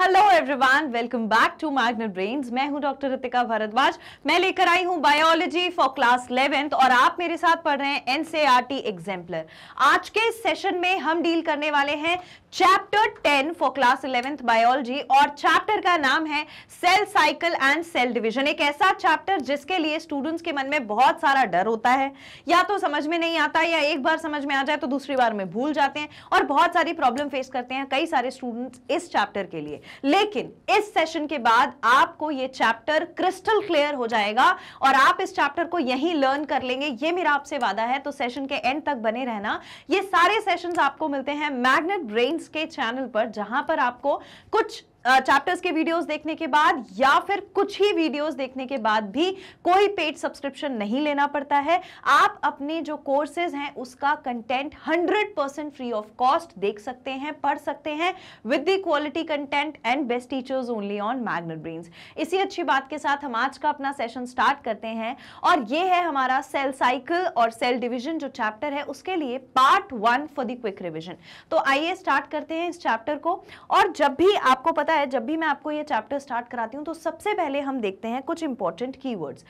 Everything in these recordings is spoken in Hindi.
Hello everyone, welcome back to Magnet Brains. मैं हूं डॉक्टर रितिका भारद्वाज। मैं लेकर आई हूं बायोलॉजी फॉर क्लास 11th और आप मेरे साथ पढ़ रहे हैं एनसीईआरटी एग्जाम्पलर। आज के सेशन में हम डील करने वाले हैं chapter 10 for class 11th biology और चैप्टर का नाम है cell cycle and cell division. एक ऐसा चैप्टर जिसके लिए स्टूडेंट्स के मन में बहुत सारा डर होता है, या तो समझ में नहीं आता या एक बार समझ में आ जाए तो दूसरी बार में भूल जाते हैं और बहुत सारी प्रॉब्लम फेस करते हैं कई सारे स्टूडेंट्स इस चैप्टर के लिए। लेकिन इस सेशन के बाद आपको ये चैप्टर क्रिस्टल क्लियर हो जाएगा और आप इस चैप्टर को यहीं लर्न कर लेंगे, ये मेरा आपसे वादा है। तो सेशन के एंड तक बने रहना। ये सारे सेशंस आपको मिलते हैं मैग्नेट ब्रेन्स के चैनल पर, जहां पर आपको कुछ चैप्टर्स के वीडियोस देखने के बाद या फिर कुछ ही वीडियोस देखने के बाद भी कोई पेड सब्सक्रिप्शन नहीं लेना पड़ता है। आप अपने जो कोर्सेज हैं उसका कंटेंट 100% फ्री ऑफ कॉस्ट देख सकते हैं, पढ़ सकते हैं with the quality content and best teachers only on Magnet Brains. इसी अच्छी बात के साथ हम आज का अपना सेशन स्टार्ट करते हैं और ये है हमारा सेल साइकिल और सेल डिविजन जो चैप्टर है उसके लिए part 1 for the quick revision. तो आइए स्टार्ट करते हैं इस चैप्टर को। और जब भी आपको पता है, जब भी मैं आपको ये चैप्टर स्टार्ट कराती हूं तो सबसे पहले हम देखते हैं कुछ इंपॉर्टेंट कीवर्ड्स।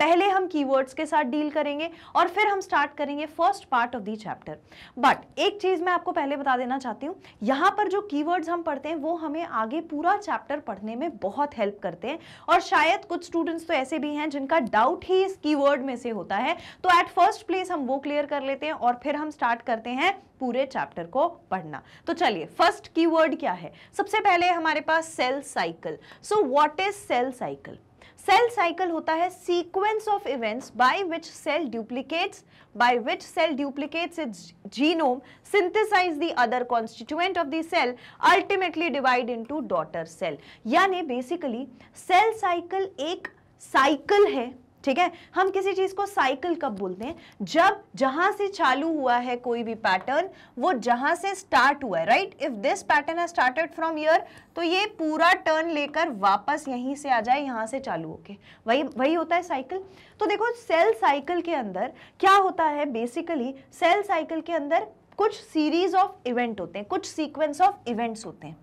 पहले हम कीवर्ड्स के साथ डील करेंगे और फिर हम स्टार्ट करेंगे first part of the chapter. But एक चीज़ मैं आपको पहले बता देना चाहती हूँ, यहाँ पर जो कीवर्ड्स हम पढ़ते हैं वो हमें आगे पूरा चैप्टर पढ़ने में बहुत हेल्प करते हैं। और शायद कुछ स्टूडेंट्स तो ऐसे भी हैं जिनका डाउट ही इस कीवर्ड में से होता है, तो एट फर्स्ट प्लेस हम वो क्लियर कर लेते हैं और फिर हम स्टार्ट करते हैं पूरे चैप्टर को पढ़ना। तो चलिए, फर्स्ट कीवर्ड क्या है? सबसे पहले हमारे पास cell cycle. So what is cell cycle? Cell cycle होता है sequence of events by which cell duplicates its genome, synthesize the other constituent of the cell, ultimately divide into daughter cell. यानी बेसिकली सेल साइकिल एक साइकिल है, ठीक है। हम किसी चीज को साइकिल कब बोलते हैं? जब जहां से चालू हुआ है कोई भी पैटर्न, वो जहां से स्टार्ट हुआ है, right. If this pattern has started from here, तो ये पूरा टर्न लेकर वापस यहीं से आ जाए, यहाँ से चालू होके, वही होता है साइकिल। तो देखो, सेल साइकिल के अंदर क्या होता है? बेसिकली सेल साइकिल के अंदर कुछ सीरीज ऑफ इवेंट होते हैं, कुछ सीक्वेंस ऑफ इवेंट्स होते हैं,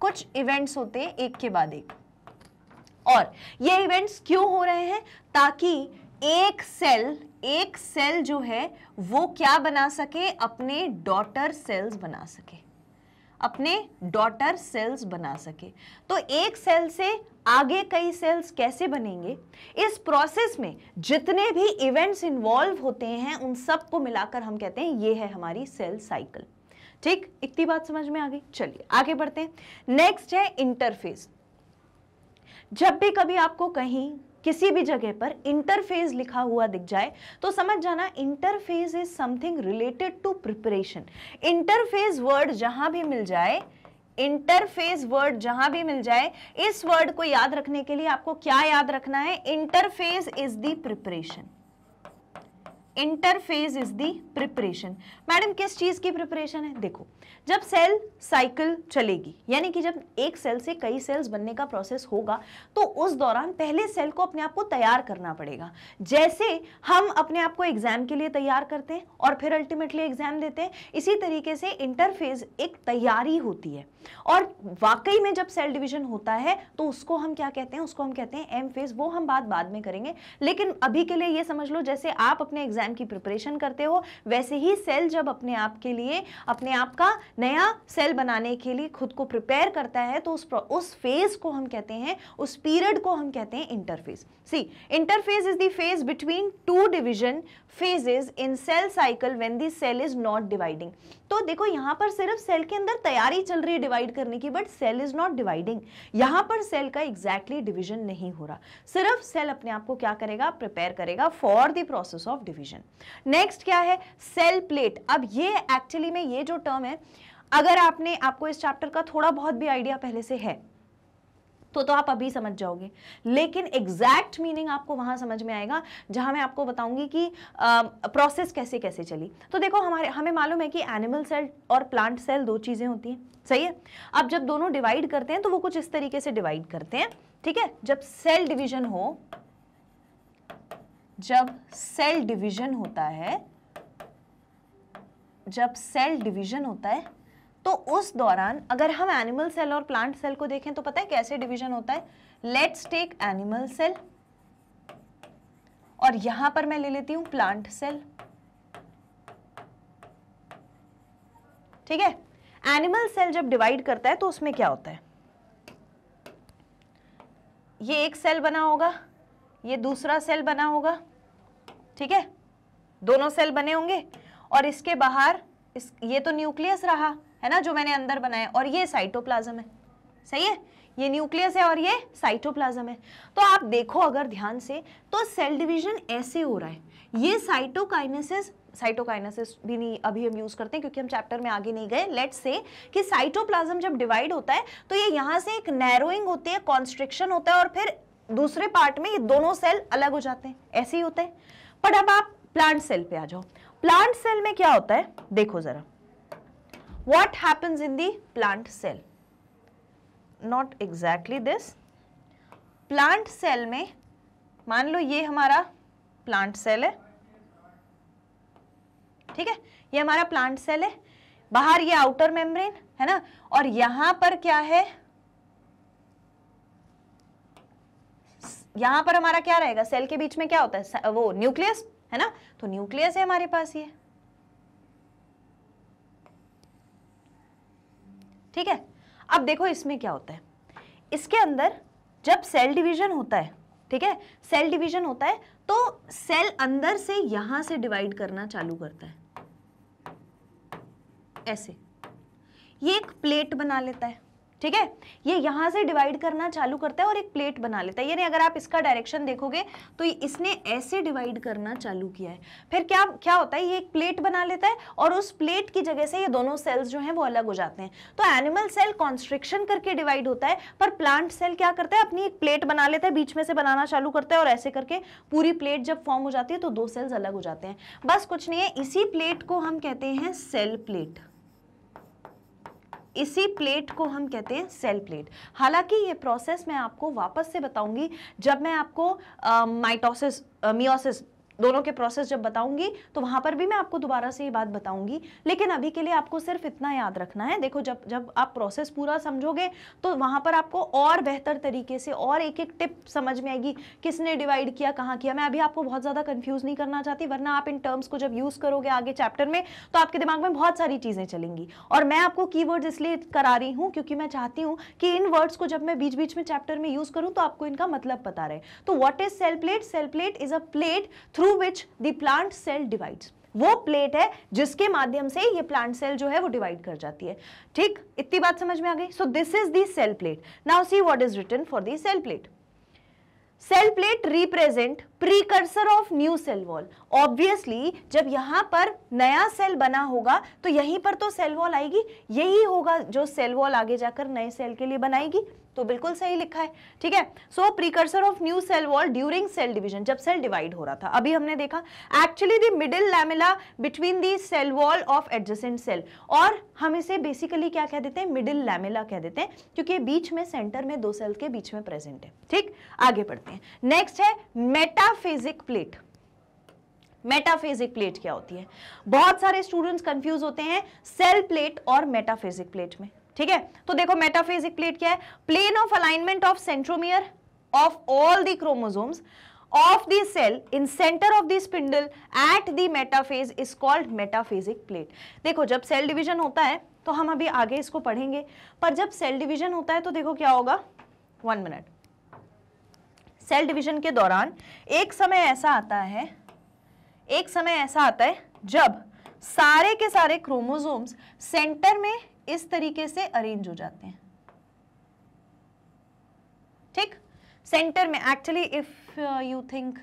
कुछ इवेंट्स होते हैं एक के बाद एक। और ये इवेंट्स क्यों हो रहे हैं? ताकि एक सेल जो है वो क्या बना सके? अपने डॉटर सेल्स बना सके। तो एक सेल से आगे कई सेल्स कैसे बनेंगे, इस प्रोसेस में जितने भी इवेंट्स इन्वॉल्व होते हैं उन सब को मिलाकर हम कहते हैं ये है हमारी सेल साइकिल। ठीक, इतनी बात समझ में आ गई। चलिए आगे बढ़ते हैं। नेक्स्ट है इंटरफेस। जब भी कभी आपको कहीं किसी भी जगह पर इंटरफेज लिखा हुआ दिख जाए तो समझ जाना interphase is something related to preparation. Interphase word जहां भी मिल जाए, इस वर्ड को याद रखने के लिए आपको क्या याद रखना है? Interphase is the preparation. Interphase is the preparation. Madam, किस चीज़ की प्रिपरेशन है? देखो, जब सेल साइकिल चलेगी, यानी कि जब एक सेल से कई सेल्स बनने का प्रोसेस होगा, तो उस दौरान पहले सेल को अपने आप को तैयार करना पड़ेगा। जैसे हम अपने आप को एग्जाम के लिए तैयार करते हैं और फिर अल्टीमेटली एग्जाम देते हैं, इसी तरीके से इंटरफेज एक तैयारी होती है। और वाकई में जब सेल डिवीजन होता है तो उसको हम क्या कहते हैं? उसको हम कहते हैं एम फेज। वो हम बाद में करेंगे, लेकिन अभी के लिए ये समझ लो, जैसे आप अपने की प्रिपरेशन करते हो वैसे ही सेल जब अपने आप का नया सेल बनाने के लिए खुद को प्रिपेयर करता है तो उस फेज को हम कहते हैं, उस पीरियड को हम कहते हैं interphase. See, interphase is the phase between two division phases in cell cycle when the cell is not dividing. तो देखो, यहां पर सिर्फ सेल के अंदर तैयारी चल रही है डिवाइड करने की, but cell is not dividing. यहां पर सेल का एग्जैक्टली डिवीजन नहीं हो रहा, सिर्फ सेल अपने आप को क्या करेगा? प्रिपेयर करेगा for the process of division. Next क्या है? Cell plate. अब ये एक्चुअली में ये जो टर्म है, अगर आपको इस चैप्टर का थोड़ा बहुत भी आइडिया पहले से है तो आप अभी समझ जाओगे, लेकिन एग्जैक्ट मीनिंग आपको वहां समझ में आएगा जहां मैं आपको बताऊंगी कि प्रोसेस कैसे कैसे चली। तो देखो, हमें मालूम है कि एनिमल सेल और प्लांट सेल दो चीजें होती हैं, सही है। अब जब दोनों डिवाइड करते हैं तो वो कुछ इस तरीके से डिवाइड करते हैं, ठीक है। जब सेल डिवीजन होता है तो उस दौरान अगर हम एनिमल सेल और प्लांट सेल को देखें तो पता है कैसे डिवीजन होता है. लेट्स टेक एनिमल सेल और यहां पर मैं ले लेती हूं प्लांट सेल. ठीक है, एनिमल सेल जब डिवाइड करता है तो उसमें क्या होता है, ये एक सेल बना होगा, ये दूसरा सेल बना होगा. ठीक है, दोनों सेल बने होंगे और इसके बाहर ये तो न्यूक्लियस रहा है ना जो मैंने अंदर बनाया, और ये साइटोप्लाज्म है. सही है, ये न्यूक्लियस है और ये साइटोप्लाज्म है. तो आप देखो अगर ध्यान से तो सेल डिवीजन ऐसे हो रहा है. ये साइटोकाइनेसिस, साइटोकाइनेसिस भी नहीं अभी हम यूज़ करते हैं क्योंकि हम चैप्टर में आगे नहीं गए. लेट्स से कि साइटोप्लाज्म जब डिवाइड होता है तो ये यहाँ से एक नैरोइंग होती है, कॉन्स्ट्रिक्शन होता है और फिर दूसरे पार्ट में ये दोनों सेल अलग हो जाते हैं. ऐसे ही होता है. पर अब आप प्लांट सेल पे आ जाओ. प्लांट सेल में क्या होता है देखो जरा, what happens in the plant cell. Not exactly this. Plant cell में मान लो ये हमारा प्लांट सेल है. ठीक है, ये हमारा प्लांट सेल है. बाहर ये आउटर मेम्ब्रेन है ना, और यहां पर क्या है, यहां पर हमारा क्या रहेगा, सेल के बीच में क्या होता है, वो न्यूक्लियस है ना. तो न्यूक्लियस है हमारे पास ये. ठीक है, अब देखो इसमें क्या होता है. इसके अंदर जब सेल डिवीजन होता है, ठीक है, सेल डिवीजन होता है तो सेल अंदर से यहां से डिवाइड करना चालू करता है. ऐसे ये एक प्लेट बना लेता है. ठीक है, ये यहाँ से डिवाइड करना चालू करता है और एक प्लेट बना लेता है. यानी अगर आप इसका डायरेक्शन देखोगे तो इसने ऐसे डिवाइड करना चालू किया है. फिर क्या होता है, ये एक प्लेट बना लेता है और उस प्लेट की जगह से ये दोनों सेल्स जो हैं वो अलग हो जाते हैं. तो एनिमल सेल कॉन्स्ट्रिक्शन करके डिवाइड होता है, पर प्लांट सेल क्या करता है, अपनी एक प्लेट बना लेता है, बीच में से बनाना चालू करता है और ऐसे करके पूरी प्लेट जब फॉर्म हो जाती है तो दो सेल्स अलग हो जाते हैं. बस कुछ नहीं है, इसी प्लेट को हम कहते हैं सेल प्लेट. इसी प्लेट को हम कहते हैं सेल प्लेट. हालांकि ये प्रोसेस मैं आपको वापस से बताऊंगी जब मैं आपको माइटोसिस मियोसिस दोनों के प्रोसेस जब बताऊंगी तो वहाँ पर भी मैं आपको दोबारा से ये बात बताऊंगी. लेकिन अभी के लिए आपको सिर्फ इतना याद रखना है, देखो जब आप प्रोसेस पूरा समझोगे तो वहाँ पर आपको और बेहतर तरीके से और एक एक टिप समझ में आएगी, किसने डिवाइड किया, कहाँ किया. मैं अभी आपको बहुत ज़्यादा कन्फ्यूज़ नहीं करना चाहती, वरना आप इन टर्म्स को जब यूज़ करोगे आगे चैप्टर में तो आपके दिमाग में बहुत सारी चीज़ें चलेंगी. और मैं आपको की वर्ड्स इसलिए करा रही हूँ क्योंकि मैं चाहती हूँ कि इन वर्ड्स को जब मैं बीच बीच में चैप्टर में यूज़ करूँ तो आपको इनका मतलब पता रहे. तो what is cell plate? Cell plate is a plate through which the plant cell divides. वो प्लेट है जिसके माध्यम से ये प्लांट सेल जो है वो डिवाइड कर जाती है. ठीक, इतनी बात समझ में आ गई. So this is the cell plate. Now see what is written for the cell plate. Cell plate represent precursor of new cell wall. Obviously जब यहाँ पर नया सेल बना होगा तो यहीं पर तो सेल वॉल आएगी, यही होगा जो सेल वॉल आगे जाकर नए सेल के लिए बनाएगी. तो बिल्कुल सही लिखा है. ठीक है, so precursor of new cell wall during cell division, जब सेल डिवाइड हो रहा था अभी हमने देखा. Actually the middle lamella between the cell wall of adjacent cell, और हम इसे बेसिकली क्या कह देते हैं, मिडिल लैमेला कह देते हैं क्योंकि बीच में सेंटर में दो सेल के बीच में प्रेजेंट है. ठीक, आगे पढ़ते हैं. नेक्स्ट है मेटाफेजिक प्लेट. मेटाफेजिक प्लेट क्या होती है? बहुत सारे स्टूडेंट्स कंफ्यूज होते हैं सेल प्लेट और मेटाफेजिक प्लेट में. ठीक है, तो देखो मेटाफेजिक प्लेट क्या है, plane of alignment of centromere of all the chromosomes of the cell in centre of the spindle at the metaphase is called metaphasic plate. देखो जब सेल डिवीजन होता है तो हम अभी आगे इसको पढ़ेंगे, पर जब सेल डिवीजन होता है तो देखो क्या होगा, 1 मिनट. सेल डिवीजन के दौरान एक समय ऐसा आता है जब सारे के सारे क्रोमोसोम्स सेंटर में इस तरीके से अरेंज हो जाते हैं. ठीक, सेंटर में एक्चुअली इफ यू थिंक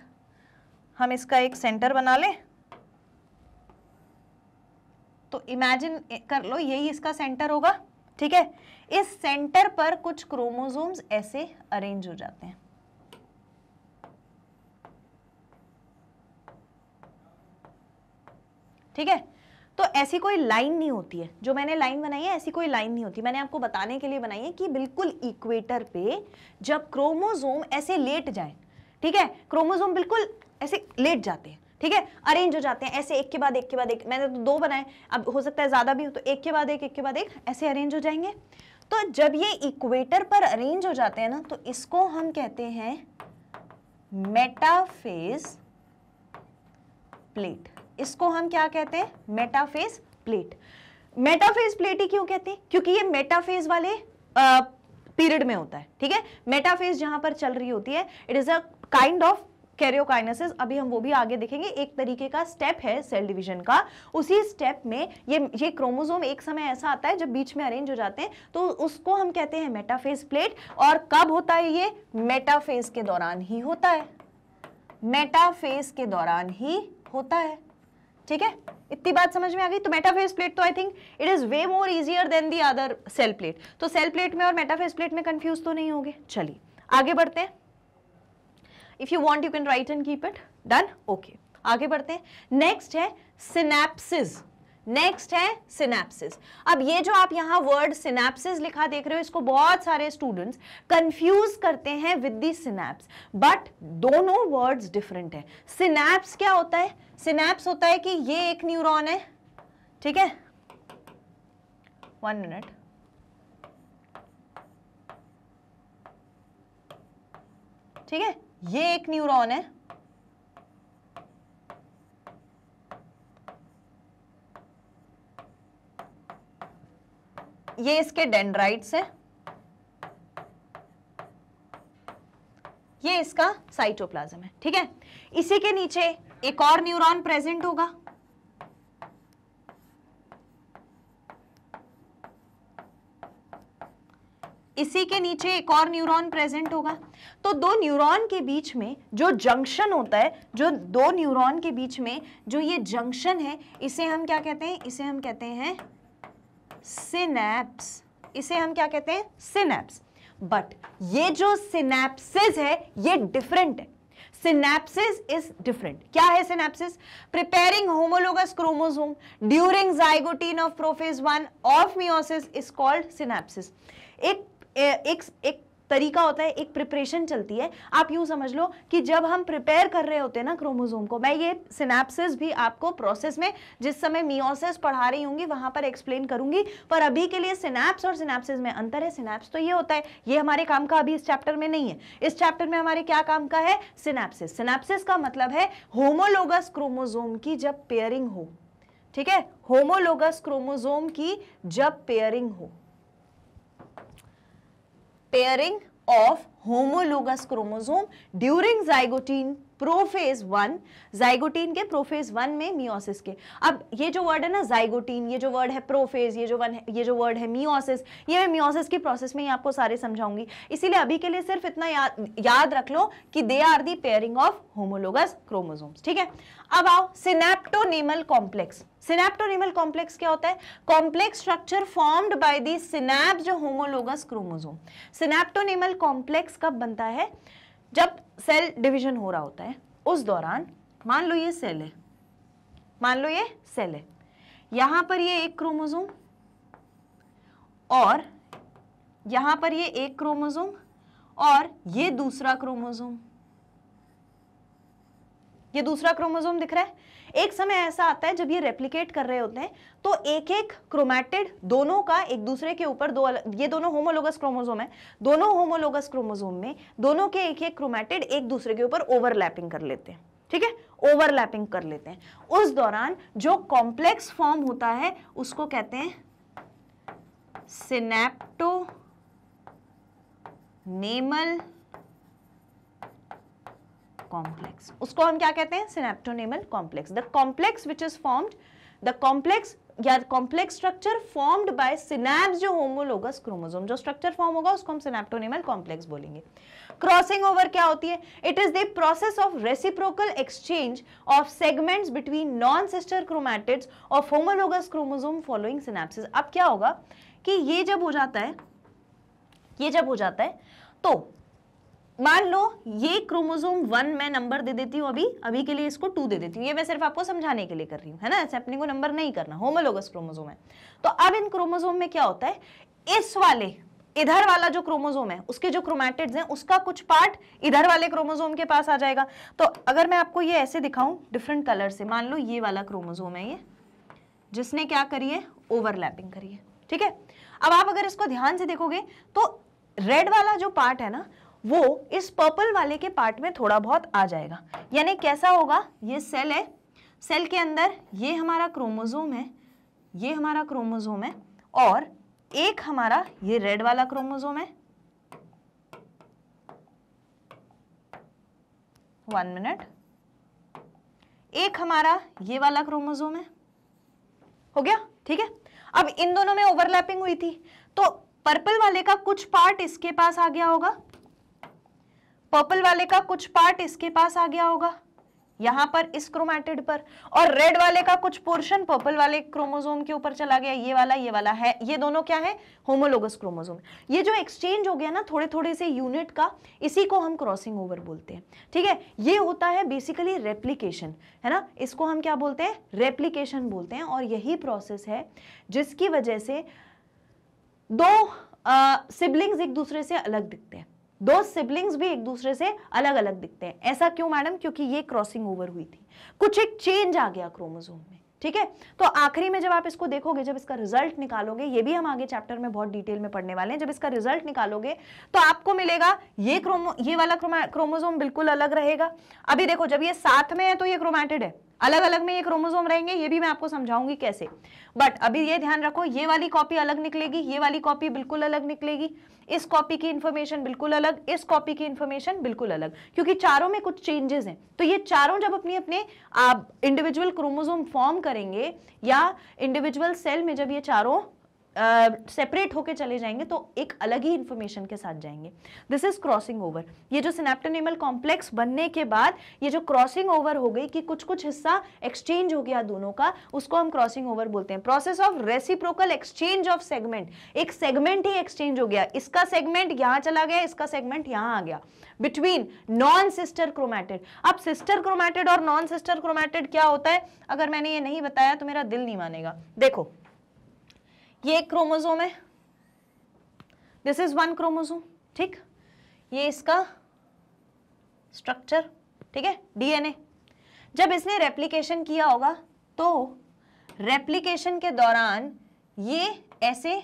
हम इसका एक सेंटर बना ले तो इमेजिन कर लो यही इसका सेंटर होगा. ठीक है, इस सेंटर पर कुछ क्रोमोसोम्स ऐसे अरेंज हो जाते हैं. ठीक है, तो ऐसी कोई लाइन नहीं होती है, जो मैंने लाइन बनाई है ऐसी कोई लाइन नहीं होती, मैंने आपको बताने के लिए बनाई है कि बिल्कुल इक्वेटर पे जब क्रोमोसोम ऐसे लेट जाए. ठीक है, क्रोमोसोम बिल्कुल ऐसे लेट जाते हैं ठीक है, अरेंज हो जाते हैं ऐसे एक के बाद एक के बाद एक। मैंने तो दो बनाए, अब हो सकता है ज्यादा भी हो, तो एक के बाद एक, एक के बाद एक ऐसे अरेंज हो जाएंगे। तो जब ये इक्वेटर पर अरेंज हो जाते हैं ना, तो इसको हम कहते हैं मेटाफेज प्लेट। इसको हम क्या कहते हैं? Metaphase plate. मेटाफेज प्लेट ही क्यों कहते हैं? क्योंकि ये मेटाफेज वाले पीरियड में होता है। ठीक है, मेटाफेज जहां पर चल रही होती है, it is a kind of karyokinesis. अभी हम वो भी आगे देखेंगे। एक तरीके का स्टेप है सेल डिवीजन का। उसी स्टेप में ये क्रोमोसोम एक समय ऐसा आता है जब बीच में अरेंज हो जाते हैं, तो उसको हम कहते हैं मेटाफेज प्लेट। और कब होता है ये? मेटाफेज के दौरान ही होता है, मेटाफेज के दौरान ही होता है। ठीक है, इतनी बात समझ में आ गई। तो मेटाफेज प्लेट तो I think it is way more easier than the other cell plate. तो सेल प्लेट में और मेटाफेज प्लेट में कंफ्यूज तो नहीं होंगे। चलिए आगे बढ़ते हैं। If you want you can write and keep it done, okay. आगे बढ़ते हैं। नेक्स्ट है सिनेप्सिस। नेक्स्ट है सिनेप्सिस। अब ये जो आप यहाँ वर्ड सिनेप्सिस लिखा देख रहे हो, इसको बहुत सारे स्टूडेंट्स कंफ्यूज करते हैं विद दी सिनेप्स, बट दोनों वर्ड्स डिफरेंट है। सिनेप्स क्या होता है? सिनेप्स होता है कि ये एक न्यूरॉन है, ठीक है, 1 मिनट। ठीक है, ये एक न्यूरॉन है, ये इसके डेंड्राइट्स है, ये इसका साइटोप्लाज्म है। ठीक है, इसी के नीचे एक और न्यूरॉन प्रेजेंट होगा, इसी के नीचे एक और न्यूरॉन प्रेजेंट होगा। तो दो न्यूरॉन के बीच में जो जंक्शन होता है, जो दो न्यूरॉन के बीच में जो ये जंक्शन है, इसे हम क्या कहते हैं? इसे हम कहते हैं सिनेप्स। इसे हम क्या कहते हैं? सिनेप्स। बट ये जो सिनेप्सिस है ये डिफरेंट है। Synapses is different. क्या है synapses? Preparing homologous chromosome during zygote of prophase 1 of meiosis is called synapses. एक तरीका होता है, एक प्रिपरेशन चलती है। आप यूं समझ लो कि जब हम प्रिपेयर कर रहे होते हैं ना क्रोमोसोम को, मैं ये सिनेप्सिस भी आपको प्रोसेस में जिस समय मियोसिस पढ़ा रही होंगी वहां पर एक्सप्लेन करूंगी, पर अभी के लिए सिनेप्स और सिनेप्सिस में अंतर है। सिनेप्स तो ये होता है, ये हमारे काम का अभी इस चैप्टर में नहीं है। इस चैप्टर में हमारे क्या काम का है? सिनेप्सिस। सिनेप्सिस का मतलब है होमोलोगस क्रोमोसोम की जब पेयरिंग हो, ठीक है, होमोलोगस क्रोमोसोम की जब पेयरिंग हो, pairing of homologous chromosome during zygotene prophase 1, zygotene के प्रोफेज 1 में मियोसिस के। अब ये जो वर्ड है ना जाइगोटीन, ये जो वर्ड है प्रोफेज, ये जो वर्ड है मियोसिस, ये मैं मियोसिस की प्रोसेस में ही आपको सारे समझाऊंगी। इसीलिए अभी के लिए सिर्फ इतना याद रख लो कि they are the pairing of homologous chromosomes. ठीक है, अब आओ सिनेप्टोनेमल कॉम्प्लेक्स। सिनेप्टोनेमल कॉम्प्लेक्स क्या होता है? Complex structure formed by the synapse homologous chromosome. Synaptonemal complex कब बनता है? जब सेल डिवीजन हो रहा होता है, उस दौरान मान लो ये सेल है, मान लो ये सेल है, यहां पर ये एक क्रोमोसोम और यहां पर ये एक क्रोमोसोम और ये दूसरा क्रोमोसोम, ये दूसरा क्रोमोसोम दिख रहा है। एक समय ऐसा आता है जब ये रेप्लिकेट कर रहे होते हैं, तो एक एक क्रोमैटिड दोनों का एक दूसरे के ऊपर दो, ये दोनों होमोलोगस क्रोमोसोम है, दोनों होमोलोगस क्रोमोसोम में दोनों के एक एक क्रोमैटिड एक दूसरे के ऊपर ओवरलैपिंग कर लेते हैं। ठीक है, ओवरलैपिंग कर लेते हैं। उस दौरान जो कॉम्प्लेक्स फॉर्म होता है उसको कहते हैं सिनेप्टोनेमल complex. उसको हम क्या कहते हैं? synaptonemal complex. The complex which is formed, the complex या complex structure formed by synapse जो homologous chromosome, जो structure form होगा उसको हम synaptonemal complex बोलेंगे। Crossing over क्या होती है? It is the process of reciprocal exchange of segments between non-sister chromatids of homologous chromosome following synapses. अब क्या होगा कि ये जब हो जाता है, ये जब हो जाता है, तो मान लो ये क्रोमोसोम 1 मैं नंबर दे देती हूँ, अभी के लिए इसको 2 दे देती हूँ। ये मैं सिर्फ आपको समझाने के लिए कर रही हूँ, है ना, ऐसे अपने को नंबर नहीं करना, होमोलोगस क्रोमोसोम है। तो अब इन क्रोमोसोम में क्या होता है? इस वाले इधर वाला जो क्रोमोसोम है उसके जो क्रोमैटिड्स हैं उसका कुछ पार्ट इधर वाले क्रोमोसोम के पास आ जाएगा। तो अगर मैं आपको ये ऐसे दिखाऊं डिफरेंट कलर से, मान लो ये वाला क्रोमोसोम है ये, जिसने क्या करी है, ओवरलैपिंग करी है, ठीक है। अब आप अगर इसको ध्यान से देखोगे तो रेड वाला जो पार्ट है ना वो इस पर्पल वाले के पार्ट में थोड़ा बहुत आ जाएगा। यानी कैसा होगा, ये सेल है, सेल के अंदर ये हमारा क्रोमोसोम है, ये हमारा क्रोमोसोम है और एक हमारा ये रेड वाला क्रोमोसोम है। 1 मिनट, एक हमारा ये वाला क्रोमोसोम है, हो गया, ठीक है। अब इन दोनों में ओवरलैपिंग हुई थी तो पर्पल वाले का कुछ पार्ट इसके पास आ गया होगा, पर्पल वाले का कुछ पार्ट इसके पास आ गया होगा यहाँ पर इस क्रोमैटिड पर, और रेड वाले का कुछ पोर्शन पर्पल वाले क्रोमोसोम के ऊपर चला गया। ये वाला है, ये दोनों क्या है, होमोलोगस क्रोमोसोम। ये जो एक्सचेंज हो गया ना थोड़े थोड़े से यूनिट का, इसी को हम क्रॉसिंग ओवर बोलते हैं, ठीक है। ये होता है बेसिकली रेप्लीकेशन, है ना, इसको हम क्या बोलते हैं, रेप्लीकेशन बोलते हैं। और यही प्रोसेस है जिसकी वजह से दो सिबलिंग्स एक दूसरे से अलग दिखते हैं, दो सिबलिंग्स भी एक दूसरे से अलग अलग दिखते हैं। ऐसा क्यों मैडम, क्योंकि ये क्रॉसिंग ओवर हुई थी, कुछ एक चेंज आ गया क्रोमोसोम में, ठीक है। तो आखिरी में जब आप इसको देखोगे, जब इसका रिजल्ट निकालोगे, ये भी हम आगे चैप्टर में बहुत डिटेल में पढ़ने वाले हैं, जब इसका रिजल्ट निकालोगे तो आपको मिलेगा ये वाला क्रोमोसोम बिल्कुल अलग रहेगा। अभी देखो जब ये साथ में है तो ये क्रोमैटिड है, अलग अलग में ये क्रोमोसोम रहेंगे, ये भी मैं आपको समझाऊंगी कैसे। बट अभी ये ध्यान रखो, ये वाली कॉपी अलग निकलेगी, ये वाली कॉपी बिल्कुल अलग निकलेगी, इस कॉपी की इन्फॉर्मेशन बिल्कुल अलग, इस कॉपी की इन्फॉर्मेशन बिल्कुल अलग, क्योंकि चारों में कुछ चेंजेस हैं। तो ये चारों जब अपनी अपने इंडिविजुअल क्रोमोसोम फॉर्म करेंगे या इंडिविजुअल सेल में जब ये चारों सेपरेट होके चले जाएंगे तो एक अलग ही इन्फॉर्मेशन के साथ जाएंगे। This is crossing over. ये जो सिनेप्टोनेमल कॉम्प्लेक्स बनने के बाद ये जो क्रॉसिंग ओवर हो गई कि कुछ कुछ हिस्सा एक्सचेंज हो गया दोनों का, उसको हम क्रॉसिंग ओवर बोलते हैं। Process of reciprocal exchange of segment, एक सेगमेंट ही एक्सचेंज हो गया, इसका सेगमेंट यहाँ चला गया, इसका सेगमेंट यहाँ आ गया, बिटवीन नॉन सिस्टर क्रोमैटिड। अब सिस्टर क्रोमैटिड और नॉन सिस्टर क्रोमैटिड क्या होता है, अगर मैंने ये नहीं बताया तो मेरा दिल नहीं मानेगा। देखो ये एक क्रोमोसोम है, दिस इज वन क्रोमोसोम, ठीक, ये इसका स्ट्रक्चर, ठीक है, डीएनए। जब इसने रेप्लिकेशन किया होगा तो रेप्लिकेशन के दौरान ये ऐसे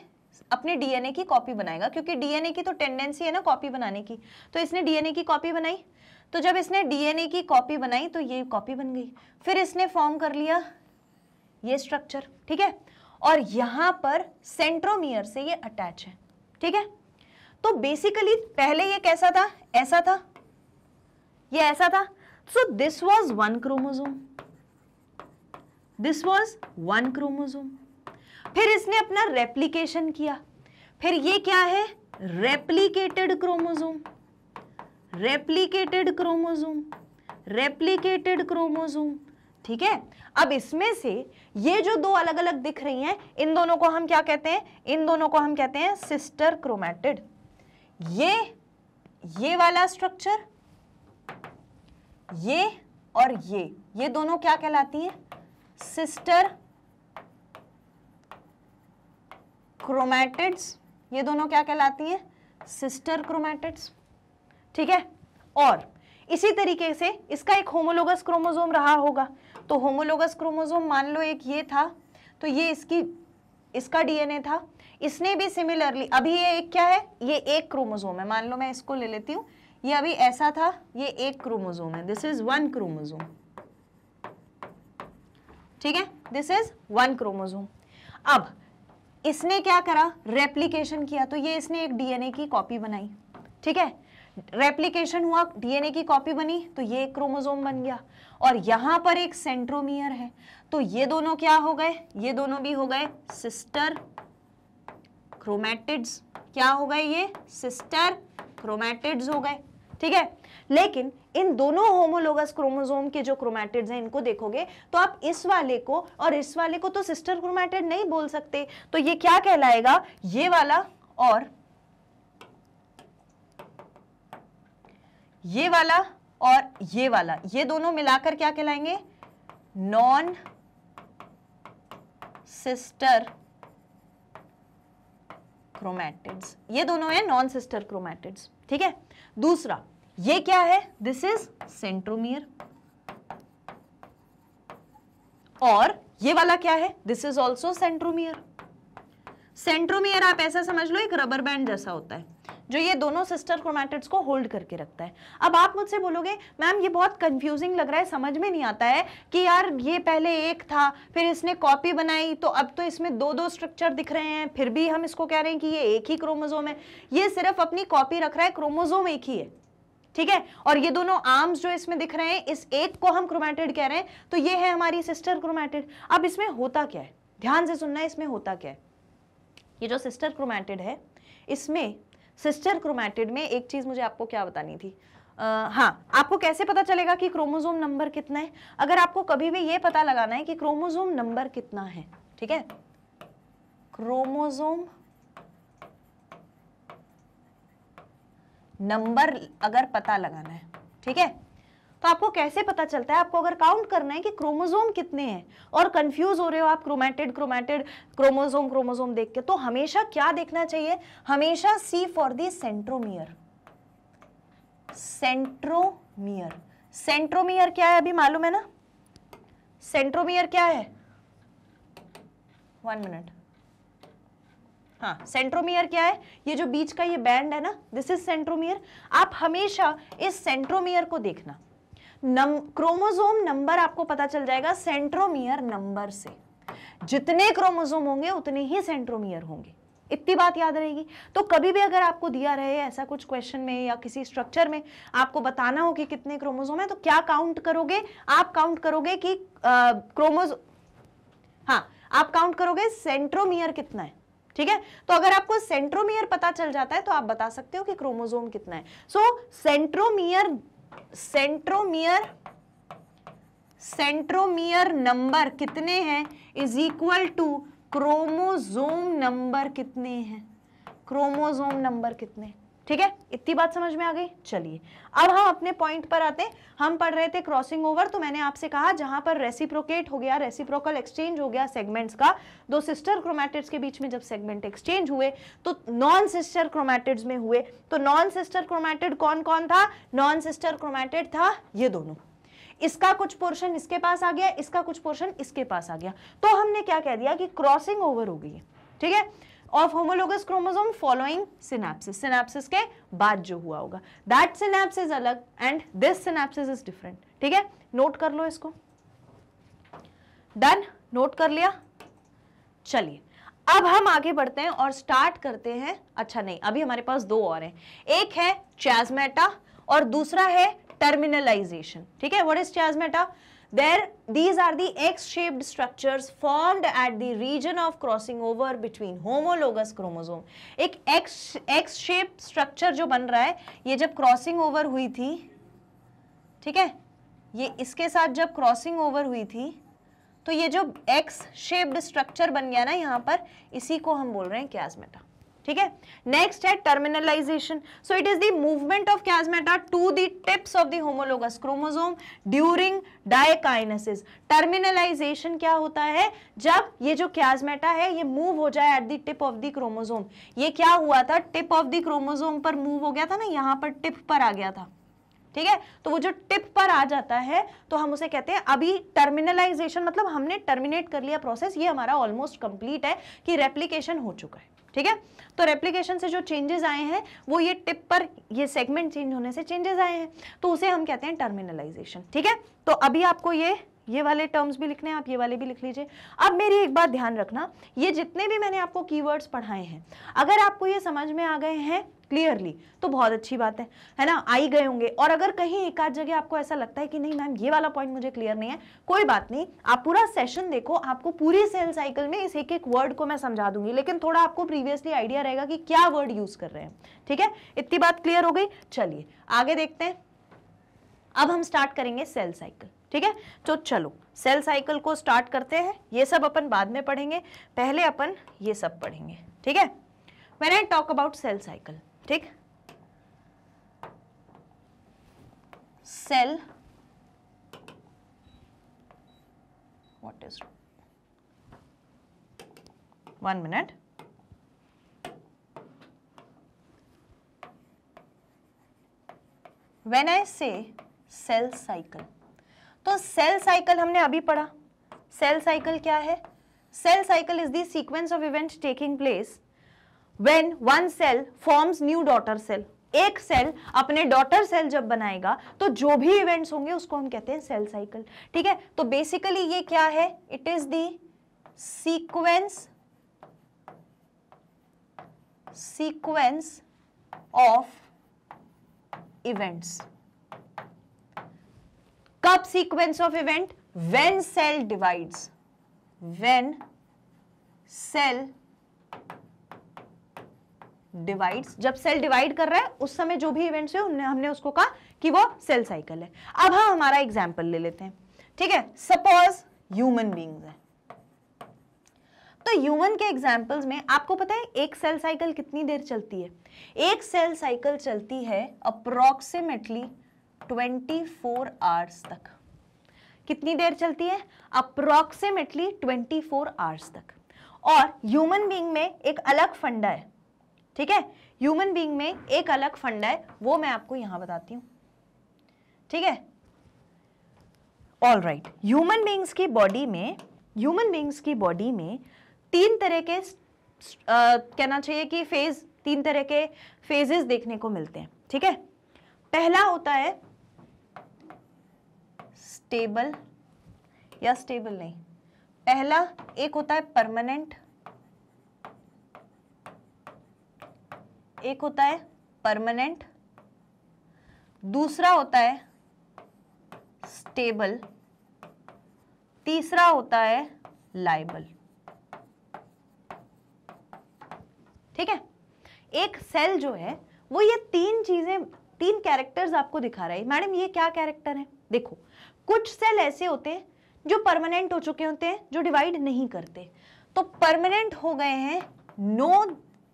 अपने डीएनए की कॉपी बनाएगा, क्योंकि डीएनए की तो टेंडेंसी है ना कॉपी बनाने की, तो इसने डीएनए की कॉपी बनाई। तो जब इसने डीएनए की कॉपी बनाई तो ये कॉपी बन गई, फिर इसने फॉर्म कर लिया ये स्ट्रक्चर, ठीक है, और यहां पर सेंट्रोमियर से ये अटैच है, ठीक है। तो बेसिकली पहले ये कैसा था, ऐसा था, ये ऐसा था। So this was one chromosome, this was one chromosome. फिर इसने अपना रेप्लिकेशन किया, फिर ये क्या है, replicated chromosome, replicated chromosome, replicated chromosome, ठीक है। अब इसमें से ये जो दो अलग अलग दिख रही हैं इन दोनों को हम क्या कहते हैं, इन दोनों को हम कहते हैं सिस्टर क्रोमैटिड। ये वाला स्ट्रक्चर, ये और ये दोनों क्या कहलाती हैं, सिस्टर क्रोमैटिड्स, ये दोनों क्या कहलाती हैं, सिस्टर क्रोमैटिड्स, ठीक है। और इसी तरीके से इसका एक होमोलोगस क्रोमोसोम रहा होगा, तो होमोलोगस क्रोमोसोम मान लो एक ये था, तो ये इसका डीएनए था, इसने भी सिमिलरली, अभी ये एक क्या है, ये एक क्रोमोसोम है, मान लो मैं इसको ले लेती हूँ, ये अभी ऐसा था, ये एक क्रोमोसोम है, दिस इज वन क्रोमोसोम, ठीक है, दिस इज वन क्रोमोसोम। अब इसने क्या करा, रेप्लिकेशन किया, तो ये इसने एक डीएनए की कॉपी बनाई, ठीक है, रेप्लिकेशन हुआ, डीएनए की कॉपी बनी, तो ये एक क्रोमोसोम बन गया, और यहाँ पर एक सेंट्रोमियर है, तो ये दोनों क्या हो गए, ये दोनों भी हो गए सिस्टर क्रोमैटिड्स, क्या हो गए, ये सिस्टर क्रोमैटिड्स हो गए, ठीक है। लेकिन इन दोनों होमोलोगस क्रोमोसोम के जो क्रोमैटिड्स हैं इनको देखोगे तो आप इस वाले को और इस वाले को तो सिस्टर क्रोमैटिड नहीं बोल सकते, तो ये क्या कहलाएगा, ये वाला और ये वाला और ये वाला, ये दोनों मिलाकर क्या कहलाएंगे, नॉन सिस्टर क्रोमैटिड्स, ये दोनों है नॉन सिस्टर क्रोमैटिड्स, ठीक है। दूसरा ये क्या है, दिस इज सेंट्रोमियर, और ये वाला क्या है, this is also centromere. Centromere आप ऐसा समझ लो एक रबर बैंड जैसा होता है जो ये दोनों सिस्टर क्रोमैटिड्स को होल्ड करके रखता है। अब आप मुझसे बोलोगे मैम ये बहुत कंफ्यूजिंग लग रहा है, समझ में नहीं आता है कि यार ये पहले एक था फिर इसने कॉपी बनाई तो अब तो इसमें दो दो स्ट्रक्चर दिख रहे हैं, फिर भी हम इसको कह रहे हैं कि ये एक ही क्रोमोजोम है, ये सिर्फ अपनी कॉपी रख रहा है, क्रोमोजोम एक ही है, ठीक है। और ये दोनों आर्म्स जो इसमें दिख रहे हैं इस एक को हम क्रोमैटिड कह रहे हैं, तो ये है हमारी सिस्टर क्रोमैटिड। अब इसमें होता क्या है, ध्यान से सुनना है, इसमें होता क्या है, ये जो सिस्टर क्रोमैटिड है इसमें, सिस्टर क्रोमैटिड में एक चीज मुझे आपको क्या बतानी थी, हाँ, आपको कैसे पता चलेगा कि क्रोमोजोम नंबर कितना है। अगर आपको कभी भी ये पता लगाना है कि क्रोमोजोम नंबर कितना है, ठीक है, क्रोमोजोम नंबर अगर पता लगाना है, ठीक है, तो आपको कैसे पता चलता है, आपको अगर काउंट करना है कि क्रोमोजोम कितने हैं और कंफ्यूज हो रहे हो आप क्रोमैटिड क्रोमैटिड क्रोमोजोम क्रोमोजोम देख के, तो हमेशा क्या देखना चाहिए, हमेशा see for the centromere. Centromere, centromere क्या है अभी मालूम है ना, सेंट्रोमियर क्या है, 1 मिनट, हाँ, सेंट्रोमियर क्या है, ये जो बीच का ये बैंड है ना, दिस इज सेंट्रोमियर। आप हमेशा इस सेंट्रोमियर को देखना, क्रोमोजोम नंबर आपको पता चल जाएगा सेंट्रोमियर नंबर से, जितने क्रोमोजोम होंगे उतने ही सेंट्रोमियर होंगे, इतनी बात याद रहेगी। तो कभी भी अगर आपको दिया रहे ऐसा कुछ क्वेश्चन में या किसी स्ट्रक्चर में आपको बताना हो कि कितने क्रोमोजोम है, तो क्या काउंट करोगे, आप काउंट करोगे कि आप काउंट करोगे सेंट्रोमियर कितना है, ठीक है। तो अगर आपको सेंट्रोमियर पता चल जाता है तो आप बता सकते हो कि क्रोमोजोम कितना है। सो सेंट्रोमियर, सेंट्रोमियर नंबर कितने हैं is equal to chromosome number कितने हैं, क्रोमोजोम नंबर कितने, ठीक है। इतनी बात समझ में आ गई। चलिए अब हम अपने पॉइंट पर आते हैं। हम पढ़ रहे थे क्रॉसिंग ओवर, तो मैंने आपसे कहा जहां पर रेसिप्रोकेट हो गया, रेसिप्रोकल एक्सचेंज हो गया सेगमेंट्स का, दो सिस्टर क्रोमैटिड्स के बीच में जब सेगमेंट एक्सचेंज हुए तो नॉन सिस्टर क्रोमैटिड्स में हुए। तो नॉन सिस्टर क्रोमैटिड कौन कौन था, नॉन सिस्टर क्रोमैटिड था ये दोनों, इसका कुछ पोर्शन इसके पास आ गया, इसका कुछ पोर्शन इसके पास आ गया, तो हमने क्या कह दिया कि क्रॉसिंग ओवर हो गई, ठीक है, of homologous chromosome following synapsis, synapsis के बाद जो हुआ होगा, दैट सिनेप्सिस अलग and this synapsis is different, ठीक है। नोट कर लो इसको, डन, नोट कर लिया। चलिए अब हम आगे बढ़ते हैं और स्टार्ट करते हैं, अच्छा नहीं अभी हमारे पास दो और हैं, एक है चैस्मेटा और दूसरा है टर्मिनलाइजेशन, ठीक है। What is chiasmata? There, these are the X-shaped structures formed at the region of crossing over between homologous chromosome. एक X-shaped structure जो बन रहा है, ये जब crossing over हुई थी, ठीक है, ये इसके साथ जब crossing over हुई थी, तो ये जो X-shaped structure बन गया ना यहाँ पर, इसी को हम बोल रहे हैं chiasmata, ठीक है। नेक्स्ट है terminalization. So it is the movement of chiasmata to the tips of the homologous chromosome during diakinesis. Terminalization क्या होता है, जब ये जो चैस्मेटा है ये मूव हो जाए at the tip of the chromosome. ये क्या हुआ था, टिप ऑफ द क्रोमोसोम पर मूव हो गया था ना, यहाँ पर टिप पर आ गया था, ठीक है। तो वो जो टिप पर आ जाता है तो हम उसे कहते हैं अभी टर्मिनलाइजेशन, मतलब हमने टर्मिनेट कर लिया प्रोसेस, ये हमारा ऑलमोस्ट कंप्लीट है कि रेप्लिकेशन हो चुका है, ठीक है। तो रेप्लिकेशन से जो चेंजेस आए हैं वो ये टिप पर, ये सेगमेंट चेंज होने से चेंजेस आए हैं, तो उसे हम कहते हैं टर्मिनलाइजेशन, ठीक है। तो अभी आपको ये वाले टर्म्स भी लिखने हैं, आप ये वाले भी लिख लीजिए। अब मेरी एक बात ध्यान रखना, ये जितने भी मैंने आपको कीवर्ड्स पढ़ाए हैं, अगर आपको ये समझ में आ गए हैं क्लियरली तो बहुत अच्छी बात है ना, आ ही गए होंगे। और अगर कहीं एक आध जगह आपको ऐसा लगता है कि नहीं मैम ये वाला पॉइंट मुझे क्लियर नहीं है, कोई बात नहीं, आप पूरा सेशन देखो, आपको पूरी सेल साइकिल में इस एक एक वर्ड को मैं समझा दूंगी, लेकिन थोड़ा आपको प्रीवियसली आइडिया रहेगा कि क्या वर्ड यूज कर रहे हैं, ठीक है। इतनी बात क्लियर हो गई। चलिए आगे देखते हैं, अब हम स्टार्ट करेंगे सेल साइकिल, ठीक है। तो चलो सेल साइकिल को स्टार्ट करते हैं, ये सब अपन बाद में पढ़ेंगे, पहले अपन ये सब पढ़ेंगे, ठीक है, when I talk about cell cycle, ठीक। Cell, what is, 1 minute, when I say cell cycle, तो सेल साइकिल हमने अभी पढ़ा. सेल साइकिल क्या है? Cell cycle is the sequence of event taking place when one cell forms new daughter cell. एक सेल अपने डॉटर सेल जब बनाएगा तो जो भी इवेंट्स होंगे उसको हम कहते हैं सेल साइकिल. ठीक है, तो बेसिकली ये क्या है? It is the sequence of events. कब sequence of event? When cell divides, when cell divides, जब सेल डिवाइड कर रहा है उस समय जो भी इवेंट्स है हमने उसको कहा कि वो सेल साइकिल है. अब हम हमारा एग्जांपल ले लेते हैं. ठीक है, सपोज ह्यूमन बीइंग्स है, तो ह्यूमन के एग्जांपल्स में आपको पता है एक सेल साइकिल कितनी देर चलती है? एक सेल साइकिल चलती है अप्रोक्सीमेटली 24 आवर्स तक. कितनी देर चलती है? अप्रोक्सीमेटली 24 आवर्स तक. और ह्यूमन बीइंग में एक अलग फंडा है. ठीक है, ह्यूमन बीइंग में एक अलग फंडा है, वो मैं आपको यहां बताती हूँ. ठीक है, ऑल राइट. ह्यूमन बीइंग्स की बॉडी में तीन तरह के कहना चाहिए कि फेज, तीन तरह के फेजेस देखने को मिलते हैं. ठीक है, पहला होता है स्टेबल, या स्टेबल नहीं, पहला एक होता है परमानेंट, दूसरा होता है स्टेबल, तीसरा होता है लायबल. ठीक है, एक सेल जो है वो ये तीन चीजें, तीन कैरेक्टर्स आपको दिखा रहा है. मैडम ये क्या कैरेक्टर है? देखो, कुछ सेल ऐसे होते हैं जो परमानेंट हो चुके होते हैं, जो डिवाइड नहीं करते, तो परमानेंट हो गए हैं.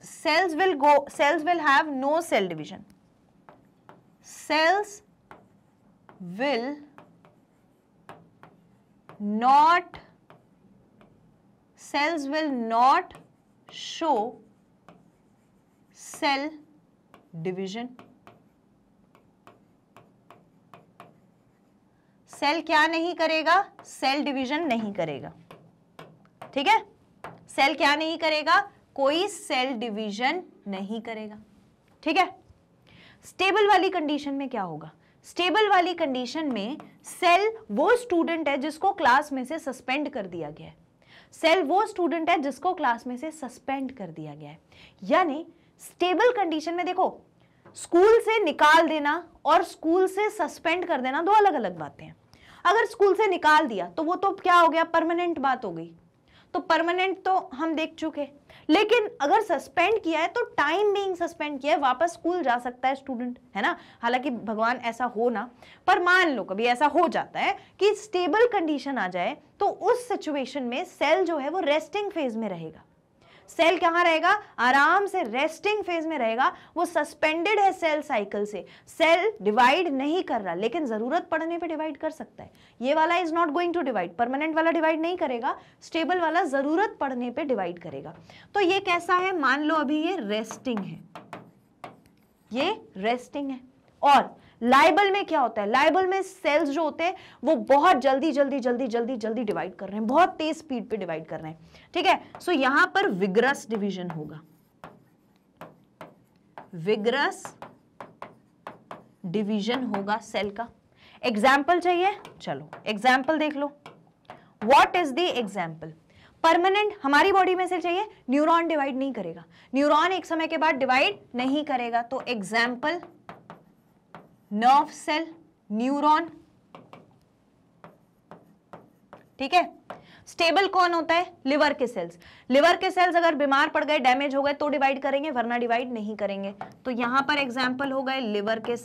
Cells will have no cell division, cells will not, cells will not show cell division. Cell क्या नहीं करेगा? सेल डिवीजन नहीं करेगा. ठीक है, सेल क्या नहीं करेगा? कोई सेल डिवीजन नहीं करेगा. ठीक है, स्टेबल वाली कंडीशन में क्या होगा? स्टेबल वाली कंडीशन में सेल वो स्टूडेंट है जिसको क्लास में से सस्पेंड कर दिया गया है, सेल वो स्टूडेंट है जिसको क्लास में से सस्पेंड कर दिया गया है. यानी स्टेबल कंडीशन में देखो, स्कूल से निकाल देना और स्कूल से सस्पेंड कर देना दो अलग अलग बातें हैं. अगर स्कूल से निकाल दिया तो वो तो क्या हो गया? परमानेंट बात हो गई, तो परमानेंट तो हम देख चुके. लेकिन अगर सस्पेंड किया है तो टाइम बीइंग सस्पेंड किया है, वापस स्कूल जा सकता है स्टूडेंट, है ना. हालांकि भगवान ऐसा हो ना, पर मान लो कभी ऐसा हो जाता है कि स्टेबल कंडीशन आ जाए, तो उस सिचुएशन में सेल जो है वो रेस्टिंग फेज में रहेगा. सेल कहाँ रहेगा? आराम से रेस्टिंग फेज में रहेगा. वो सस्पेंडेड है सेल साइकिल से, सेल डिवाइड नहीं कर रहा, लेकिन जरूरत पड़ने पे डिवाइड कर सकता है. ये वाला is not going to divide, permanent वाला डिवाइड नहीं करेगा, स्टेबल वाला जरूरत पड़ने पे डिवाइड करेगा. तो ये कैसा है? मान लो अभी ये रेस्टिंग है, ये रेस्टिंग है. और लाइबल में क्या होता है? लाइबल में सेल्स जो होते हैं वो बहुत जल्दी डिवाइड कर रहे हैं, बहुत तेज स्पीड पे डिवाइड कर रहे हैं. ठीक है, सो यहां पर विग्रस डिवीजन होगा, विग्रस डिवीजन होगा सेल का. एग्जाम्पल चाहिए? चलो एग्जाम्पल देख लो. What is the example? Permanent हमारी बॉडी में सेल चाहिए, न्यूरॉन डिवाइड नहीं करेगा, न्यूरॉन एक समय के बाद डिवाइड नहीं करेगा, तो एग्जाम्पल नर्व सेल, न्यूरॉन. ठीक है, स्टेबल कौन होता है? लिवर के सेल्स. लिवर के सेल्स अगर बीमार पड़ गए, डैमेज हो गए तो डिवाइड करेंगे, वरना डिवाइड नहीं करेंगे. तो यहां पर एग्जाम्पल हो गए लिवर के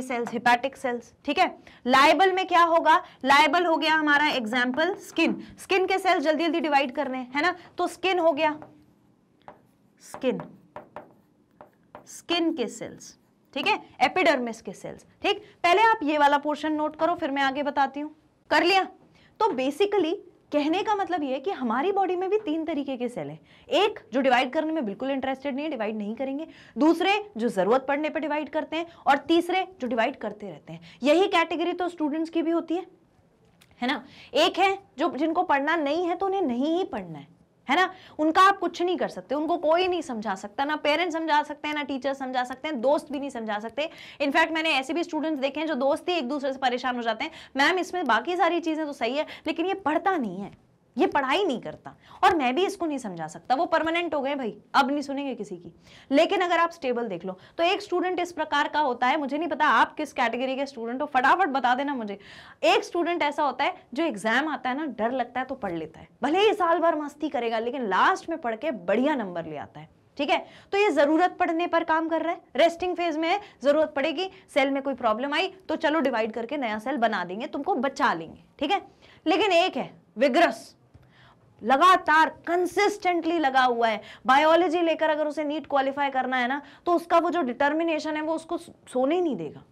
सेल, हिपैटिक सेल्स. ठीक है, लायबल में क्या होगा? लायबल हो गया हमारा एग्जाम्पल स्किन. स्किन के सेल्स जल्दी जल्दी डिवाइड कर रहे हैं, है ना, तो स्किन हो गया, स्किन के सेल्स. ठीक है, एपिडर्मिस के सेल्स. ठीक, पहले आप ये वाला पोर्शन नोट करो, फिर मैं आगे बताती हूँ. कर लिया? तो बेसिकली कहने का मतलब ये है कि हमारी बॉडी में भी तीन तरीके के सेल हैं। एक जो डिवाइड करने में बिल्कुल इंटरेस्टेड नहीं है, डिवाइड नहीं करेंगे। दूसरे जो जरूरत पड़ने पर डिवाइड करते हैं, और तीसरे जो डिवाइड करते रहते हैं। यही कैटेगरी तो स्टूडेंट्स की भी होती है ना। एक है जो जिनको पढ़ना नहीं है तो उन्हें नहीं ही पढ़ना है ना। उनका आप कुछ नहीं कर सकते, उनको कोई नहीं समझा सकता, ना पेरेंट्स समझा सकते हैं, ना टीचर्स समझा सकते हैं, दोस्त भी नहीं समझा सकते। इनफैक्ट मैंने ऐसे भी स्टूडेंट्स देखे हैं जो दोस्त ही एक दूसरे से परेशान हो जाते हैं, मैम इसमें बाकी सारी चीज़ें तो सही है लेकिन ये पढ़ता नहीं है, ये पढ़ाई नहीं करता और मैं भी इसको नहीं समझा सकता। वो परमानेंट हो गए भाई, अब नहीं सुनेंगे किसी की। लेकिन अगर आप स्टेबल देख लो तो एक स्टूडेंट इस प्रकार का होता है, मुझे नहीं पता आप किस कैटेगरी के स्टूडेंट हो, फटाफट बता देना मुझे। एक स्टूडेंट ऐसा होता है जो एग्जाम आता है ना, डर लगता है तो पढ़ लेता है, भले ही साल भर मस्ती करेगा लेकिन लास्ट में पढ़ के बढ़िया नंबर ले आता है। ठीक है, तो ये जरूरत पड़ने पर काम कर रहा है, रेस्टिंग फेज में है, जरूरत पड़ेगी, सेल में कोई प्रॉब्लम आई तो चलो डिवाइड करके नया सेल बना देंगे, तुमको बचा लेंगे। ठीक है, लेकिन एक है विग्रस, लगातार कंसिस्टेंटली लगा हुआ है। बायोलॉजी लेकर अगर उसे नीट क्वालिफाई करना है ना तो उसका वो जो डिटर्मिनेशन है वो उसको सोने नहीं देगा।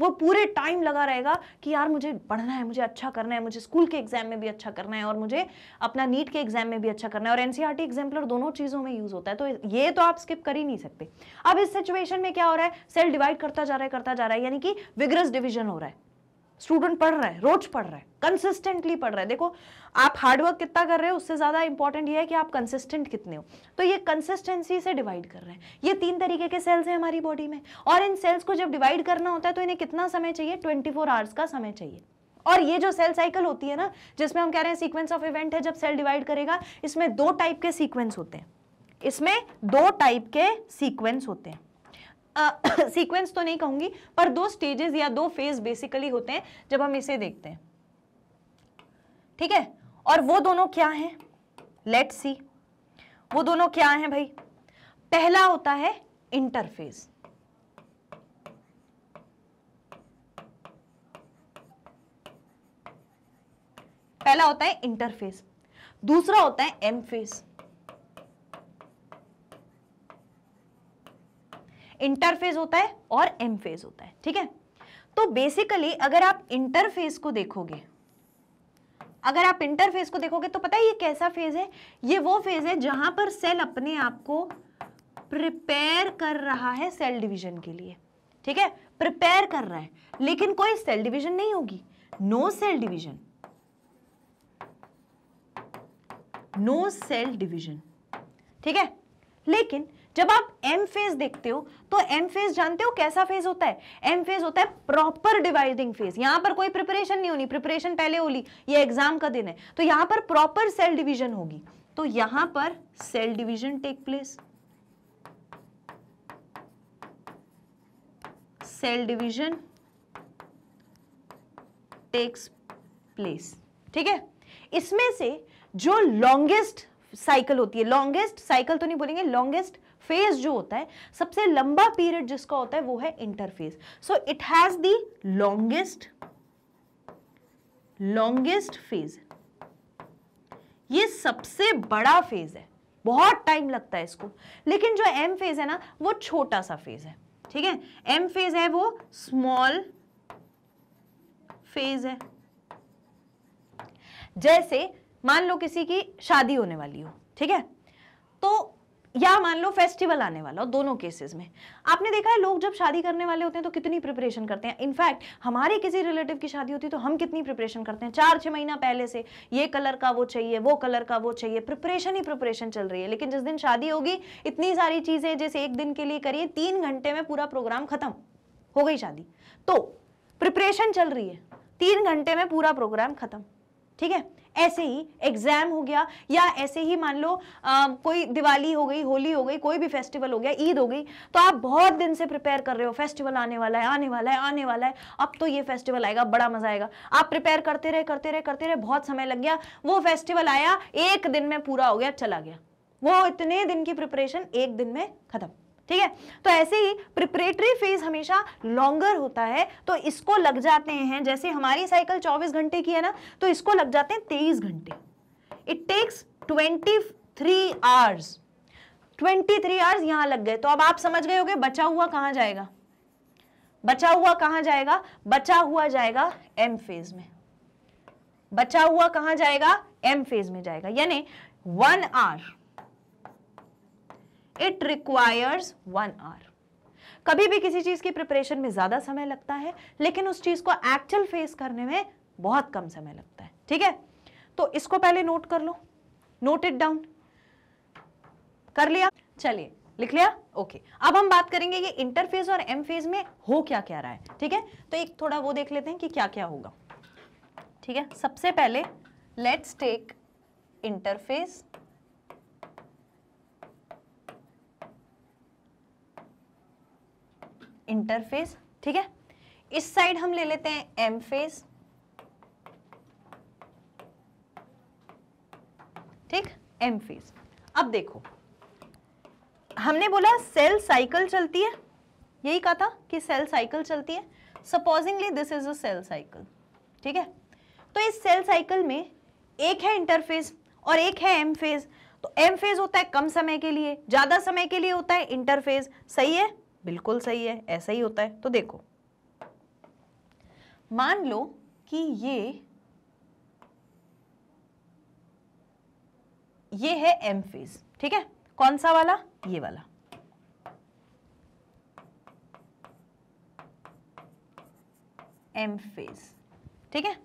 वो पूरे टाइम लगा रहेगा कि यार मुझे पढ़ना है, मुझे अच्छा करना है, मुझे स्कूल के एग्जाम में भी अच्छा करना है और मुझे अपना नीट के एग्जाम में भी अच्छा करना है। और एनसीईआरटी एग्जाम्पलर दोनों चीज़ों में यूज़ होता है, तो ये तो आप स्किप कर ही नहीं सकते। अब इस सिचुएशन में क्या हो रहा है, सेल डिवाइड करता जा रहा है, करता जा रहा है, यानी कि विग्रस डिविजन हो रहा है। स्टूडेंट पढ़ रहा है, रोज पढ़ रहा है, कंसिस्टेंटली पढ़ रहा है। देखो आप हार्डवर्क कितना कर रहे हो उससे ज़्यादा इंपॉर्टेंट ये है कि आप कंसिस्टेंट कितने हो। तो ये कंसिस्टेंसी से डिवाइड कर रहे हैं। ये तीन तरीके के सेल्स हैं हमारी बॉडी में, और इन सेल्स को जब डिवाइड करना होता है तो इन्हें कितना समय चाहिए, 24 आवर्स का समय चाहिए। और ये जो सेल साइकिल होती है ना, जिसमें हम कह रहे हैं सीक्वेंस ऑफ इवेंट है, जब सेल डिवाइड करेगा, इसमें दो टाइप के सीक्वेंस होते हैं। सीक्वेंस तो नहीं कहूंगी पर दो स्टेजेस या दो फेज बेसिकली होते हैं जब हम इसे देखते हैं। ठीक है, और वो दोनों क्या हैं, लेट्स सी वो दोनों क्या हैं भाई। पहला होता है इंटरफेज। दूसरा होता है एम फेज। इंटरफेज होता है और एम फेज होता है। ठीक है, तो बेसिकली अगर आप इंटरफेज को देखोगे, तो पता है ये कैसा फेज है, ये वो फेज है जहां पर सेल अपने आप को प्रिपेयर कर रहा है सेल डिवीजन के लिए। ठीक है, प्रिपेयर कर रहा है लेकिन कोई सेल डिवीजन नहीं होगी, नो सेल डिवीजन। ठीक है, लेकिन जब आप एम फेज देखते हो तो एम फेज जानते हो कैसा फेज होता है, एम फेज होता है प्रॉपर डिवाइडिंग फेज। यहां पर कोई प्रिपरेशन नहीं होनी, प्रिपरेशन पहले होली, ये एग्जाम का दिन है तो यहां पर प्रॉपर सेल डिवीजन होगी, तो यहां पर सेल डिवीजन टेक प्लेस, ठीक है। इसमें से जो लॉन्गेस्ट साइकिल होती है, लॉन्गेस्ट साइकिल तो नहीं बोलेंगे, लॉन्गेस्ट फेज जो होता है, सबसे लंबा पीरियड जिसका होता है वो है interphase. So it has the longest phase, ये सबसे बड़ा फेज है, बहुत टाइम लगता है इसको। लेकिन जो एम फेज है ना वो छोटा सा फेज है। ठीक है, एम फेज है वो स्मॉल फेज है। जैसे मान लो किसी की शादी होने वाली हो, ठीक है, तो या मान लो फेस्टिवल आने वाला हो, दोनों केसेस में आपने देखा है लोग जब शादी करने वाले होते हैं तो कितनी प्रिपरेशन करते हैं। इनफैक्ट हमारे किसी रिलेटिव की शादी होती है तो हम कितनी प्रिपरेशन करते हैं, 4-6 महीना पहले से ये कलर का वो चाहिए, वो कलर का वो चाहिए, प्रिपरेशन ही प्रिपरेशन चल रही है। लेकिन जिस दिन शादी होगी इतनी सारी चीज़ें जैसे एक दिन के लिए करिए, 3 घंटे में पूरा प्रोग्राम खत्म हो गई शादी, तो प्रिपरेशन चल रही है, 3 घंटे में पूरा प्रोग्राम खत्म। ठीक है, ऐसे ही एग्जाम हो गया, या ऐसे ही मान लो कोई दिवाली हो गई, होली हो गई, कोई भी फेस्टिवल हो गया, ईद हो गई, तो आप बहुत दिन से प्रिपेयर कर रहे हो, फेस्टिवल आने वाला है, अब तो ये फेस्टिवल आएगा, बड़ा मजा आएगा, आप प्रिपेयर करते रहे, बहुत समय लग गया, वो फेस्टिवल आया, एक दिन में पूरा हो गया, चला गया, वो इतने दिन की प्रिपरेशन एक दिन में खत्म। ठीक है, तो ऐसे ही प्रिपरेटरी फेज हमेशा लॉन्गर होता है, तो इसको लग जाते हैं, जैसे हमारी साइकिल 24 घंटे की है ना तो इसको लग जाते हैं 23 घंटे। इट टेक्स 23 आवर्स, 23 आवर्स यहाँ लग गए। तो अब आप समझ गए होंगे बचा हुआ कहाँ जाएगा, बचा हुआ जाएगा एम फेज में, एम फेज में जाएगा, यानी 1 आवर, इट रिक्वायर्स 1 आवर। कभी भी किसी चीज की प्रिपरेशन में ज्यादा समय लगता है, लेकिन उस चीज को एक्चुअल फेस करने में बहुत कम समय लगता है। ठीक है, तो इसको पहले नोट कर लो, नोट इट डाउन कर लिया, चलिए लिख लिया, ओके। अब हम बात करेंगे ये इंटरफेज और एम फेज में हो क्या क्या रहा है। ठीक है, तो एक थोड़ा वो देख लेते हैं कि क्या क्या होगा। ठीक है, सबसे पहले लेट्स टेक इंटरफेज। इंटरफेज, ठीक है, इस साइड हम ले लेते हैं एम फेज। ठीक, एम फेज। अब देखो, हमने बोला सेल साइकिल चलती है, यही कहा था कि सेल साइकिल चलती है। Supposingly this is a cell cycle. ठीक है, तो इस सेल साइकिल में एक है इंटरफेज और एक है एम फेज। तो एम फेज होता है कम समय के लिए, ज्यादा समय के लिए होता है इंटरफेज। सही है, बिल्कुल सही है, ऐसा ही होता है। तो देखो, मान लो कि ये है एम फेज। ठीक है, कौन सा वाला? ये वाला। एम फेज, ठीक है,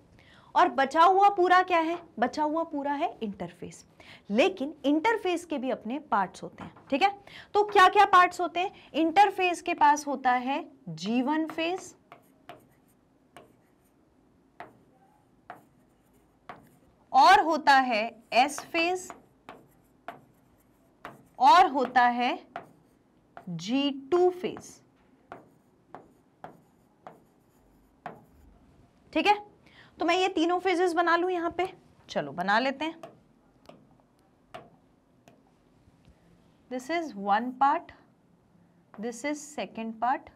और बचा हुआ पूरा क्या है? बचा हुआ पूरा है इंटरफेस। लेकिन इंटरफेस के भी अपने पार्ट्स होते हैं। ठीक है, तो क्या क्या पार्ट्स होते हैं? इंटरफेस के पास होता है जी1 फेज, और होता है एस फेज, और होता है G2 फेज। ठीक है, तो मैं ये तीनों फेजेस बना लूं यहां पे, चलो बना लेते हैं। This is one part, this is second part.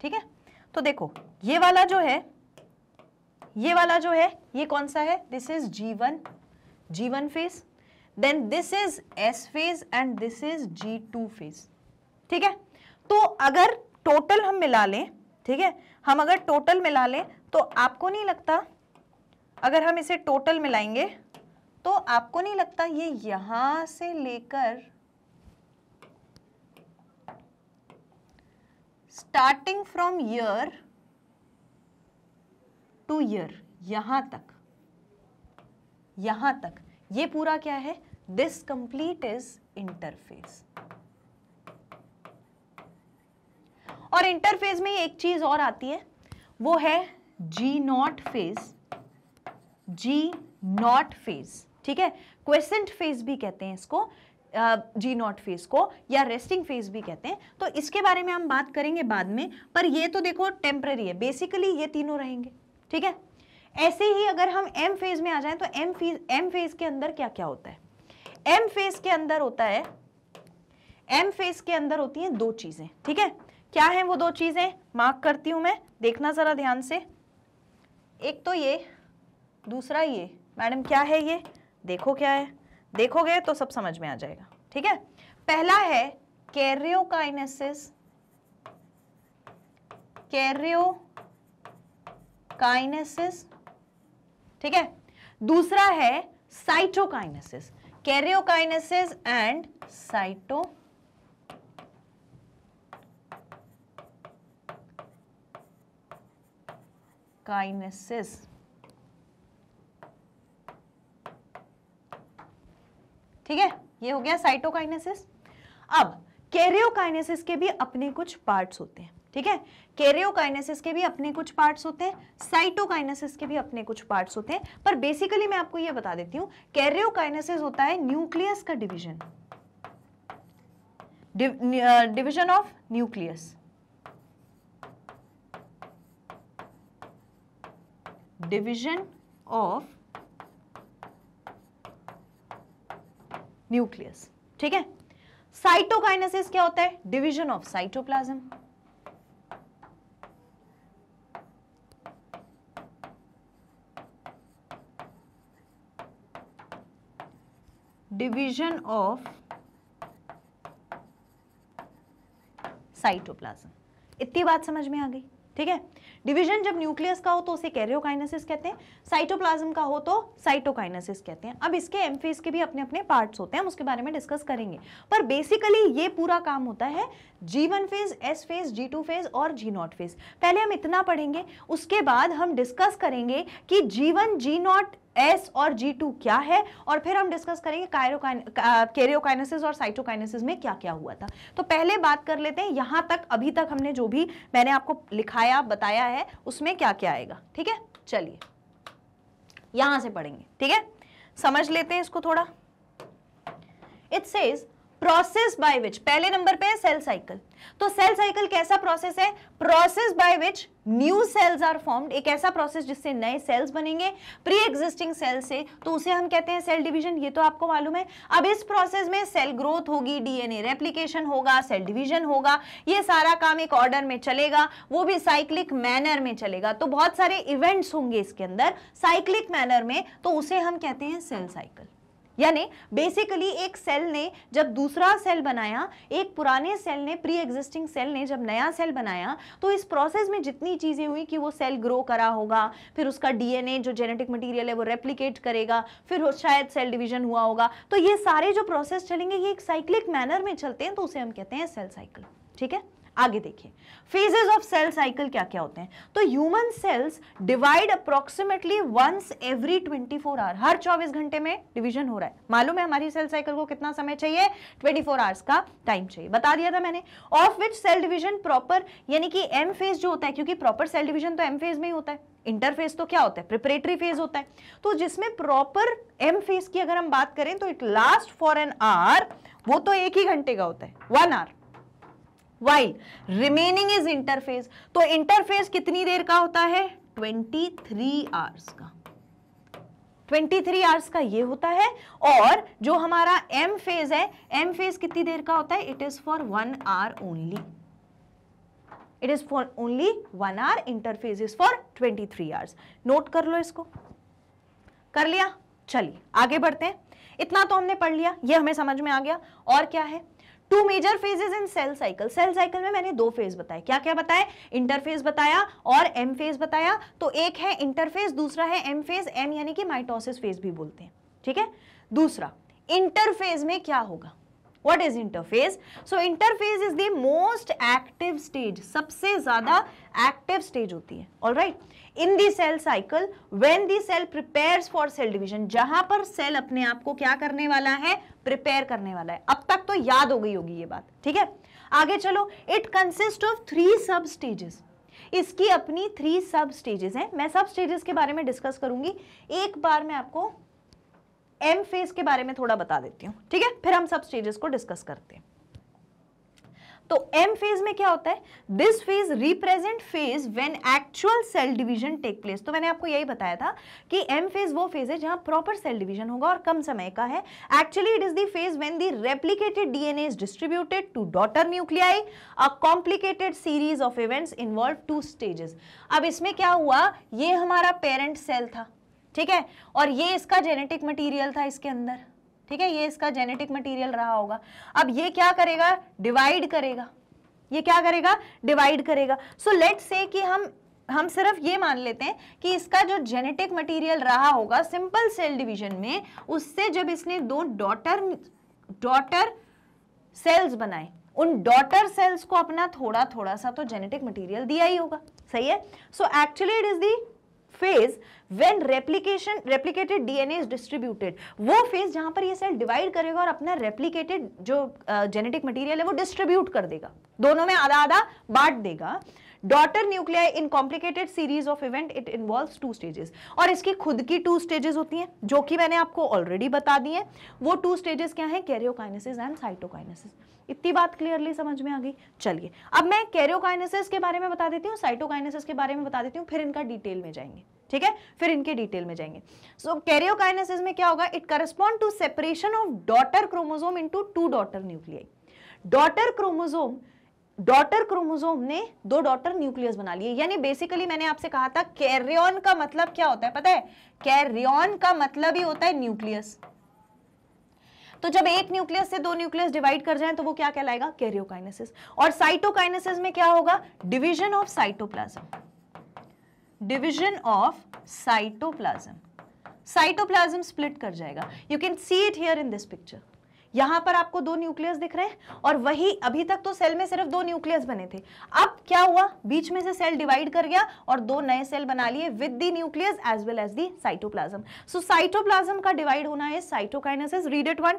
ठीक है, तो देखो ये वाला जो है ये कौन सा है? This is G1 phase, then this is S phase and this is G2 phase. ठीक है, तो अगर टोटल हम मिला लें, ठीक है, हम अगर टोटल मिला लें तो आपको नहीं लगता, अगर हम इसे टोटल मिलाएंगे तो आपको नहीं लगता ये यहां से लेकर starting from here to here यहां तक ये पूरा क्या है? This complete is interphase. और इंटरफेस में एक चीज और आती है, वो है जी नॉट फेज। ठीक है, क्वेसेंट फेज भी कहते हैं इसको, जी नॉट फेज को, या रेस्टिंग फेज भी कहते हैं। तो इसके बारे में हम बात करेंगे बाद में, पर ये तो देखो टेम्पररी है, बेसिकली ये तीनों रहेंगे। ठीक है, ऐसे ही अगर हम एम फेज में आ जाएं तो एम फेज के अंदर क्या क्या होता है? एम फेज के अंदर होती हैं दो चीजें। ठीक है, क्या है वो दो चीजें? मार्क करती हूं मैं, देखना जरा ध्यान से। एक तो ये, दूसरा ये। मैडम क्या है ये? देखो क्या है, देखोगे तो सब समझ में आ जाएगा। ठीक है, पहला है कैरियोकाइनेसिस। ठीक है, दूसरा है साइटोकाइनेसिस। Karyokinesis and cytokinesis. ठीक है, ये हो गया साइटोकाइनेसिस। अब कैरियोकाइनेसिस के भी अपने कुछ पार्ट्स होते हैं। ठीक है, कैरियोकाइनेसिस के भी अपने कुछ पार्ट्स होते हैं, साइटोकाइनेसिस के भी अपने कुछ पार्ट्स होते हैं, पर बेसिकली मैं आपको ये बता देती हूँ, कैरियोकाइनेसिस होता है न्यूक्लियस का division, division of nucleus, division of nucleus. ठीक है, साइटोकाइनेसिस क्या होता है? Division of cytoplasm, division of cytoplasm. इतनी बात समझ में आ गई। ठीक है। डिवीजन जब न्यूक्लियस का हो तो उसे कैरियोकाइनेसिस कहते हैं, साइटोप्लाज्म का हो तो साइटोकाइनेसिस कहते हैं। अब इसके एम्फेज के भी अपने अपने पार्ट्स होते हैं, हम उसके बारे में डिस्कस करेंगे, पर बेसिकली ये पूरा काम होता है G one phase, S phase, G two phase और जी0 फेज। पहले हम इतना पढ़ेंगे, उसके बाद हम डिस्कस करेंगे कि जी1, जी0, एस और जी2 क्या है, और फिर हम डिस्कस करेंगे कैरियोकाइनेसिस और साइटोकाइनेसिस में क्या क्या हुआ था। तो पहले बात कर लेते हैं यहाँ तक, अभी तक हमने जो भी मैंने आपको लिखाया बताया है उसमें क्या क्या आएगा। ठीक है, चलिए यहाँ से पढ़ेंगे। ठीक है, समझ लेते हैं इसको थोड़ा। It says process by which, पहले नंबर पे है सेल साइकिल। तो सेल साइकिल कैसा प्रोसेस है? Process by which new cells are formed, एक ऐसा प्रोसेस जिससे नए सेल्स बनेंगे प्री एग्जिस्टिंग सेल से, तो उसे हम कहते हैं सेल डिवीजन, ये तो आपको मालूम है। अब इस प्रोसेस में सेल ग्रोथ होगी, डीएनए रेप्लिकेशन होगा, सेल डिवीजन होगा, ये सारा काम एक ऑर्डर में चलेगा, वो भी साइक्लिक मैनर में चलेगा। तो बहुत सारे इवेंट्स होंगे इसके अंदर साइक्लिक मैनर में, तो उसे हम कहते हैं सेल साइकिल। यानी बेसिकली एक सेल ने जब दूसरा सेल बनाया, एक पुराने सेल ने, प्री एग्जिस्टिंग सेल ने जब नया सेल बनाया, तो इस प्रोसेस में जितनी चीज़ें हुई कि वो सेल ग्रो करा होगा, फिर उसका डीएनए जो जेनेटिक मटेरियल है वो रेप्लिकेट करेगा, फिर शायद सेल डिवीजन हुआ होगा, तो ये सारे जो प्रोसेस चलेंगे ये एक साइक्लिक मैनर में चलते हैं, तो उसे हम कहते हैं सेल साइकिल। ठीक है, आगे देखिए फेजेस ऑफ सेल साइकिल क्या क्या होते हैं। तो human cells divide approximately once every 24 hour, हर 24 घंटे में डिवीजन हो रहा है। मालूम है हमारी सेल साइकिल को कितना समय चाहिए, 24 आवर्स का टाइम चाहिए, बता दिया था मैंने। Of which cell division proper, यानी कि एम फेज जो होता है, क्योंकि प्रॉपर सेल डिवीजन तो एम फेज में ही होता है, इंटरफेज तो क्या होता है, प्रिपरेटरी फेज होता है। तो जिसमें प्रॉपर एम फेज की अगर हम बात करें तो it last for an hour, वो तो एक ही घंटे का होता है, 1 hour. While remaining is interphase, तो इंटरफेज कितनी देर का होता है, 23 आवर्स का, 23 आवर्स का ये होता है। और जो हमारा एम फेज है, एम फेज कितनी देर का होता है, it is for 1 hour only, it is for only 1 hour, interphase is for 23 hours. Note कर लो इसको, कर लिया। चलिए आगे बढ़ते हैं, इतना तो हमने पढ़ लिया, ये हमें समझ में आ गया। और क्या है, 2 major phases in cell cycle. Cell cycle में मैंने 2 फेज बताए, क्या क्या बताए, इंटरफेज बताया और एम फेज बताया। तो एक है इंटरफेज, दूसरा है एम फेज, एम यानी कि माइटोसिस फेज भी बोलते हैं। ठीक है, दूसरा इंटरफेज में क्या होगा, what is interphase. So interphase is the most active stage, सबसे ज्यादा एक्टिव स्टेज होती है, alright, in the cell cycle when the cell prepares for cell division, जहां पर सेल अपने आप को क्या करने वाला है, प्रिपेयर करने वाला है। अब तक तो याद हो गई होगी ये बात। ठीक है, आगे चलो। इट कंसिस्ट ऑफ 3 सब स्टेजेस, इसकी अपनी 3 सब स्टेजेस हैं। मैं सब स्टेजेस के बारे में डिस्कस करूंगी, एक बार मैं आपको एम फेज के बारे में थोड़ा बता देती हूँ। ठीक है, फिर हम सब स्टेजेस को डिस्कस करते हैं। तो एम फेज में क्या होता है, this phase represent phase when actual cell division take place. तो मैंने आपको यही बताया था कि एम फेज वो फेज है जहां प्रॉपर सेल डिवीजन होगा और कम समय का है। Actually it is the phase when the replicated DNA is distributed to daughter nuclei, a complicated series of events involve 2 stages. अब इसमें क्या हुआ, ये हमारा पेरेंट सेल था, ठीक है, और ये इसका जेनेटिक मटेरियल था इसके अंदर, ठीक है, ये इसका जेनेटिक मटेरियल रहा होगा। अब ये क्या करेगा, डिवाइड करेगा, ये क्या करेगा, डिवाइड करेगा। सो लेट्स से कि हम सिर्फ ये मान लेते हैं कि इसका जो जेनेटिक मटेरियल रहा होगा सिंपल सेल डिवीजन में, उससे जब इसने 2 डॉटर सेल्स बनाए, उन डॉटर सेल्स को अपना थोड़ा थोड़ा सा तो जेनेटिक मटीरियल दिया ही होगा, सही है। So actually it is the phase when replicated DNA is distributed, वो फेज जहां पर ये सेल डिवाइड करेगा और अपना रेप्लिकेटेड जो जेनेटिक मटेरियल है वो डिस्ट्रीब्यूट कर देगा, दोनों में आधा आधा बांट देगा। Daughter nuclei in complicated series of event it involves 2 stages, और इसकी खुद की 2 स्टेजेस होती हैं जो कि मैंने आपको ऑलरेडी बता दी हैं। वो 2 स्टेजेस क्या हैं, कैरियोकाइनेसिस एंड साइटोकाइनेसिस। इतनी बात क्लियरली समझ में आ गई। चलिए अब मैं कैरियोकाइनेसिस के बारे में बता देती हूँ, साइटोकाइनेसिस के बारे में बता देती हूँ, फिर इनका डिटेल में जाएंगे। ठीक है, फिर इनके डिटेल में जाएंगे। सो कैरियोकाइनेसिस में क्या होगा, it correspond to separation of daughter chromosome into 2 daughter nuclei. Daughter chromosome ने 2 डॉटर न्यूक्लियस बना लिए, यानी बेसिकली मैंने आपसे कहा था कैरियन का मतलब क्या होता है, पता है, कैरियन का मतलब ही होता है न्यूक्लियस। तो जब एक न्यूक्लियस से दो न्यूक्लियस डिवाइड कर जाएं तो वो क्या कहलाएगा, कैरियोकाइनेसिस। और साइटोकाइनेसिस में क्या होगा, division of cytoplasm, division of cytoplasm, cytoplasm split कर जाएगा। You can see it here in this picture. यहाँ पर आपको दो न्यूक्लियस दिख रहे हैं और वही अभी तक तो सेल में सिर्फ दो न्यूक्लियस बने थे। अब क्या हुआ, बीच में से सेल डिवाइड कर गया और दो नए सेल बना लिए with the nucleus as well as the cytoplasm. So cytoplasm का डिवाइड होना है साइटोकाइनेसिस, रीड इट वन।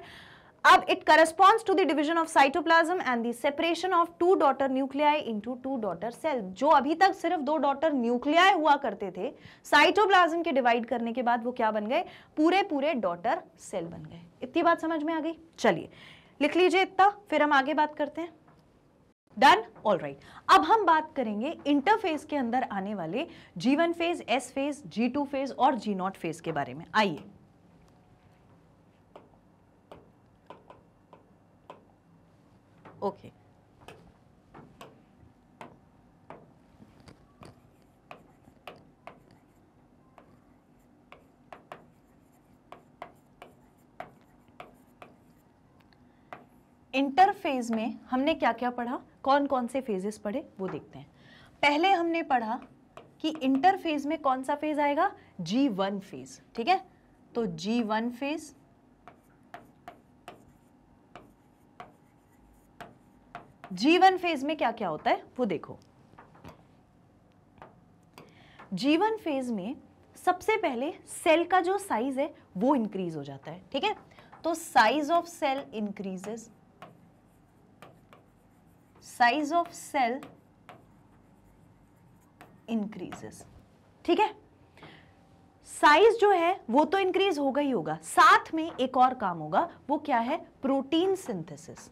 अब it corresponds to the division of cytoplasm and the separation of two daughter nuclei into two daughter cell. जो अभी तक सिर्फ दो डॉटर न्यूक्लियाई हुआ करते थे, साइटोप्लाज्म के डिवाइड करने के बाद वो क्या बन गए, पूरे पूरे डॉटर सेल बन गए। इतनी बात समझ में आ गई, चलिए लिख लीजिए इतना, फिर हम आगे बात करते हैं। Done, all right. अब हम बात करेंगे इंटरफेज के अंदर आने वाले G one phase, S phase, G two phase और जी0 फेज के बारे में। आइए, ओके, इंटरफेज में हमने क्या क्या पढ़ा, कौन कौन से फेजेस पढ़े वो देखते हैं। पहले हमने पढ़ा कि इंटरफेज में कौन सा फेज आएगा, जी1 फेज, ठीक है। तो जी1 फेज, जी1 फेज में क्या क्या होता है वो देखो। जी1 फेज में सबसे पहले सेल का जो साइज है वो इंक्रीज हो जाता है, ठीक है। तो size of cell increases, size of cell increases, ठीक है। साइज जो है वो तो इंक्रीज होगा ही होगा, साथ में एक और काम होगा, वो क्या है, प्रोटीन सिंथेसिस,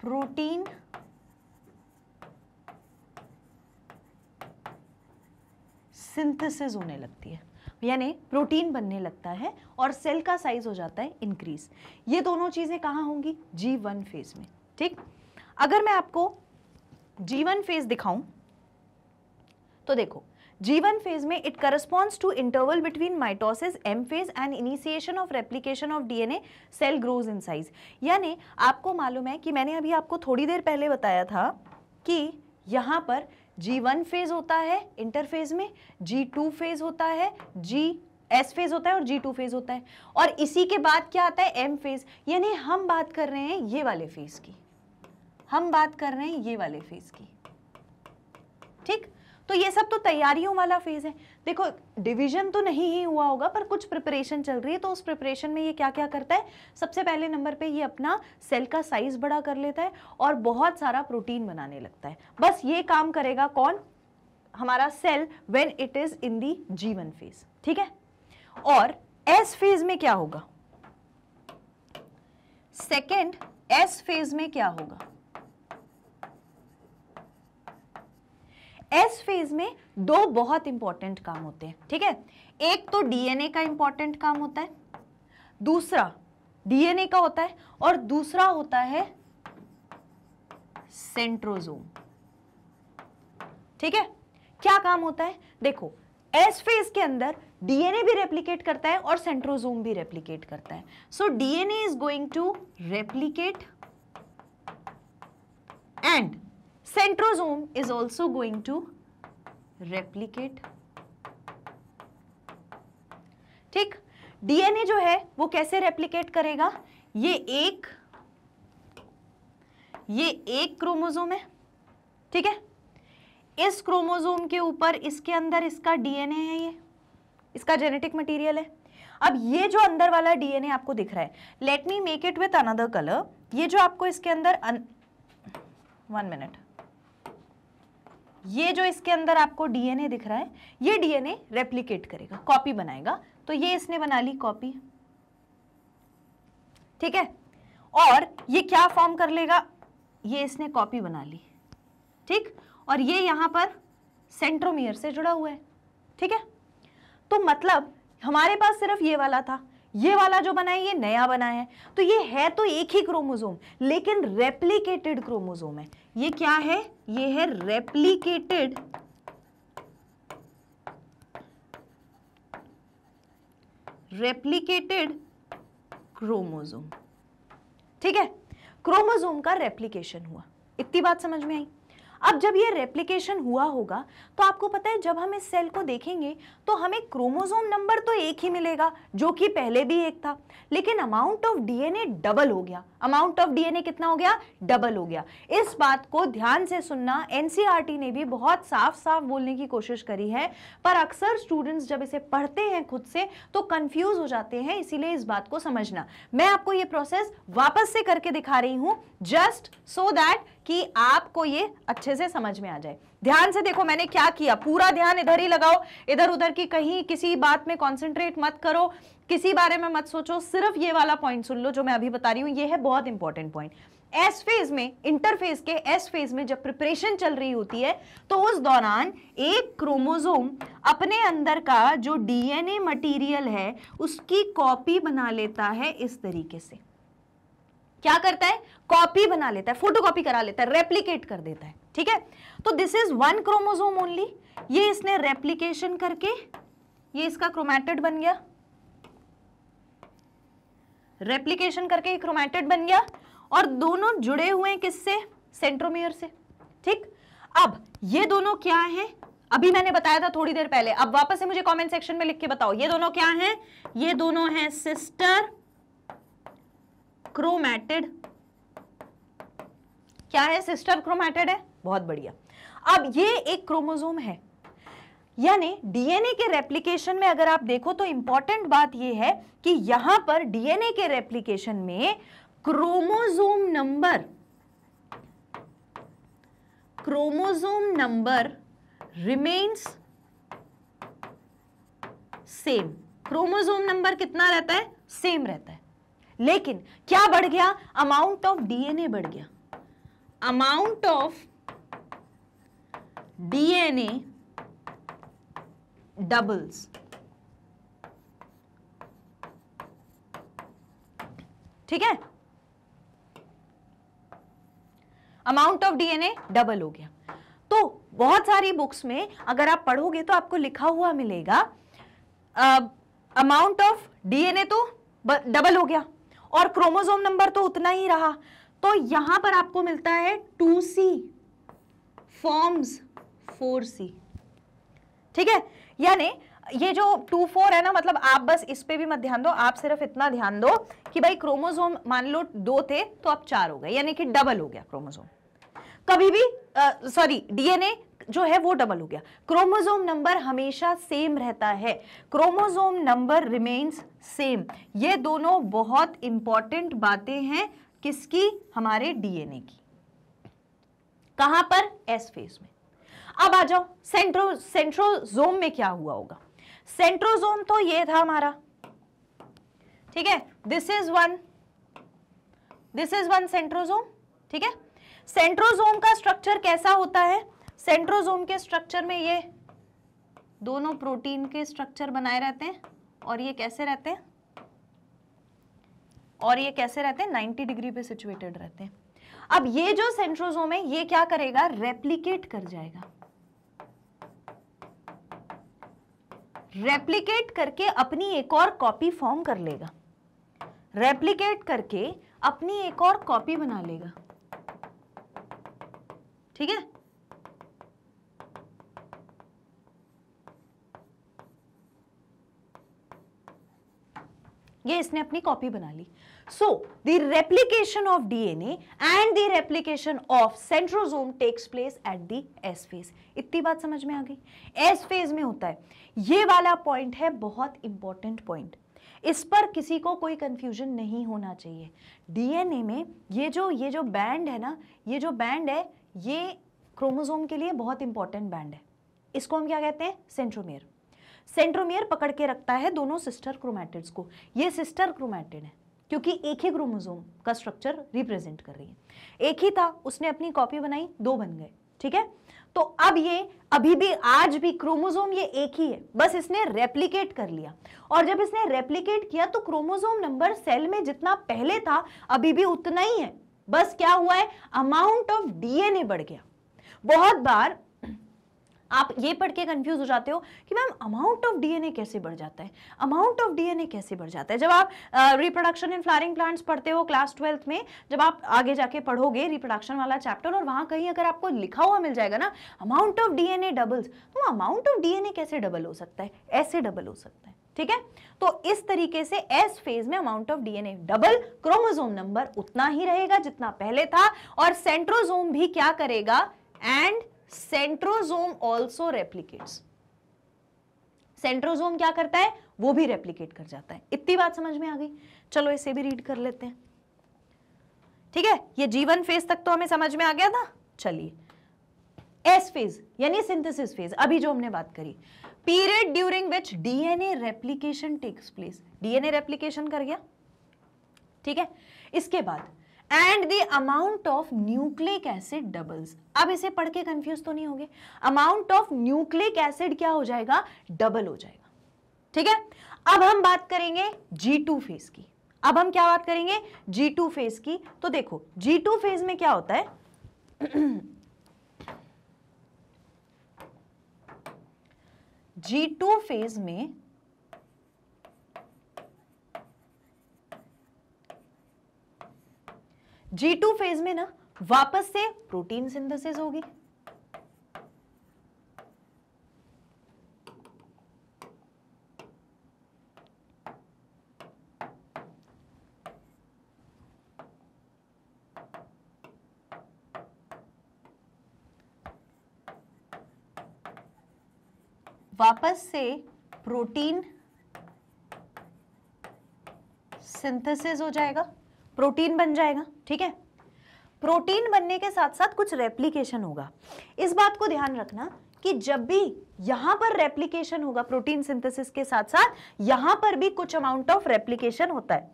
प्रोटीन सिंथेसिस होने लगती है, यानी प्रोटीन बनने लगता है और सेल का साइज हो जाता है इंक्रीज। ये दोनों चीजें कहाँ होंगी, जी1 फेज में, ठीक। अगर मैं आपको जी1 फेज दिखाऊं तो देखो, जी1 फेज में it corresponds to interval between mitosis, M phase and initiation of replication of DNA, cell grows in size. यानी आपको मालूम है कि मैंने अभी आपको थोड़ी देर पहले बताया था कि यहाँ पर जी1 फेज होता है इंटरफेज में, जी2 फेज होता है, एस फेज होता है और जी2 फेज होता है, और इसी के बाद क्या आता है, एम फेज। यानी हम बात कर रहे हैं ये वाले फेज की, हम बात कर रहे हैं ये वाले फेज की, ठीक। तो ये सब तो तैयारियों वाला फेज है। देखो डिवीजन तो नहीं ही हुआ होगा पर कुछ प्रिपरेशन चल रही है, तो उस प्रिपरेशन में ये क्या क्या करता है, सबसे पहले नंबर पे ये अपना सेल का साइज बड़ा कर लेता है और बहुत सारा प्रोटीन बनाने लगता है। बस ये काम करेगा कौन, हमारा cell, when it is in the G one phase, ठीक है। और एस फेज में क्या होगा, सेकेंड एस फेज में क्या होगा, एस फेज में दो बहुत इंपॉर्टेंट काम होते हैं, ठीक है। एक तो डीएनए का इंपॉर्टेंट काम होता है, दूसरा डीएनए का होता है, और दूसरा होता है सेंट्रोसोम, ठीक है। क्या काम होता है, देखो एस फेज के अंदर डीएनए भी रेप्लिकेट करता है और सेंट्रोसोम भी रेप्लिकेट करता है। So DNA is going to replicate and centrosome is also going to replicate, ठीक। डीएनए जो है वो कैसे रेप्लिकेट करेगा, ये एक क्रोमोसोम है, ठीक है। इस क्रोमोसोम के ऊपर इसके अंदर इसका डीएनए है, ये इसका जेनेटिक मटेरियल है। अब ये जो अंदर वाला डीएनए आपको दिख रहा है, let me make it with another colour, ये जो आपको इसके अंदर 1 मिनट, ये जो इसके अंदर आपको डीएनए दिख रहा है, ये डीएनए रेप्लिकेट करेगा, कॉपी बनाएगा। तो ये इसने बना ली कॉपी, ठीक है। और ये क्या फॉर्म कर लेगा, ये इसने कॉपी बना ली, ठीक। और ये यहाँ पर सेंट्रोमियर से जुड़ा हुआ है, ठीक है। तो मतलब हमारे पास सिर्फ ये वाला था, ये वाला जो बना है ये नया बना है। तो ये है तो एक ही क्रोमोसोम लेकिन रेप्लिकेटेड क्रोमोसोम है। ये क्या है, ये है रेप्लिकेटेड रेप्लिकेटेड क्रोमोसोम। ठीक है, क्रोमोसोम का रेप्लिकेशन हुआ, इतनी बात समझ में आई। अब जब ये रेप्लिकेशन हुआ होगा तो आपको पता है जब हम इस सेल को देखेंगे तो हमें क्रोमोसोम नंबर तो एक ही मिलेगा जो कि पहले भी एक था, लेकिन अमाउंट ऑफ डीएनए डबल हो गया। अमाउंट ऑफ डीएनए कितना हो गया? डबल हो गया। इस बात को ध्यान से सुनना, एनसीईआरटी ने भी बहुत साफ साफ बोलने की कोशिश करी है, पर अक्सर स्टूडेंट्स जब इसे पढ़ते हैं खुद से तो कंफ्यूज हो जाते हैं, इसीलिए इस बात को समझना। मैं आपको ये प्रोसेस वापस से करके दिखा रही हूँ जस्ट सो दैट कि आपको ये अच्छे से समझ में आ जाए। ध्यान से देखो मैंने क्या किया, पूरा ध्यान इधर ही लगाओ, इधर उधर की कहीं किसी बात में कॉन्सेंट्रेट मत करो, किसी बारे में मत सोचो, सिर्फ ये वाला पॉइंट सुन लो जो मैं अभी बता रही हूँ, ये है बहुत इंपॉर्टेंट पॉइंट। एस फेज में, इंटरफेज के एस फेज में जब प्रिपरेशन चल रही होती है तो उस दौरान एक क्रोमोसोम अपने अंदर का जो डीएनए मटीरियल है उसकी कॉपी बना लेता है। इस तरीके से क्या करता है? कॉपी बना लेता है, फोटोकॉपी करा लेता है, रेप्लिकेट कर देता है। ठीक है, तो this is one chromosome only. ये इसने रेप्लिकेशन करके ये इसका क्रोमैटिड बन गया, रेप्लिकेशन करके क्रोमैटिड बन गया, और दोनों जुड़े हुए हैं किससे? सेंट्रोमियर से। ठीक, अब ये दोनों क्या हैं? अभी मैंने बताया था थोड़ी देर पहले, अब वापस से मुझे कमेंट सेक्शन में लिख के बताओ ये दोनों क्या हैं। ये दोनों हैं सिस्टर क्रोमैटिड। क्या है? सिस्टर क्रोमैटिड है, बहुत बढ़िया। अब ये एक क्रोमोसोम है, यानी डीएनए के रेप्लिकेशन में अगर आप देखो तो इंपॉर्टेंट बात ये है कि यहां पर डीएनए के रेप्लिकेशन में chromosome number remains same. Chromosome number कितना रहता है? सेम रहता है, लेकिन क्या बढ़ गया? अमाउंट ऑफ डीएनए बढ़ गया। Amount of DNA doubles. ठीक है, अमाउंट ऑफ डीएनए डबल हो गया। तो बहुत सारी बुक्स में अगर आप पढ़ोगे तो आपको लिखा हुआ मिलेगा अमाउंट ऑफ डीएनए तो डबल हो गया और क्रोमोसोम नंबर तो उतना ही रहा। तो यहां पर आपको मिलता है 2C फॉर्म्स 4C। ठीक है, यानी ये जो 2-4 है ना, मतलब आप बस इस पे भी मत ध्यान दो, आप सिर्फ इतना ध्यान दो कि भाई क्रोमोसोम मान लो 2 थे तो अब 4 हो गए, यानी कि डबल हो गया क्रोमोसोम। कभी भी डीएनए जो है वो डबल हो गया, क्रोमोसोम नंबर हमेशा सेम रहता है। Chromosome number remains same. ये दोनों बहुत इंपॉर्टेंट बातें हैं किसकी? हमारे डीएनए की। कहां पर? एस फेज में। अब आ जाओ सेंट्रोसोम में क्या हुआ होगा। सेंट्रोसोम तो ये था हमारा, ठीक है, दिस इज वन सेंट्रोसोम। ठीक है, सेंट्रोसोम का स्ट्रक्चर कैसा होता है? सेंट्रोसोम के स्ट्रक्चर में ये दोनों प्रोटीन के स्ट्रक्चर बनाए रहते हैं, और ये कैसे रहते हैं? 90 डिग्री पे सिचुएटेड रहते हैं। अब ये जो सेंट्रोसोम है ये क्या करेगा? रेप्लिकेट कर जाएगा। रेप्लिकेट करके अपनी एक और कॉपी फॉर्म कर लेगा, रेप्लिकेट करके अपनी एक और कॉपी बना लेगा। ठीक है, ये इसने अपनी कॉपी बना ली। So the replication of DNA and the replication of centrosome takes place at the S phase. इतनी बात समझ में आ गई। एस फेज में होता है ये वाला पॉइंट, है बहुत इंपॉर्टेंट पॉइंट, इस पर किसी को कोई कंफ्यूजन नहीं होना चाहिए। डीएनए में ये जो बैंड है ना, ये जो बैंड है ये क्रोमोसोम के लिए बहुत इंपॉर्टेंट बैंड है। इसको हम क्या कहते हैं? सेंट्रोमियर। सेंट्रोमियर पकड़ के रखता है दोनों सिस्टर क्रोमैटिड्स को। ये सिस्टर क्रोमैटिड है क्योंकि एक ही क्रोमोसोम का स्ट्रक्चर रिप्रेजेंट कर रही है, एक ही था, उसने अपनी कॉपी बनाई, 2 बन गए। ठीक है, तो अब ये अभी भी आज भी क्रोमोसोम ये एक ही है, बस इसने रेप्लिकेट कर लिया। और जब इसने रेप्लिकेट किया तो क्रोमोसोम नंबर सेल में जितना पहले था अभी भी उतना ही है, बस क्या हुआ है? अमाउंट ऑफ डीएनए बढ़ गया। बहुत बार आप ये पढ़ के कंफ्यूज हो जाते हो कि मैम अमाउंट ऑफ डीएनए कैसे बढ़ जाता है, अमाउंट ऑफ डीएनए कैसे बढ़ जाता है। जब आप रिप्रोडक्शन इन फ्लावरिंग प्लांट्स पढ़ते हो क्लास 12th में, जब आप आगे जाके पढ़ोगे रिप्रोडक्शन वाला चैप्टर और वहाँ कहीं अगर आपको लिखा हुआ मिल जाएगा ना अमाउंट ऑफ डीएनए डबल्स, तो अमाउंट ऑफ डीएनए कैसे डबल हो सकता है, ऐसे डबल हो सकता है, ठीक है। तो इस तरीके से एस फेज में amount of DNA double, chromosome number उतना ही रहेगा जितना पहले था, और सेंट्रोसोम भी क्या करेगा, and centrosome also replicates, centrosome क्या करता है, वो भी रेप्लिकेट कर जाता है। इतनी बात समझ में आ गई, चलो इसे भी रीड कर लेते हैं, ठीक है। ये जीवन फेज तक तो हमें समझ में आ गया था। चलिए एस फेज यानी सिंथेसिस फेज, अभी जो हमने बात करी, period during which DNA replication takes place, DNA replication कर गया, ठीक है। इसके बाद and the amount of nucleic acid doubles, अब इसे पढ़ के कंफ्यूज तो नहीं होंगे, अमाउंट ऑफ न्यूक्लिक एसिड क्या हो जाएगा, डबल हो जाएगा, ठीक है। अब हम बात करेंगे G2 फेज की, अब हम क्या बात करेंगे G2 फेज की। तो देखो G2 फेज में क्या होता है, G2 फेज में ना वापस से प्रोटीन सिंथेसिस होगी, वापस से प्रोटीन सिंथेसिस हो जाएगा, प्रोटीन बन जाएगा, ठीक है। प्रोटीन बनने के साथ साथ कुछ रेप्लिकेशन होगा। इस बात को ध्यान रखना कि जब भी यहां पर रेप्लिकेशन होगा प्रोटीन सिंथेसिस के साथ साथ, यहां पर भी कुछ अमाउंट ऑफ रेप्लिकेशन होता है,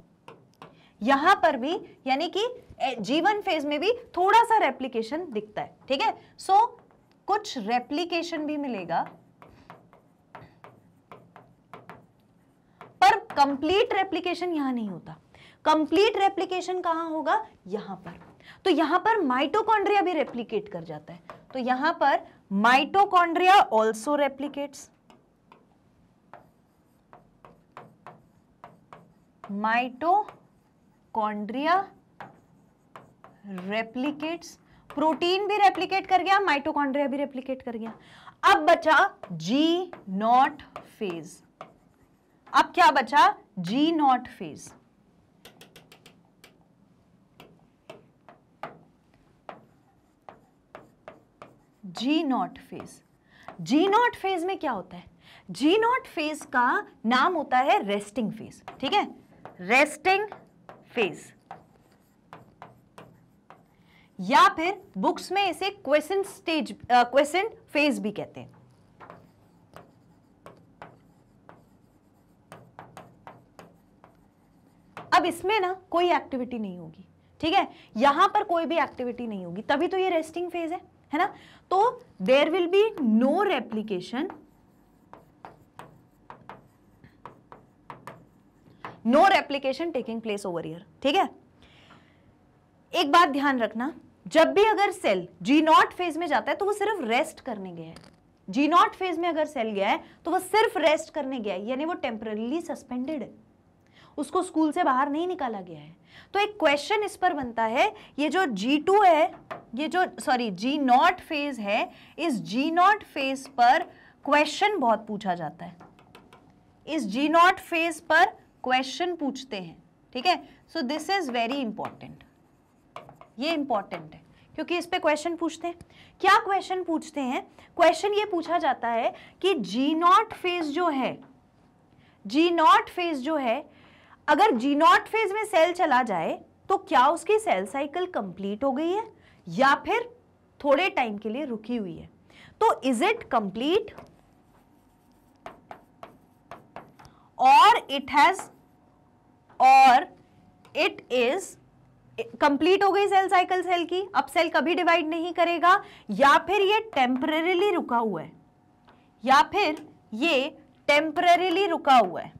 यहां पर भी, यानी कि जीवन फेज में भी थोड़ा सा रेप्लिकेशन दिखता है, ठीक है। सो कुछ रेप्लिकेशन भी मिलेगा, कंप्लीट रेप्लिकेशन यहां नहीं होता। कंप्लीट रेप्लिकेशन कहां होगा, यहां पर। तो यहां पर माइटोकॉन्ड्रिया भी रेप्लिकेट कर जाता है, तो यहां पर mitochondria also replicates, mitochondria replicates, protein भी रेप्लिकेट कर गया, माइटोकॉन्ड्रिया भी रेप्लिकेट कर गया। अब बचा G0 फेज, अब क्या बचा, G0 phase. G0 phase, G0 phase में क्या होता है, G0 फेज का नाम होता है रेस्टिंग फेज, ठीक है, रेस्टिंग फेज, या फिर बुक्स में इसे क्वेसेंट स्टेज, क्वेसेंट फेज भी कहते हैं। अब इसमें ना कोई एक्टिविटी नहीं होगी, ठीक है, यहां पर कोई भी एक्टिविटी नहीं होगी, तभी तो ये रेस्टिंग फेज है ना। तो there will be no replication, no replication taking place over here, ठीक है। एक बात ध्यान रखना, जब भी अगर सेल G0 फेज में जाता है तो वो सिर्फ रेस्ट करने गया है, G0 फेज में अगर सेल गया है तो वो सिर्फ रेस्ट करने गया है, यानी वो टेम्परेरीली सस्पेंडेड है, उसको स्कूल से बाहर नहीं निकाला गया है। तो एक क्वेश्चन इस पर बनता है, ये जो G2 है, ये जो सॉरी G0 फेज है, इस G0 फेज पर क्वेश्चन बहुत पूछा जाता है, इस G0 फेज पर क्वेश्चन पूछते हैं, ठीक है। So this is very important, ये इंपॉर्टेंट है क्योंकि इस पे क्वेश्चन पूछते हैं। क्या क्वेश्चन पूछते हैं, क्वेश्चन ये पूछा जाता है कि G0 फेज जो है, G0 फेज जो है, अगर G0 फेज में सेल चला जाए तो क्या उसकी सेल साइकिल कंप्लीट हो गई है या फिर थोड़े टाइम के लिए रुकी हुई है। तो इज इट कंप्लीट और इट हैज, और इट इज कंप्लीट हो गई सेल साइकिल सेल की, अब सेल कभी डिवाइड नहीं करेगा, या फिर ये टेम्परेरीली रुका हुआ है, या फिर ये टेम्परेरीली रुका हुआ है,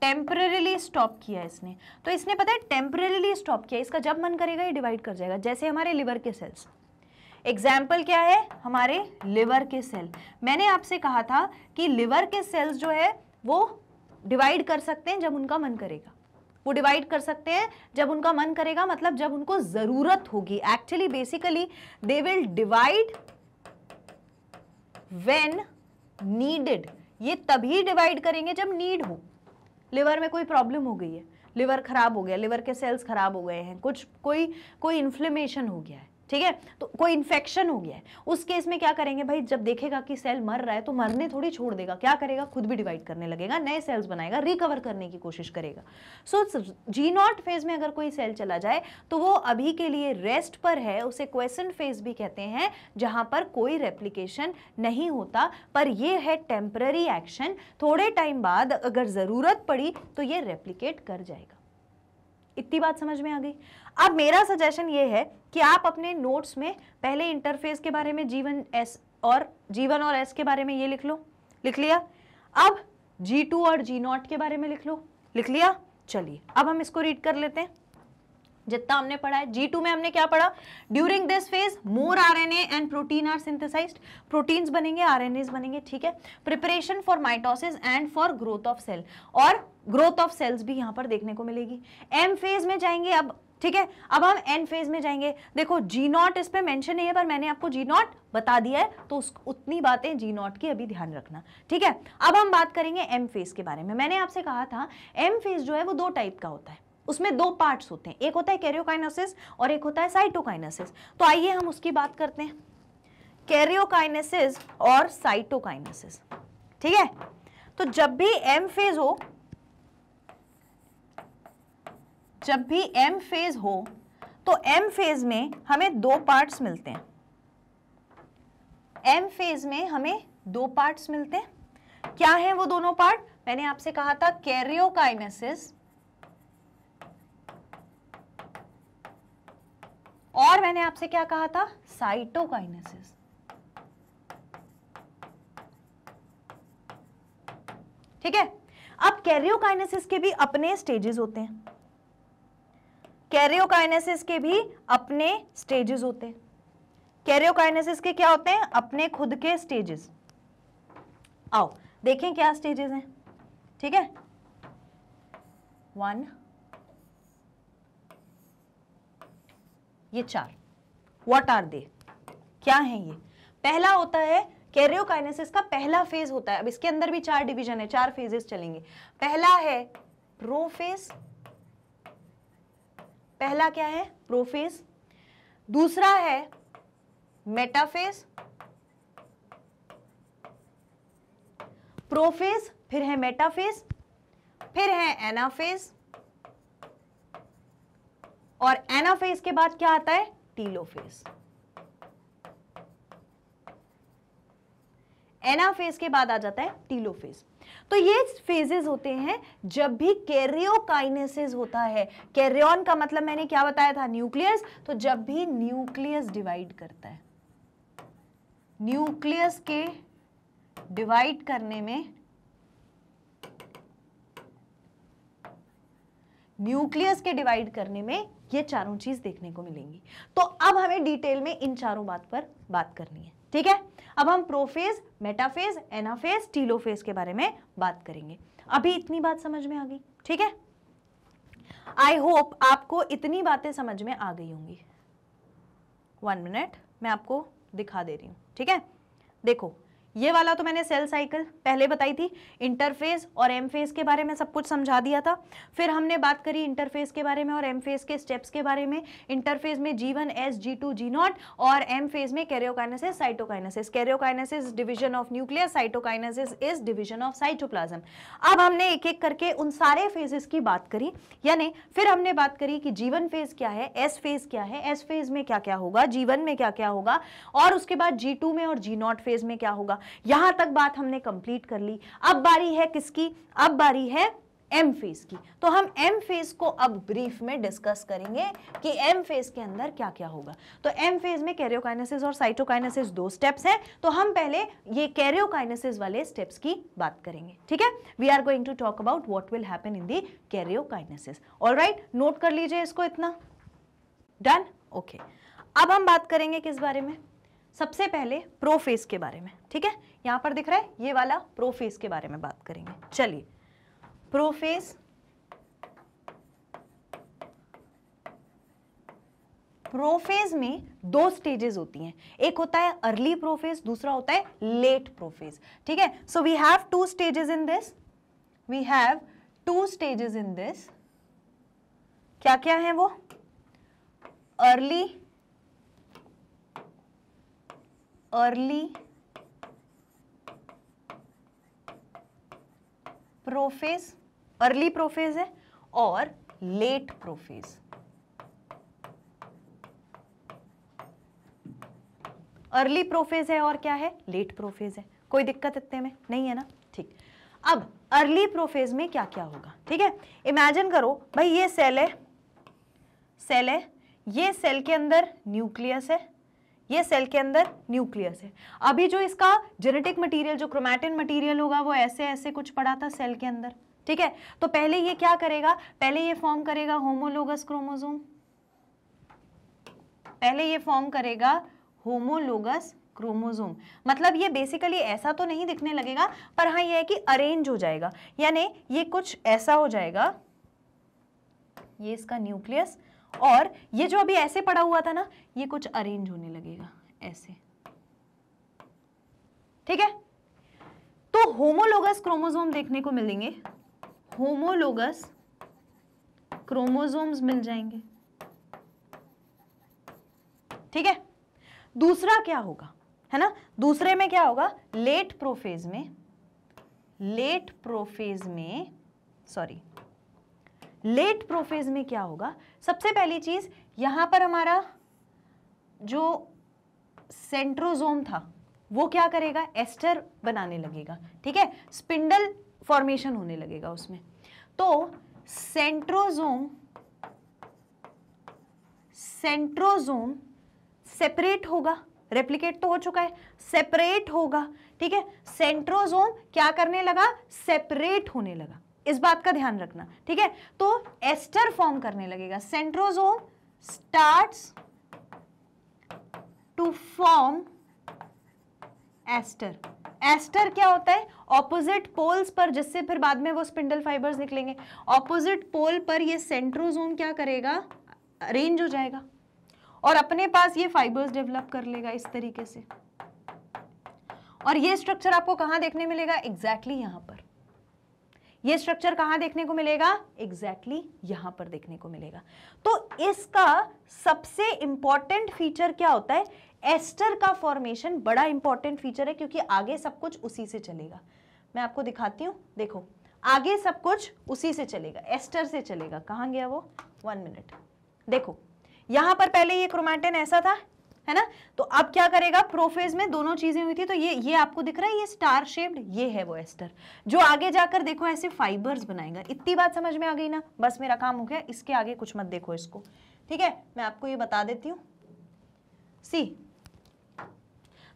टेम्परेरीली स्टॉप किया इसने। तो इसने पता है टेम्परेरीली स्टॉप किया, इसका जब मन करेगा ये डिवाइड कर जाएगा, जैसे हमारे लिवर के सेल्स, एग्जाम्पल क्या है, हमारे लिवर के सेल। मैंने आपसे कहा था कि लिवर के सेल्स जो है वो डिवाइड कर सकते हैं जब उनका मन करेगा, वो डिवाइड कर सकते हैं जब उनका मन करेगा, मतलब जब उनको ज़रूरत होगी। Actually basically they will divide when needed, ये तभी डिवाइड करेंगे जब नीड हो। लिवर में कोई प्रॉब्लम हो गई है, लिवर ख़राब हो गया, लिवर के सेल्स ख़राब हो गए हैं, कुछ कोई इन्फ्लेमेशन हो गया है, ठीक है, तो कोई इन्फेक्शन हो गया है, उस केस में क्या करेंगे भाई, जब देखेगा कि सेल मर रहा है तो मरने थोड़ी छोड़ देगा, क्या करेगा, खुद भी डिवाइड करने लगेगा, नए सेल्स बनाएगा, रिकवर करने की कोशिश करेगा। सो G0 फेज में अगर कोई सेल चला जाए तो वो अभी के लिए रेस्ट पर है, उसे क्वेसेंट फेज भी कहते हैं, जहाँ पर कोई रेप्लिकेशन नहीं होता, पर यह है टेम्पररी एक्शन। थोड़े टाइम बाद अगर ज़रूरत पड़ी तो ये रेप्लिकेट कर जाएगा। इतनी बात समझ में आ गई। अब मेरा सजेशन ये है कि आप अपने नोट्स में पहले इंटरफेस के बारे में G1 और S के बारे में ये लिख लो, लिख लिया। अब G2 और G0 के बारे में लिख लो, लिख लिया। चलिए अब हम इसको रीड कर लेते हैं जितना हमने पढ़ा है। G2 में हमने क्या पढ़ा, during this phase more RNA and protein are synthesized, proteins बनेंगे, RNAs बनेंगे, ठीक है। Preparation for mitosis and for growth of cell, और ग्रोथ ऑफ सेल्स भी यहाँ पर देखने को मिलेगी। M फेज में जाएंगे अब, ठीक है। अब हम N फेज में जाएंगे। देखो G0 इस पर मेंशन नहीं है, पर मैंने आपको G0 बता दिया है, तो उतनी बातें G0 की अभी ध्यान रखना, ठीक है। अब हम बात करेंगे M फेज के बारे में। मैंने आपसे कहा था M फेज जो है वो दो टाइप का होता है, उसमें दो पार्ट्स होते हैं, एक होता है कैरियोकाइनेसिस और एक होता है साइटोकाइनेसिस। तो आइए हम उसकी बात करते हैं, कैरियोकाइनेसिस और साइटोकाइनेसिस, ठीक है। तो जब भी एम फेज हो तो एम फेज में हमें दो पार्ट्स मिलते हैं, क्या है वो दोनों पार्ट, मैंने आपसे कहा था कैरियोकाइनेसिस और मैंने आपसे क्या कहा था, साइटोकाइनेसिस। ठीक है। अब कैरियोकाइनेसिस के भी अपने स्टेजेस होते हैं, कैरियोकाइनेसिस के क्या होते हैं, अपने खुद के स्टेजेस। आओ देखें क्या स्टेजेस हैं, ठीक है। 1, ये 4, व्हाट आर दे, क्या है ये। पहला होता है कैरियोकाइनेसिस का पहला फेज होता है। अब इसके अंदर भी 4 डिवीजन है, 4 फेजेस चलेंगे। पहला है प्रोफेज, दूसरा है मेटाफेज, प्रोफेज, फिर है मेटाफेज, फिर है एनाफेज, और एनाफेज के बाद क्या आता है, टीलोफेज। एनाफेज के बाद आ जाता है टीलोफेज। तो ये फेजेस होते हैं जब भी कैरियोकाइनेसिस होता है। कैरियन का मतलब मैंने क्या बताया था, न्यूक्लियस। तो जब भी न्यूक्लियस डिवाइड करता है, न्यूक्लियस के डिवाइड करने में, ये चारों चीज देखने को मिलेंगी। तो अब हमें डिटेल में इन चारों बात पर बात करनी है, ठीक है। अब हम प्रोफेज, मेटाफेज, एनाफेज, टीलोफेज के बारे में बात करेंगे। अभी इतनी बात समझ में आ गई, ठीक है। आई होप आपको इतनी बातें समझ में आ गई होंगी। 1 मिनट, मैं आपको दिखा दे रही हूँ, ठीक है। देखो ये वाला तो मैंने सेल साइकिल पहले बताई थी, इंटरफेस और एम फेज के बारे में सब कुछ समझा दिया था। फिर हमने बात करी इंटरफेस के बारे में और एम फेज के स्टेप्स के बारे में। इंटरफेज में G1, S, G2, G0 और एम फेज में karyokinesis, cytokinesis. Karyokinesis division of nucleus, cytokinesis is division of cytoplasm. अब हमने एक एक करके उन सारे फेजेस की बात करी, यानी फिर हमने बात करी कि G1 फेज क्या है, S फेज क्या है, S फेज में क्या क्या होगा, G1 में क्या क्या होगा, और उसके बाद G2 में और G0 फेज में क्या होगा। यहां तक बात हमने कंप्लीट कर ली। अब बारी है किसकी, अब बारी है एम फेज की। तो हम एम फेज को अब ब्रीफ में डिस्कस करेंगे कि एम फेज के अंदर क्या क्या होगा। तो एम फेज में कैरियोकाइनेसिस और साइटोकाइनेसिस 2 स्टेप्स हैं, तो हम पहले ये कैरियोकाइनेसिस वाले स्टेप्स की बात करेंगे, ठीक है। We are going to talk about what will happen in the karyokinesis. Alright, note कर लीजिए इसको, इतना डन, ओके। अब हम बात करेंगे किस बारे में, सबसे पहले प्रोफेज के बारे में, ठीक है, यहाँ पर दिख रहा है ये वाला प्रोफेज के बारे में बात करेंगे। चलिए, प्रोफेज में दो स्टेजेस होती हैं, एक होता है अर्ली प्रोफेज, दूसरा होता है लेट प्रोफेज, ठीक है। So we have two stages in this, क्या क्या है वो? अर्ली प्रोफेज, अर्ली प्रोफेज है, और लेट प्रोफेज। अर्ली प्रोफेज है और क्या है? लेट प्रोफेज है। कोई दिक्कत इतने में नहीं है ना? ठीक। अब अर्ली प्रोफेज में क्या क्या होगा, ठीक है। इमेजिन करो भाई, ये सेल है, ये सेल के अंदर न्यूक्लियस है, अभी जो इसका जेनेटिक मटीरियल, जो क्रोमैटिन मटीरियल होगा, वो ऐसे ऐसे कुछ पड़ा था सेल के अंदर, ठीक है। तो पहले ये क्या करेगा? पहले ये फॉर्म करेगा होमोलोगस क्रोमोसोम, मतलब ये बेसिकली ऐसा तो नहीं दिखने लगेगा, पर हाँ ये है कि अरेंज हो जाएगा, यानी ये कुछ ऐसा हो जाएगा, ये इसका न्यूक्लियस, और ये जो अभी ऐसे पड़ा हुआ था ना, ये कुछ अरेंज होने लगेगा ऐसे, ठीक है। तो होमोलोगस क्रोमोसोम देखने को मिलेंगे, होमोलोगस क्रोमोसोम्स मिल जाएंगे, ठीक है। दूसरा क्या होगा, है ना, दूसरे में क्या होगा? लेट प्रोफेज में, लेट प्रोफेज में क्या होगा? सबसे पहली चीज, यहां पर हमारा जो सेंट्रोसोम था वो क्या करेगा? एस्टर बनाने लगेगा, ठीक है, स्पिंडल फॉर्मेशन होने लगेगा उसमें। तो सेंट्रोसोम सेपरेट होगा, रेप्लिकेट तो हो चुका है, सेपरेट होगा, ठीक है। सेंट्रोसोम क्या करने लगा? सेपरेट होने लगा, इस बात का ध्यान रखना, ठीक है। तो एस्टर फॉर्म करने लगेगा, centrosome starts to form aster. Aster क्या होता है? ऑपोजिट पोल्स पर, जिससे फिर बाद में वो स्पिंडल फाइबर्स निकलेंगे, ऑपोजिट पोल पर ये सेंट्रोसोम क्या करेगा? अरेंज हो जाएगा और अपने पास ये फाइबर्स डेवलप कर लेगा इस तरीके से। और ये स्ट्रक्चर आपको कहाँ देखने मिलेगा? एग्जैक्टली यहाँ पर। ये स्ट्रक्चर कहाँ देखने को मिलेगा? एग्जैक्टली यहाँ पर देखने को मिलेगा। तो इसका सबसे इम्पॉर्टेंट फीचर क्या होता है? एस्टर का फॉर्मेशन बड़ा इंपॉर्टेंट फीचर है, क्योंकि आगे सब कुछ उसी से चलेगा। मैं आपको दिखाती हूँ, देखो आगे सब कुछ उसी से चलेगा, एस्टर से चलेगा। कहाँ गया वो? 1 मिनट। देखो यहाँ पर पहले ये क्रोमैटिन ऐसा था, है ना, तो अब क्या करेगा? प्रोफेज में दोनों चीजें हुई थी, तो ये आपको दिख रहा है, ये स्टार शेप्ड, ये है वो एस्टर, जो आगे जाकर देखो ऐसे फाइबर्स बनाएगा। इतनी बात समझ में आ गई ना? बस मेरा काम हो गया, इसके आगे कुछ मत देखो इसको, ठीक है। मैं आपको ये बता देती हूँ, see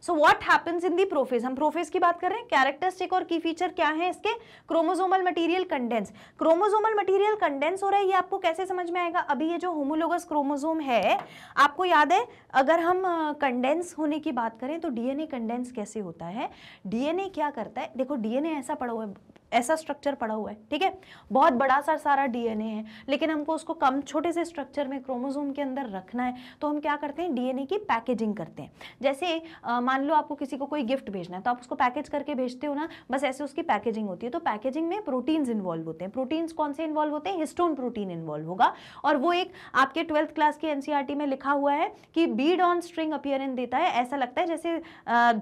so what happens in the prophase. हम प्रोफेज की बात कर रहे हैं, कैरेक्टरिस्टिक और की फीचर क्या है इसके? Chromosomal material condense. Chromosomal material condense हो रहा है, ये आपको कैसे समझ में आएगा? अभी ये जो होमोलोगस क्रोमोसोम है, आपको याद है, अगर हम कंडेंस होने की बात करें तो डीएनए कंडेंस कैसे होता है? डीएनए क्या करता है? देखो डीएनए ऐसा पड़ा हुआ है, ऐसा स्ट्रक्चर पड़ा हुआ है, ठीक है, बहुत बड़ा सा सारा डीएनए है, लेकिन हमको उसको कम छोटे से स्ट्रक्चर में क्रोमोसोम के अंदर रखना है, तो हम क्या करते हैं? डीएनए की पैकेजिंग करते हैं। जैसे मान लो आपको किसी को कोई गिफ्ट भेजना है, तो आप उसको पैकेज करके भेजते हो ना, बस ऐसे उसकी पैकेजिंग होती है। तो पैकेजिंग में प्रोटीन्स इन्वॉल्व होते हैं। प्रोटीन्स कौन से इन्वॉल्व होते हैं? हिस्टोन प्रोटीन इन्वॉल्व होगा, और वो एक आपके 12th क्लास के एनसीईआरटी में लिखा हुआ है कि बीड ऑन स्ट्रिंग अपीयरेंस देता है, ऐसा लगता है जैसे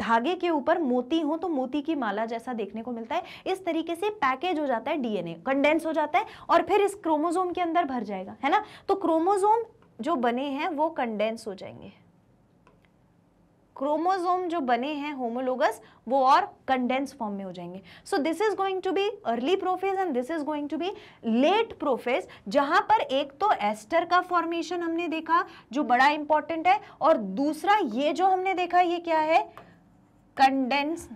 धागे के ऊपर मोती हो तो मोती की माला जैसा देखने को मिलता है। इस तरीके से पैकेज हो जाता है डीएनए, कंडेंस हो जाता है और फिर इस क्रोमोसोम के अंदर भर जाएगा, है ना। तो क्रोमोसोम जो बने हैं वो कंडेंस हो जाएंगे, क्रोमोसोम जो बने हैं होमोलोगस वो और कंडेंस फॉर्म में हो जाएंगे। So this is going to be early prophase and this is going to be late prophase, जहां पर एक तो एस्टर का फॉर्मेशन हमने देखा जो बड़ा इंपॉर्टेंट है, और दूसरा ये जो हमने देखा ये क्या है? Condense,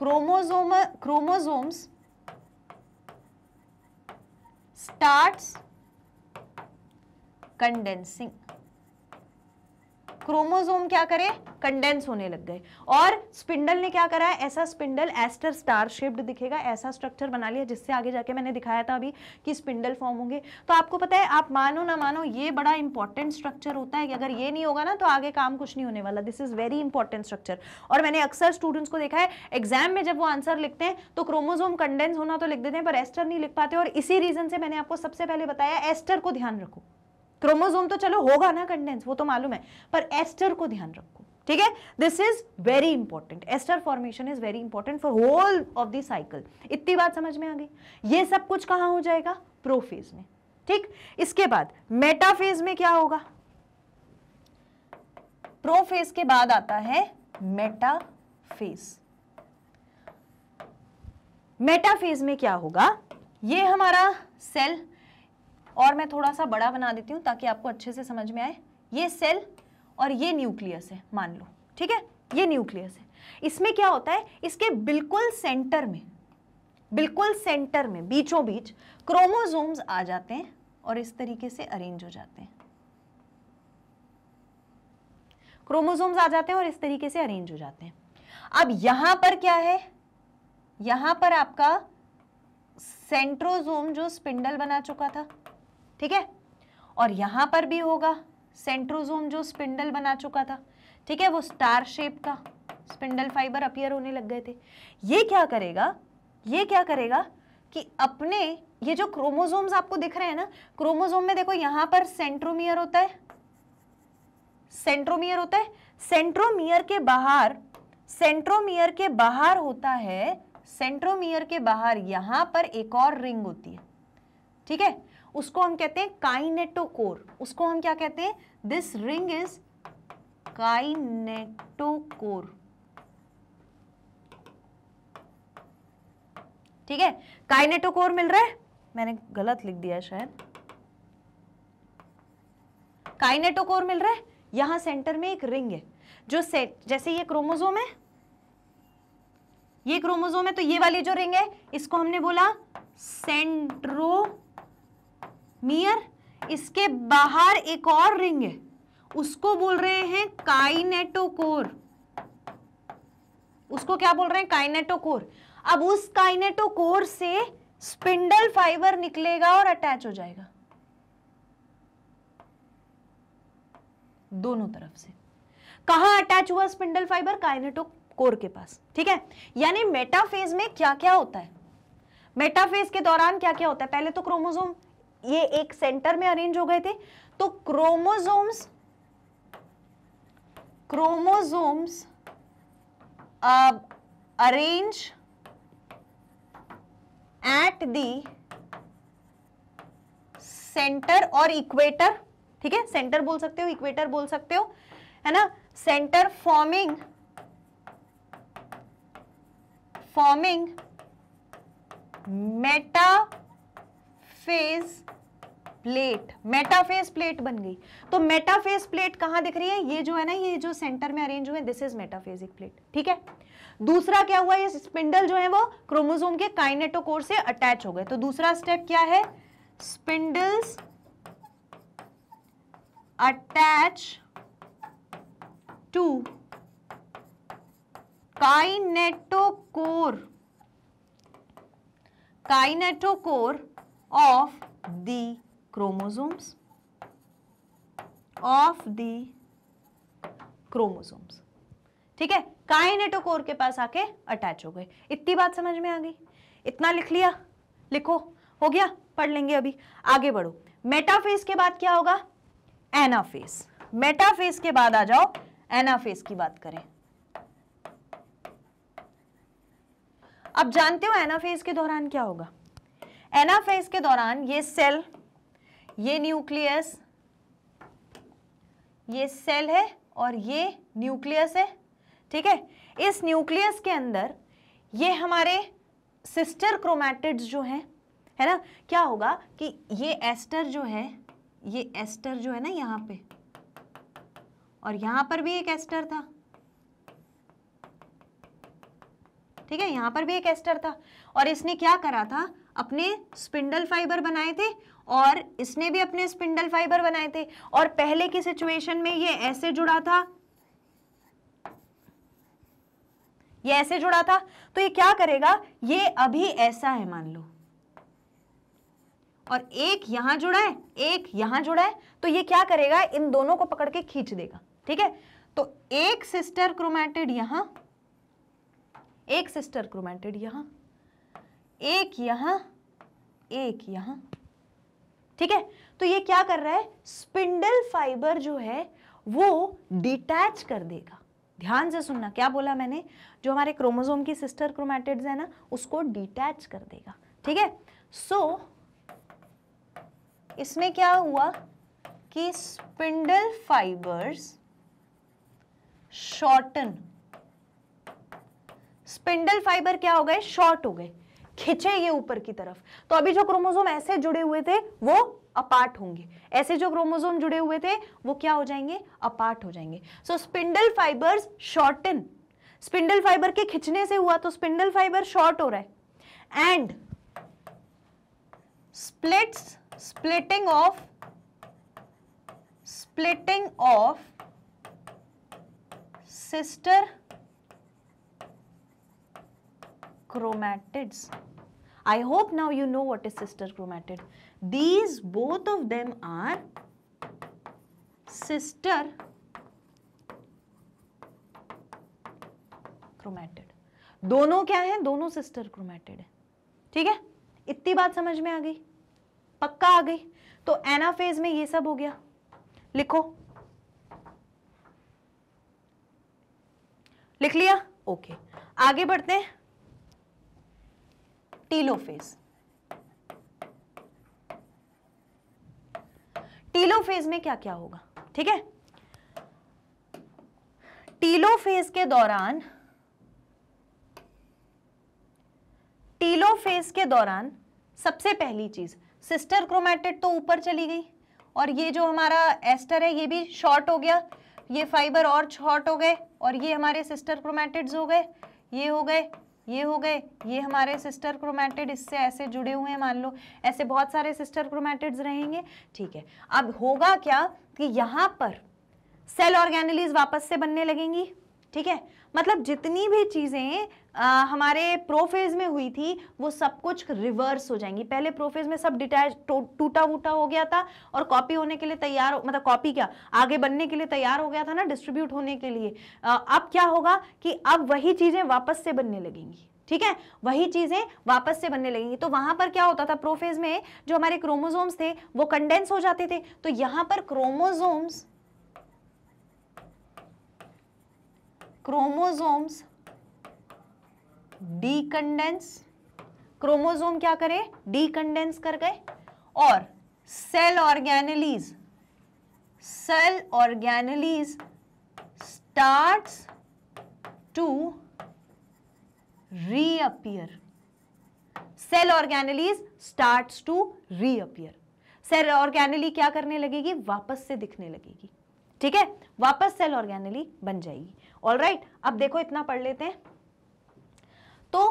chromosomes starts condensing, chromosome क्या करे, कंडेंस होने लग गए। और स्पिंडल ने क्या करा है, ऐसा स्पिंडल एस्टर स्टार शेप्ड दिखेगा, ऐसा स्ट्रक्चर बना लिया, जिससे आगे जाके मैंने दिखाया था अभी कि स्पिंडल फॉर्म होंगे। तो आपको पता है, आप मानो ना मानो, ये बड़ा इंपॉर्टेंट स्ट्रक्चर होता है कि अगर ये नहीं होगा ना तो आगे काम कुछ नहीं होने वाला। This is very important structure. और मैंने अक्सर स्टूडेंट्स को देखा है एग्जाम में, जब वो आंसर लिखते हैं तो क्रोमोसोम कंडेंस होना तो लिख देते हैं पर एस्टर नहीं लिख पाते। और इसी रीजन से मैंने आपको सबसे पहले बताया एस्टर को ध्यान रखो, क्रोमोसोम तो चलो होगा ना कंडेंस, वो तो मालूम है, पर एस्टर को ध्यान रखो, ठीक है। This is very important, aster formation is very important for whole of the cycle. इतनी बात समझ में आ गई। ये सब कुछ कहाँ हो जाएगा, प्रोफेज में, ठीक। इसके बाद मेटाफेज में क्या होगा, प्रोफेज के बाद आता है मेटाफेज। मेटाफेज में क्या होगा, ये हमारा सेल, और मैं थोड़ा सा बड़ा बना देती हूँ ताकि आपको अच्छे से समझ में आए। ये सेल और ये न्यूक्लियस है, मान लो, ठीक है, ये न्यूक्लियस है। इसमें क्या होता है, इसके बिल्कुल सेंटर में, बिल्कुल सेंटर में, बीचों बीच क्रोमोसोम्स आ जाते हैं और इस तरीके से अरेंज हो जाते हैं। क्रोमोसोम्स आ जाते हैं और इस तरीके से अरेंज हो जाते हैं। अब यहाँ पर क्या है, यहाँ पर आपका सेंट्रोसोम जो स्पिंडल बना चुका था, ठीक है, और यहाँ पर भी होगा सेंट्रोसोम जो स्पिंडल बना चुका था, ठीक है, वो स्टार शेप का स्पिंडल फाइबर अपीयर होने लग गए थे। ये क्या करेगा, ये क्या करेगा कि अपने ये जो क्रोमोसोम्स आपको दिख रहे हैं ना, क्रोमोसोम में देखो यहाँ पर सेंट्रोमियर होता है, सेंट्रोमियर होता है, सेंट्रोमियर के बाहर, सेंट्रोमियर के बाहर होता है, सेंट्रोमियर के बाहर यहाँ पर एक और रिंग होती है, ठीक है, उसको हम कहते हैं काइनेटोकोर। उसको हम क्या कहते हैं, दिस रिंग इज काइनेटोकोर, ठीक है, काइनेटोकोर मिल रहा है, मैंने गलत लिख दिया शायद, काइनेटोकोर मिल रहा है। यहां सेंटर में एक रिंग है जो जैसे ये क्रोमोसोम है, ये क्रोमोसोम है, तो ये वाली जो रिंग है इसको हमने बोला सेंट्रोमियर, इसके बाहर एक और रिंग है, उसको बोल रहे हैं काइनेटोकोर, उसको क्या बोल रहे हैं, काइनेटोकोर। अब उस काइनेटोकोर से स्पिंडल फाइबर निकलेगा और अटैच हो जाएगा दोनों तरफ से। कहां अटैच हुआ स्पिंडल फाइबर, काइनेटोकोर के पास, ठीक है। यानी मेटाफेज में क्या क्या होता है, मेटाफेज के दौरान क्या क्या होता है, पहले तो क्रोमोसोम ये एक सेंटर में अरेंज हो गए थे, तो chromosomes, chromosomes arrange at the centre और इक्वेटर, ठीक है, सेंटर बोल सकते हो, इक्वेटर बोल सकते हो, है ना, centre forming, forming metaphase plate. Metaphase plate बन गई। तो मेटाफेज प्लेट कहां दिख रही है, ये जो है ना, ये जो सेंटर में अरेंज हुए, दिस इज मेटाफेजिक प्लेट, ठीक है। दूसरा क्या हुआ, ये स्पिंडल जो है वो क्रोमोसोम के काइनेटोकोर से अटैच हो गए, तो दूसरा स्टेप क्या है, spindles attach to kinetochore, kinetochore of the chromosomes, of the chromosomes, ठीक है, काइनेटोकोर के पास आके अटैच हो गए। इतनी बात समझ में आ गई, इतना लिख लिया, लिखो, हो गया, पढ़ लेंगे अभी, आगे बढ़ो। मेटाफेज के बाद क्या होगा, एनाफेज। मेटाफेज के बाद आ जाओ, एनाफेज की बात करें। अब जानते हो एनाफेज के दौरान क्या होगा, एनाफेज के दौरान ये सेल, ये न्यूक्लियस, ये सेल है और ये न्यूक्लियस है, ठीक है, इस न्यूक्लियस के अंदर ये हमारे सिस्टर क्रोमैटिड्स जो हैं, है ना, क्या होगा कि ये एस्टर जो है, ये एस्टर जो है ना यहाँ पे, और यहाँ पर भी एक एस्टर था, ठीक है, यहाँ पर भी एक एस्टर था, और इसने क्या करा था, अपने स्पिंडल फाइबर बनाए थे और इसने भी अपने स्पिंडल फाइबर बनाए थे, और पहले की सिचुएशन में ये ऐसे जुड़ा था, ये ऐसे जुड़ा था। तो ये क्या करेगा, ये अभी ऐसा है मान लो, और एक यहां जुड़ा है, एक यहां जुड़ा है, तो ये क्या करेगा, इन दोनों को पकड़ के खींच देगा। ठीक है, तो एक सिस्टर क्रोमैटिड यहां, एक सिस्टर क्रोमैटिड यहां, एक यहां, एक यहां। ठीक है, तो ये क्या कर रहा है, स्पिंडल फाइबर जो है वो डिटैच कर देगा। ध्यान से सुनना क्या बोला मैंने, जो हमारे क्रोमोसोम की सिस्टर क्रोमैटिड्स है ना, उसको डिटैच कर देगा। ठीक है, सो इसमें क्या हुआ कि spindle fibres shorten, spindle fibre क्या हो गए, शॉर्ट हो गए, खिंचे ये ऊपर की तरफ। तो अभी जो क्रोमोसोम ऐसे जुड़े हुए थे वो अपार्ट होंगे, ऐसे जो क्रोमोसोम जुड़े हुए थे वो क्या हो जाएंगे, अपार्ट हो जाएंगे। So spindle fibres shorten, spindle fibre के खिंचने से हुआ, तो स्पिंडल फाइबर शॉर्ट हो रहा है। And splits, splitting of, splitting of sister chromatids. I hope now you know what is sister chromatid. These both of them are sister chromatid. दोनों क्या हैं, दोनों sister chromatid है। ठीक है, इतनी बात समझ में आ गई, पक्का आ गई। तो एनाफेज में ये सब हो गया, लिखो, लिख लिया, ओके। आगे बढ़ते हैं, टीलोफेज। टीलोफेज में क्या क्या होगा, ठीक है। टीलोफेज के दौरान, टीलोफेज के दौरान सबसे पहली चीज, सिस्टर क्रोमैटिड तो ऊपर चली गई, और ये जो हमारा एस्टर है ये भी शॉर्ट हो गया, ये फाइबर और शॉर्ट हो गए, और ये हमारे सिस्टर क्रोमैटिड्स हो गए, ये हो गए, ये हो गए, ये हमारे सिस्टर क्रोमैटिड इससे ऐसे जुड़े हुए हैं, मान लो ऐसे बहुत सारे सिस्टर क्रोमैटिड्स रहेंगे। ठीक है, अब होगा क्या कि यहाँ पर सेल ऑर्गेनेलीज वापस से बनने लगेंगी। ठीक है, मतलब जितनी भी चीज़ें हमारे प्रोफेज में हुई थी वो सब कुछ रिवर्स हो जाएंगी। पहले प्रोफेज में सब डिटैच टूटा वूटा हो गया था और कॉपी होने के लिए तैयार, मतलब कॉपी क्या, आगे बनने के लिए तैयार हो गया था ना, डिस्ट्रीब्यूट होने के लिए। अब क्या होगा कि अब वही चीज़ें वापस से बनने लगेंगी। ठीक है, वही चीज़ें वापस से बनने लगेंगी। तो वहाँ पर क्या होता था, प्रोफेज में जो हमारे क्रोमोसोम्स थे वो कंडेंस हो जाते थे, तो यहाँ पर क्रोमोसोम्स, क्रोमोसोम्स डीकंडेंस, क्रोमोसोम क्या करे, डीकंडेंस कर गए, और cell organelles, cell organelles starts to reappear, cell organelles starts to reappear. Cell organelle क्या करने लगेगी, वापस से दिखने लगेगी। ठीक है, वापस सेल ऑर्गेनेली बन जाएगी। ऑलराइट, अब देखो इतना पढ़ लेते हैं। तो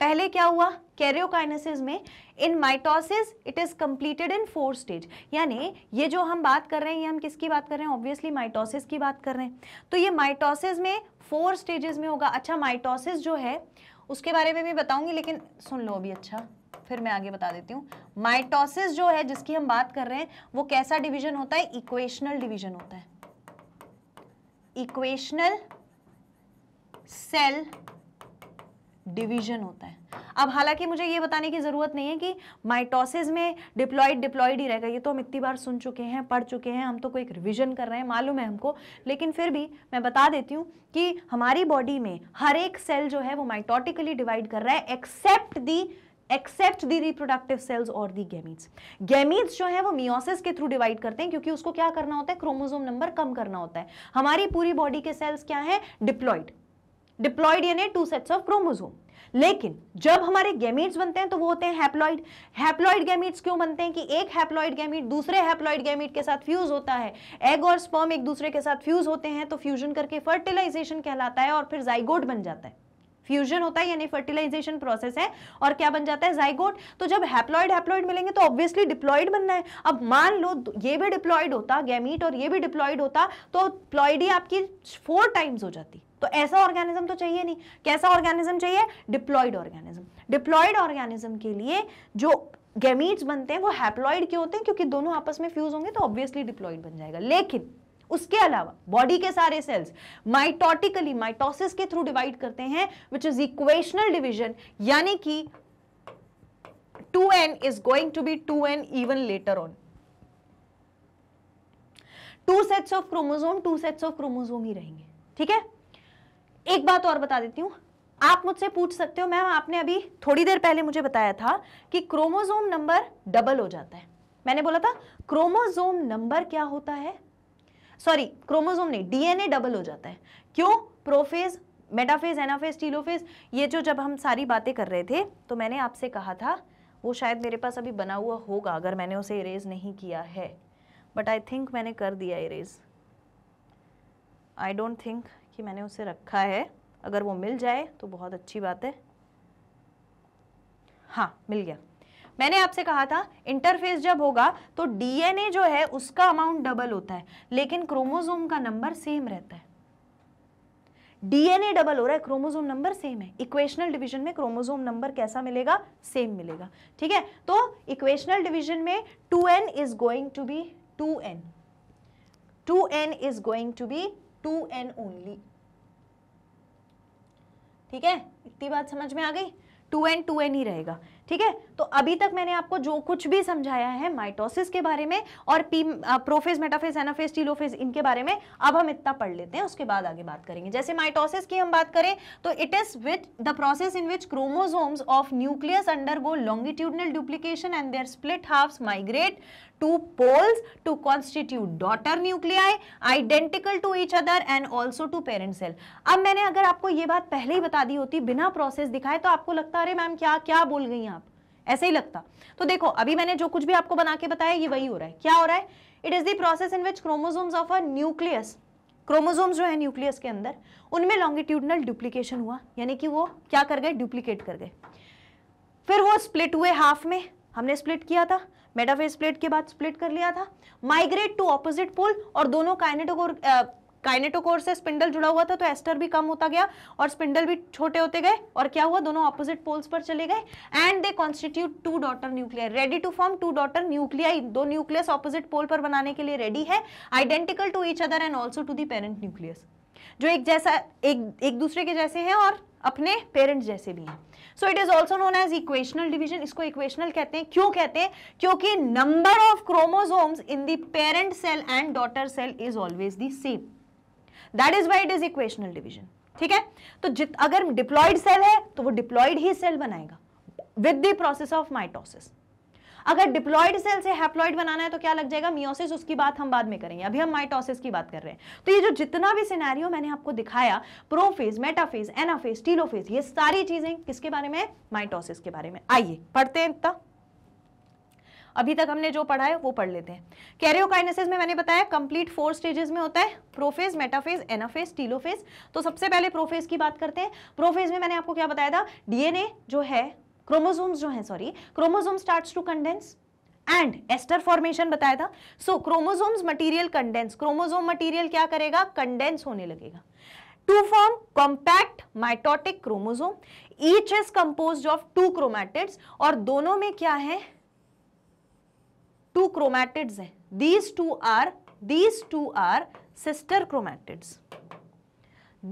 पहले क्या हुआ, कैरियोकाइनेसिस में in mitosis it is completed in 4 stage, यानी ये जो हम बात कर रहे हैं, ये हम किसकी बात कर रहे हैं, ऑब्वियसली माइटोसिस की बात कर रहे हैं। तो ये माइटोसिस में 4 स्टेजेस में होगा। अच्छा, माइटोसिस जो है उसके बारे में भी बताऊंगी, लेकिन सुन लो अभी, अच्छा फिर मैं आगे बता देती हूँ। माइटोसिस जो है जिसकी हम बात कर रहे हैं वो कैसा डिवीजन होता है, इक्वेशनल डिवीजन होता है, इक्वेशनल सेल डिवीजन होता है। अब हालांकि मुझे ये बताने की ज़रूरत नहीं है कि माइटोसिस में डिप्लॉइड डिप्लॉइड ही रहेगा, ये तो हम इतनी बार सुन चुके हैं, पढ़ चुके हैं, हम तो कोई एक रिविजन कर रहे हैं, मालूम है हमको, लेकिन फिर भी मैं बता देती हूँ कि हमारी बॉडी में हर एक सेल जो है वो माइटोटिकली डिवाइड कर रहा है, एक्सेप्ट दी रिप्रोडक्टिव सेल्स और दी गैमीट्स। गैमीट्स जो है वो मियोसिस के थ्रू डिवाइड करते हैं, क्योंकि उसको क्या करना होता है, क्रोमोसोम नंबर कम करना होता है। हमारी पूरी बॉडी के सेल्स क्या हैं, डिप्लॉइड, डिप्लॉइड यानी 2 सेट्स ऑफ क्रोमोसोम। लेकिन जब हमारे गैमीट्स बनते हैं तो वो होते हैं हैप्लॉइड। हैप्लॉइड गैमीट्स क्यों बनते हैं कि एक हैप्लॉइड गैमीट दूसरे हैप्लॉइड गैमीट के साथ फ्यूज होता है, एग और स्पर्म एक दूसरे के साथ फ्यूज होते हैं, तो फ्यूजन करके फर्टिलाइजेशन कहलाता है, और फिर जाइगोट बन जाता है। फ्यूजन होता है यानी फर्टिलाइजेशन प्रोसेस है और क्या बन जाता है जाइगोट। तो जब हैप्लॉइड हैप्लॉइड मिलेंगे तो ऑब्वियसली डिप्लॉइड बनना है। अब मान लो ये भी डिप्लॉइड होता गैमीट और ये भी डिप्लॉइड होता तो प्लॉइडी आपकी 4 टाइम्स हो जाती। तो ऐसा ऑर्गेनिज्म तो चाहिए नहीं। कैसा ऑर्गेनिज्म चाहिए? Diploid organism. डिप्लॉइड ऑर्गेनिज्म के लिए जो गैमीट्स बनते हैं वो हैप्लॉइड के होते हैं क्योंकि दोनों आपस में फ्यूज होंगे तो ऑब्वियसली डिप्लॉइड बन जाएगा। लेकिन उसके अलावा बॉडी के सारे सेल्स माइटोटिकली माइटोसिस के थ्रू डिवाइड करते हैं विच इज इक्वेशनल डिवीजन यानी कि 2n is going to be 2n even later on. 2 sets of chromosome 2 sets of chromosome ही रहेंगे। ठीक है, एक बात और बता देती हूं। आप मुझसे पूछ सकते हो मैम आपने अभी थोड़ी देर पहले मुझे बताया था कि क्रोमोसोम नंबर डबल हो जाता है। मैंने बोला था क्रोमोसोम नंबर क्या होता है, सॉरी क्रोमोसोम नहीं डीएनए डबल हो जाता है। क्यों? प्रोफेज मेटाफेज एनाफेज टीलोफेज ये जो जब हम सारी बातें कर रहे थे तो मैंने आपसे कहा था, वो शायद मेरे पास अभी बना हुआ होगा अगर मैंने उसे इरेज नहीं किया है, बट आई थिंक मैंने कर दिया इरेज। आई डोंट थिंक कि मैंने उसे रखा है, अगर वो मिल जाए तो बहुत अच्छी बात है। हाँ मिल गया। मैंने आपसे कहा था इंटरफेस जब होगा तो डीएनए जो है उसका अमाउंट डबल होता है लेकिन क्रोमोसोम का नंबर सेम रहता है। डीएनए डबल हो रहा है, क्रोमोसोम नंबर सेम है। इक्वेशनल डिवीजन में क्रोमोसोम नंबर कैसा मिलेगा? सेम मिलेगा। ठीक है, तो इक्वेशनल डिवीजन में 2n is going to be 2n, 2n is going to be 2n only. ठीक है, इतनी बात समझ में आ गई। 2n 2n ही रहेगा। ठीक है, तो अभी तक मैंने आपको जो कुछ भी समझाया है माइटोसिस के बारे में और प्रोफेज मेटाफेज एनाफेज टीलोफेज इनके बारे में अब हम इतना पढ़ लेते हैं, उसके बाद आगे बात करेंगे। जैसे माइटोसिस की हम बात करें तो it is which the process in which chromosomes of nucleus undergo longitudinal duplication and their split halves migrate to poles to constitute daughter nuclei identical to each other and also to parent cell. अब मैंने अगर आपको ये बात पहले ही बता दी होती बिना प्रोसेस दिखाए तो आपको लगता अरे मैम क्या क्या बोल गई आप, ऐसे ही लगता। तो देखो अभी मैंने जो कुछ भी आपको बना के बताया ये वही हो रहा है। क्या हो रहा है? It is the process in which chromosomes of a nucleus, chromosomes जो है न्यूक्लियस के अंदर उनमें लॉन्गिट्यूडनल डुप्लीकेशन हुआ यानी कि वो क्या कर गए, डुप्लीकेट कर गए। फिर वो स्प्लिट हुए हाफ में, हमने स्प्लिट किया था मेटाफेज स्प्लिट के बाद स्प्लिट कर लिया था, माइग्रेट टू ऑपोजिट पोल और दोनों काइनेटोकोर से स्पिंडल जुड़ा हुआ था तो एस्टर भी कम होता गया और स्पिंडल भी छोटे होते गए और क्या हुआ, दोनों ऑपोजिट पोल्स पर चले गए and they constitute two daughter nuclei, ready to form two daughter nuclei, दो न्यूक्लियस ऑपोजिट पोल पर बनाने के लिए रेडी है, identical to each other and also to the parent nucleus, जो एक जैसा एक दूसरे के जैसे हैं और अपने पेरेंट्स जैसे भी हैं। So it is also known as equational division. इसको इक्वेशनल कहते हैं। क्यों कहते हैं? क्योंकि number of chromosomes in the parent cell and daughter cell is always the same, that is why it is equational division. ठीक है, तो अगर डिप्लॉयड सेल है तो वो डिप्लॉयड ही सेल बनाएगा with the process of mitosis. अगर डिप्लॉयड सेल से हैप्लॉयड बनाना है तो क्या लग जाएगा, मियोसिस, उसकी बात हम बाद में करेंगे, अभी हम माइटोसिस की बात कर रहे हैं। तो ये जो जितना भी सिनेरियो मैंने आपको दिखाया प्रोफेज मेटाफेज एनाफेज टीलोफेज ये सारी चीजें किसके बारे में, माइटोसिस के बारे में। आइए पढ़ते हैं, इतना अभी तक हमने जो पढ़ा है वो पढ़ लेते हैं। कैरियोकाइनेसिस में मैंने बताया कंप्लीट 4 स्टेजेस में होता है, प्रोफेज मेटाफेज एनाफेज टीलोफेज। तो सबसे पहले प्रोफेज की बात करते हैं। प्रोफेज में मैंने आपको क्या बताया था, डीएनए जो है chromosome starts to condense and aster formation बताया था। So chromosomes material condense, chromosome material क्या करेगा, कंडेंस होने लगेगा to form compact mitotic chromosome, each is composed of 2 chromatids और दोनों में क्या है, 2 क्रोमैटिड्स हैं। These two are sister chromatids,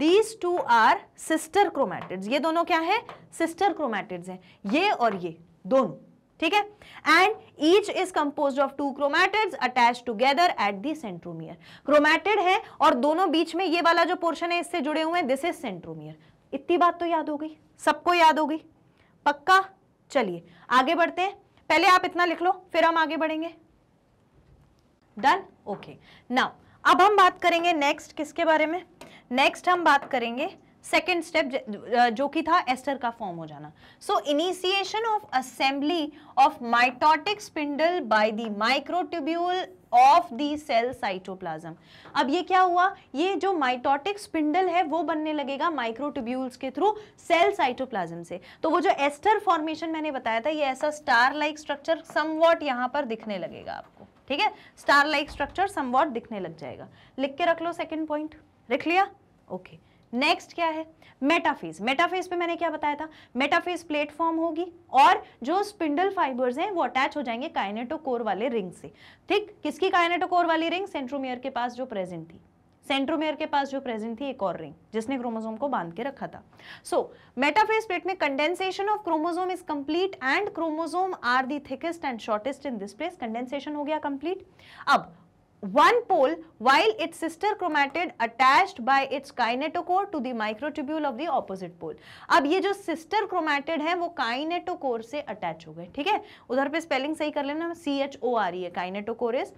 These two are sister chromatids. ये दोनों क्या है, सिस्टर क्रोमैटिड्स हैं, ये और ये दोनों। ठीक है, and each is compose of 2 chromatids attach together at the centromere. Chromatid है और दोनों बीच में ये वाला जो पोर्शन है इससे जुड़े हुए हैं, दिस इज सेंट्रोमियर। इतनी बात तो याद हो गई, सबको याद हो गई, पक्का। चलिए आगे बढ़ते हैं, पहले आप इतना लिख लो फिर हम आगे बढ़ेंगे। Done, okay. नाउ अब हम बात करेंगे नेक्स्ट किसके बारे में, नेक्स्ट हम बात करेंगे सेकेंड स्टेप जो कि था एस्टर का फॉर्म हो जाना। So initiation of assembly of mitotic spindle by the microtubule of the cell cytoplasm. अब ये क्या हुआ, ये जो माइटोटिक स्पिंडल है वो बनने लगेगा माइक्रोट्यूब्यूल्स के थ्रू सेल साइटोप्लाज्म से। तो वो जो एस्टर फॉर्मेशन मैंने बताया था, ये ऐसा स्टार लाइक स्ट्रक्चर समवॉट यहाँ पर दिखने लगेगा आपको, ठीक है, स्टार लाइक स्ट्रक्चर समवॉट दिखने लग जाएगा। लिख के रख लो सेकेंड पॉइंट, लिख लिया, ओके। नेक्स्ट क्या है, मेटाफेज। मेटाफेज पे मैंने क्या बताया था, मेटाफेज प्लेटफॉर्म होगी और जो स्पिंडल फाइबर्स हैं वो अटैच हो जाएंगे काइनेटोकोर वाले रिंग से। ठीक, किसकी काइनेटोकोर वाली रिंग, सेंट्रोमियर के पास जो प्रेजेंट थी, सेंट्रोमियर के पास जो प्रेजेंट थी एक और रिंग जिसने क्रोमोसोम को बांध के रखा था। सो मेटाफेज प्लेट में condensation of chromosome is complete and chromosome are the thickest and shortest in this place. Condensation हो गया कंप्लीट। अब one pole while its sister chromatid attached by its kinetochore to the microtubule of the opposite pole। अब ये जो sister chromatid है वो kinetochore से attach हो गए, ठीक है। उधर पे spelling सही कर लेना, CHO आ रही है, kinetochores,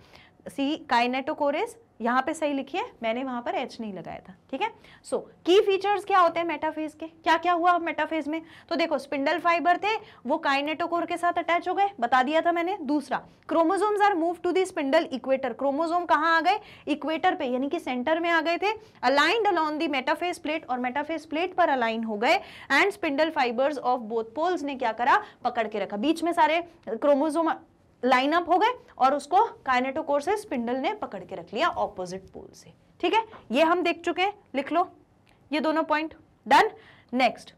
kinetochores यहाँ पे सही लिखिए, मैंने वहाँ पर H नहीं लगाया था, ठीक है। सो की फीचर्स क्या होते हैं मेटाफेज के, क्या क्या हुआ अब मेटाफेज में, तो देखो स्पिंडल फाइबर थे वो काइनेटोकोर के साथ अटैच हो गए, बता दिया था मैंने। दूसरा, chromosomes are move to the spindle equator, chromosome कहाँ आ गए, इक्वेटर पे, यानी कि सेंटर में आ गए थे, aligned along the metaphase plate, और मेटाफेज प्लेट पर अलाइन हो गए and spindle fibres of both poles ने क्या करा, पकड़ के रखा। बीच में सारे क्रोमोसोम लाइनअप हो गए और उसको काइनेटोकोर से स्पिंडल ने पकड़ के रख लिया ऑपोजिट पोल से, ठीक है। ये हम देख चुके हैं, लिख लो ये दोनों पॉइंट, डन। नेक्स्ट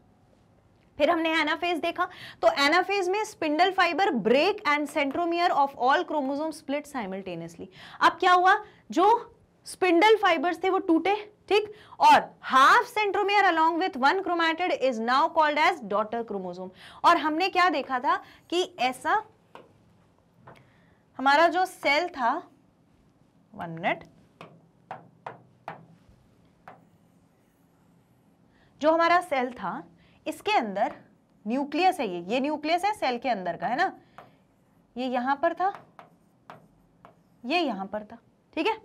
फिर हमने एनाफेज देखा, तो एनाफेज में spindle fibre break and centromere of all chromosome split simultaneously. अब क्या हुआ, जो स्पिंडल फाइबर्स थे वो टूटे, ठीक, और half centromere along with one chromatid is now called as daughter chromosome. और हमने क्या देखा था कि ऐसा हमारा जो सेल था, 1 मिनट, जो हमारा सेल था इसके अंदर न्यूक्लियस है, ये न्यूक्लियस है सेल के अंदर का, है ना, ये यहां पर था, ये यहां पर था, ठीक है।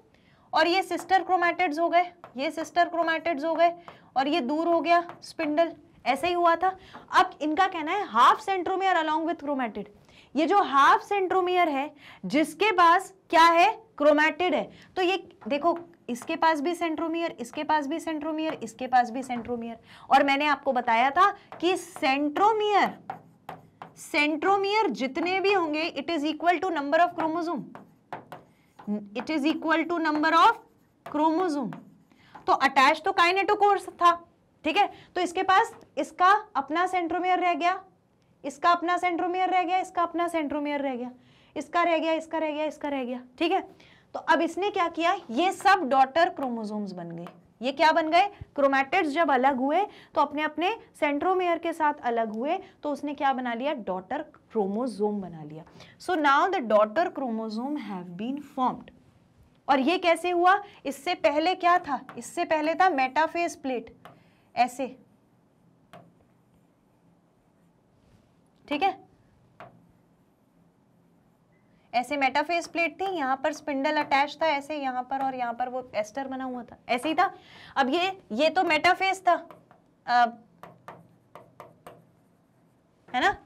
और ये सिस्टर क्रोमैटिड्स हो गए, ये सिस्टर क्रोमैटिड्स हो गए और ये दूर हो गया स्पिंडल, ऐसे ही हुआ था। अब इनका कहना है half centromere along with chromatid, ये जो हाफ सेंट्रोमियर है जिसके पास क्या है, क्रोमैटिड है, तो ये देखो इसके पास भी सेंट्रोमियर, इसके पास भी सेंट्रोमियर, इसके पास भी सेंट्रोमियर। और मैंने आपको बताया था कि सेंट्रोमियर जितने भी होंगे it is equal to number of chromosome, it is equal to number of chromosome. तो अटैच तो काइनेटोकोर था, ठीक है, तो इसके पास इसका अपना सेंट्रोमियर रह गया, इसका अपना सेंट्रोमियर रह गया, इसका अपना सेंट्रोमियर रह गया, इसका रह गया, इसका रह गया, इसका रह गया, ठीक है। तो अब इसने क्या किया, ये सब डॉटर क्रोमोसोम्स बन गए, ये क्या बन गए, क्रोमैटिड्स जब अलग हुए तो अपने अपने सेंट्रोमियर के साथ अलग हुए, तो उसने क्या बना लिया, डॉटर क्रोमोसोम बना लिया। So now the daughter chromosome have been formed. और ये कैसे हुआ, इससे पहले क्या था, इससे पहले था मेटाफेज प्लेट, ऐसे, ठीक है, ऐसे मेटाफेज प्लेट थी, यहाँ पर स्पिंडल अटैच था ऐसे, यहाँ पर और यहाँ पर वो एस्टर बना हुआ था, ऐसे ही था। अब ये तो मेटाफेज था, है ना,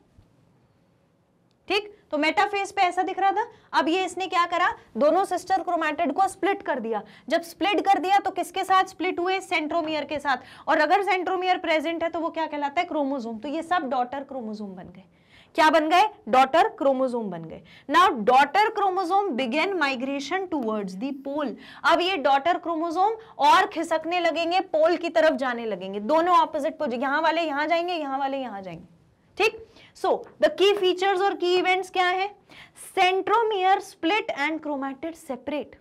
ठीक, तो मेटाफेज पे ऐसा दिख रहा था। अब ये इसने क्या करा, दोनों सिस्टर क्रोमैटिड को स्प्लिट कर दिया। जब स्प्लिट कर दिया तो किसके साथ स्प्लिट हुए, सेंट्रोमियर के साथ, और अगर सेंट्रोमियर प्रेजेंट है तो वो क्या कहलाता है, क्रोमोसोम। तो ये सब डॉटर क्रोमोसोम बन गए, क्या बन गए, डॉटर क्रोमोसोम बन गए। Now daughter chromosome begin migration towards the pole. अब ये डॉटर क्रोमोसोम और खिसकने लगेंगे, पोल की तरफ जाने लगेंगे, दोनों ऑपोजिट पोल, यहाँ वाले यहाँ जाएंगे, यहाँ वाले यहाँ जाएंगे, ठीक। सो द की फीचर्स और की इवेंट्स क्या है, centromere split and chromatid separate.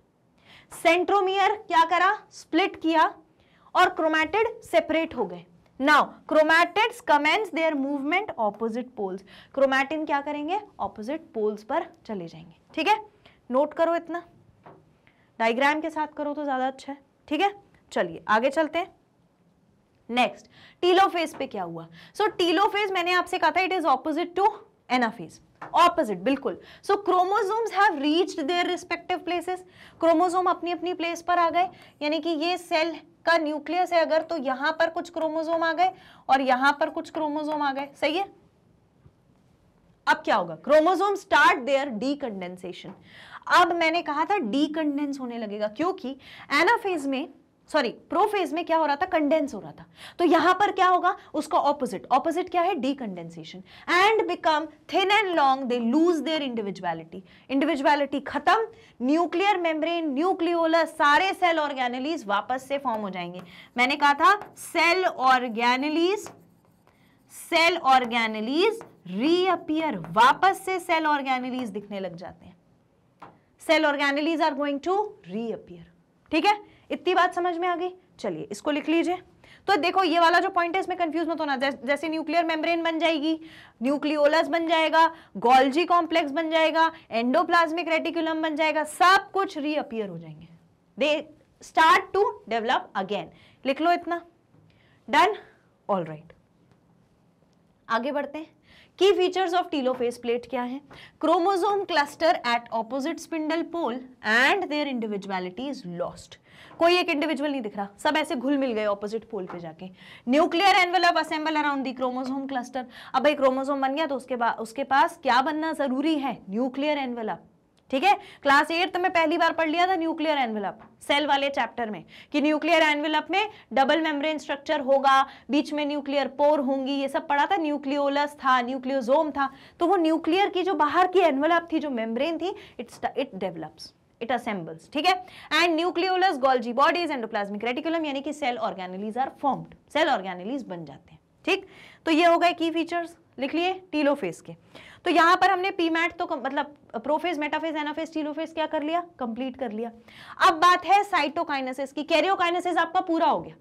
Centromere क्या करा, स्प्लिट किया और क्रोमैटिड सेपरेट हो गए। Now chromatids commence their movement opposite poles, chromatin क्या करेंगे, ऑपोजिट पोल्स पर चले जाएंगे, ठीक है। नोट करो, इतना डायग्राम के साथ करो तो ज्यादा अच्छा है, ठीक है। चलिए आगे चलते हैं। नेक्स्ट टीलोफेज पे क्या हुआ, सो टीलोफेज मैंने आपसे कहा था it is opposite to anaphase, opposite बिल्कुल। So chromosomes have reached their respective places, chromosome अपनी अपनी प्लेस पर आ गए, यानी कि ये सेल का न्यूक्लियस है अगर, तो यहां पर कुछ क्रोमोसोम आ गए और यहां पर कुछ क्रोमोसोम आ गए, सही है। अब क्या होगा, क्रोमोसोम स्टार्ट देयर डीकंडेंसेशन। अब मैंने कहा था डीकंडेंस होने लगेगा, क्योंकि एनाफेज में प्रोफेज में क्या हो रहा था, कंडेंस हो रहा था। तो यहां पर क्या होगा, उसका ऑपोजिट, ऑपोजिट क्या है, decondensation. And become thin and long, they lose their individuality, individuality खत्म, न्यूक्लियर मेम्ब्रेन, न्यूक्लियोलस, सारे सेल ऑर्गेनेलीज वापस से फॉर्म हो जाएंगे। मैंने कहा था cell organelles, cell organelles reappear, वापस से सेल ऑर्गेनेलीज दिखने लग जाते हैं, cell organelles are going to reappear. ठीक है, इतनी बात समझ में आ गई। चलिए इसको लिख लीजिए। तो देखो ये वाला जो पॉइंट है इसमें कंफ्यूज मत होना। जैसे न्यूक्लियर मेम्ब्रेन बन जाएगी, न्यूक्लियोलस बन जाएगा, गोल्जी कॉम्प्लेक्स बन जाएगा, एंडोप्लाज्मिक रेटिकुलम बन जाएगा, सब कुछ रीअपियर हो जाएंगे, they start to develop again. लिख लो इतना, डन। ऑलराइट, आगे बढ़ते हैं। की फीचर्स ऑफ टीलोफेज प्लेट क्या है? Chromosome cluster at opposite spindle pole and their individuality is lost. कोई एक इंडिविजुअल नहीं दिख रहा, सब ऐसे घुल मिल गए ऑपोजिट पोल पे जाके। Nuclear envelope assemble around the chromosome cluster. अब भाई क्रोमोसोम बन गया तो उसके पास क्या बनना जरूरी है, न्यूक्लियर एनवेलप। ठीक है, क्लास 8 में पहली बार पढ़ लिया था न्यूक्लियर एनवेलप, सेल वाले चैप्टर में, कि न्यूक्लियर एनवेलप में डबल मेम्ब्रेन स्ट्रक्चर होगा, बीच में न्यूक्लियर पोर होंगी, ये सब पढ़ा था। न्यूक्लियोलस था, न्यूक्लियोसोम था। तो वो न्यूक्लियर की जो बाहर की एनवेलप थी, जो मेम्ब्रेन थी, इट डेवलप्स, इट असेंबल्स। ठीक है, and nucleolus, Golgi bodies, endoplasmic reticulum, यानी कि cell organelles are formed, cell organelles बन जाते हैं। ठीक, तो ये हो गए की फीचर्स, लिख लिए टीलोफेज के। तो यहाँ पर हमने पीमैट तो प्रोफेज, मेटाफेज, एनाफेज, टीलोफेज क्या कर लिया, कंप्लीट कर लिया। अब बात है साइटोकाइनेसिस की। कैरियोकाइनेसिस आपका पूरा हो गया,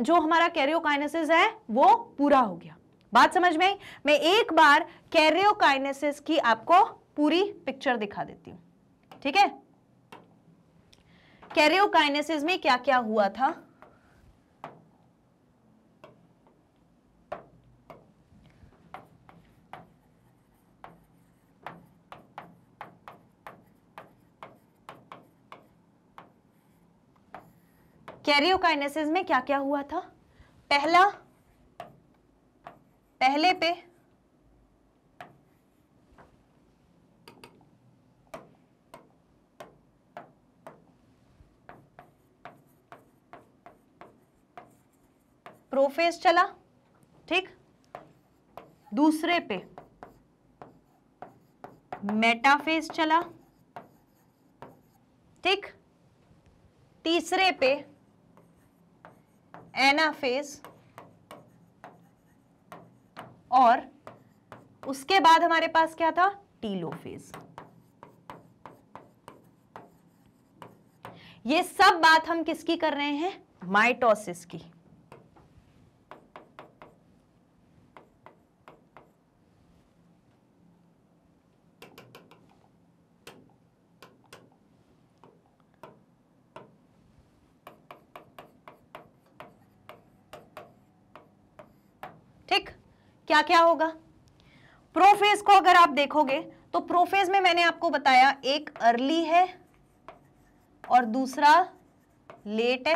जो हमारा कैरियोकाइनेसिस है वो पूरा हो गया। बात समझ में आई? मैं एक बार कैरियोकाइनेसिस की आपको पूरी पिक्चर दिखा देती हूँ। ठीक है, कैरियोकाइनेसिस में क्या क्या हुआ था। कैरियोकाइनेसिस में क्या क्या हुआ था? प्रोफेज चला, ठीक, दूसरे पे मेटाफेज चला, ठीक, तीसरे पे एनाफेज, और उसके बाद हमारे पास क्या था, टीलोफेज। ये सब बात हम किसकी कर रहे हैं, माइटोसिस की। क्या क्या होगा प्रोफेज को अगर आप देखोगे तो प्रोफेज में मैंने आपको बताया एक अर्ली है और दूसरा लेट है।